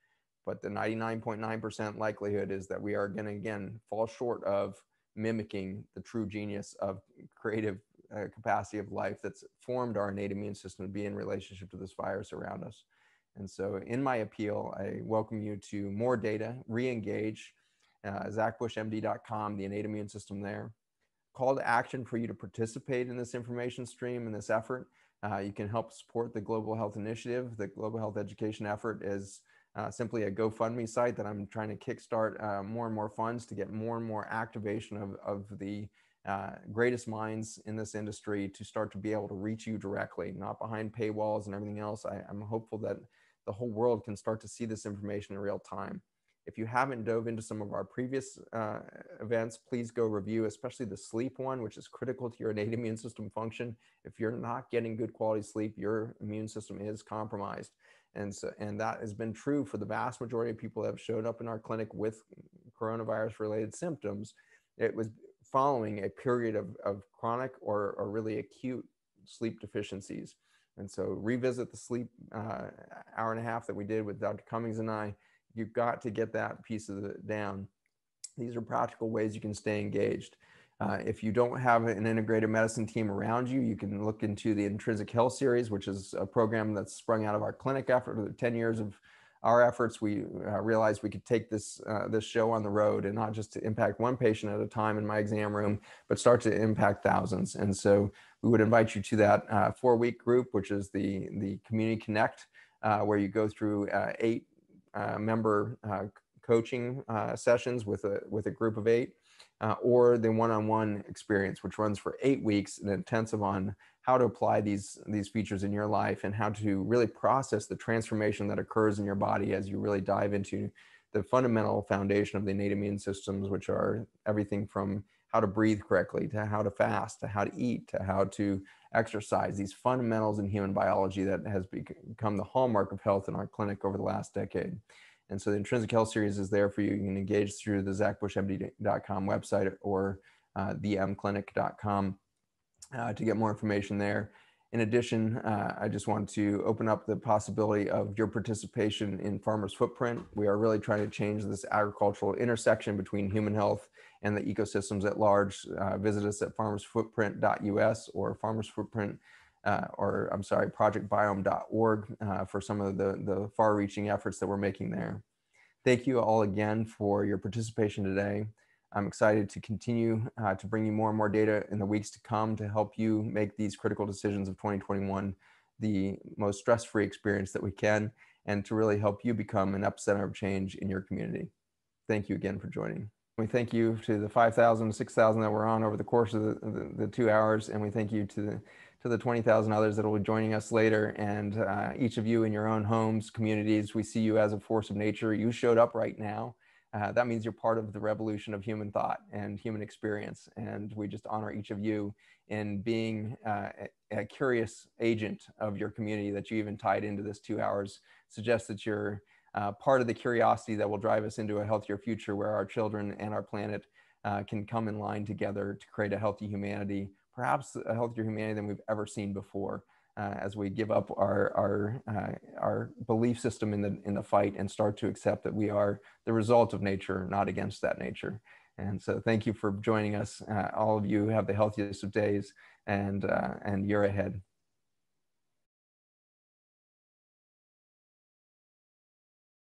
but the ninety-nine point nine percent likelihood is that we are gonna, again, fall short of mimicking the true genius of creative uh, capacity of life that's formed our innate immune system to be in relationship to this virus around us. And so in my appeal, I welcome you to more data, re-engage, uh, zach bush m d dot com, the innate immune system there. Call to action for you to participate in this information stream and this effort. Uh, you can help support the Global Health Initiative. The Global Health Education effort is uh, simply a GoFundMe site that I'm trying to kickstart uh, more and more funds to get more and more activation of, of the uh, greatest minds in this industry to start to be able to reach you directly, not behind paywalls and everything else. I, I'm hopeful that the whole world can start to see this information in real time. If you haven't dove into some of our previous uh, events, please go review, especially the sleep one, which is critical to your innate immune system function. If you're not getting good quality sleep, your immune system is compromised. And, so, and that has been true for the vast majority of people that have showed up in our clinic with coronavirus-related symptoms. It was following a period of, of chronic or, or really acute sleep deficiencies. And so revisit the sleep uh, hour and a half that we did with Doctor Cummings and I. You've got to get that piece of it down. These are practical ways you can stay engaged. Uh, if you don't have an integrative medicine team around you, you can look into the Intrinsic Health Series, which is a program that's sprung out of our clinic after ten years of our efforts. We uh, realized we could take this, uh, this show on the road and not just to impact one patient at a time in my exam room, but start to impact thousands. And so we would invite you to that uh, four-week group, which is the, the Community Connect, uh, where you go through uh, eight Uh, member uh, coaching uh, sessions with a, with a group of eight, uh, or the one-on-one experience, which runs for eight weeks and intensive on how to apply these, these features in your life and how to really process the transformation that occurs in your body as you really dive into the fundamental foundation of the innate immune systems, which are everything from how to breathe correctly, to how to fast, to how to eat, to how to exercise, these fundamentals in human biology that has become the hallmark of health in our clinic over the last decade. And so the Intrinsic Health Series is there for you. You can engage through the zach bush m d dot com website or uh, the m clinic dot com uh, to get more information there. In addition, uh, I just want to open up the possibility of your participation in Farmers Footprint. We are really trying to change this agricultural intersection between human health and the ecosystems at large. Uh, visit us at farmers footprint dot u s or farmers footprint, uh, or I'm sorry, project biome dot org uh, for some of the, the far-reaching efforts that we're making there. Thank you all again for your participation today. I'm excited to continue uh, to bring you more and more data in the weeks to come to help you make these critical decisions of twenty twenty-one the most stress-free experience that we can, and to really help you become an epicenter of change in your community. Thank you again for joining. We thank you to the five thousand, six thousand that were on over the course of the, the, the two hours, and we thank you to the, to the twenty thousand others that will be joining us later, and uh, each of you in your own homes, communities. We see you as a force of nature. You showed up right now. Uh, that means you're part of the revolution of human thought and human experience. And we just honor each of you in being uh, a, a curious agent of your community that you even tied into this two hours. Suggests that you're uh, part of the curiosity that will drive us into a healthier future where our children and our planet uh, can come in line together to create a healthy humanity, perhaps a healthier humanity than we've ever seen before. Uh, as we give up our our, uh, our belief system in the, in the fight and start to accept that we are the result of nature, not against that nature. And so thank you for joining us. Uh, all of you have the healthiest of days, and, uh, and you're ahead.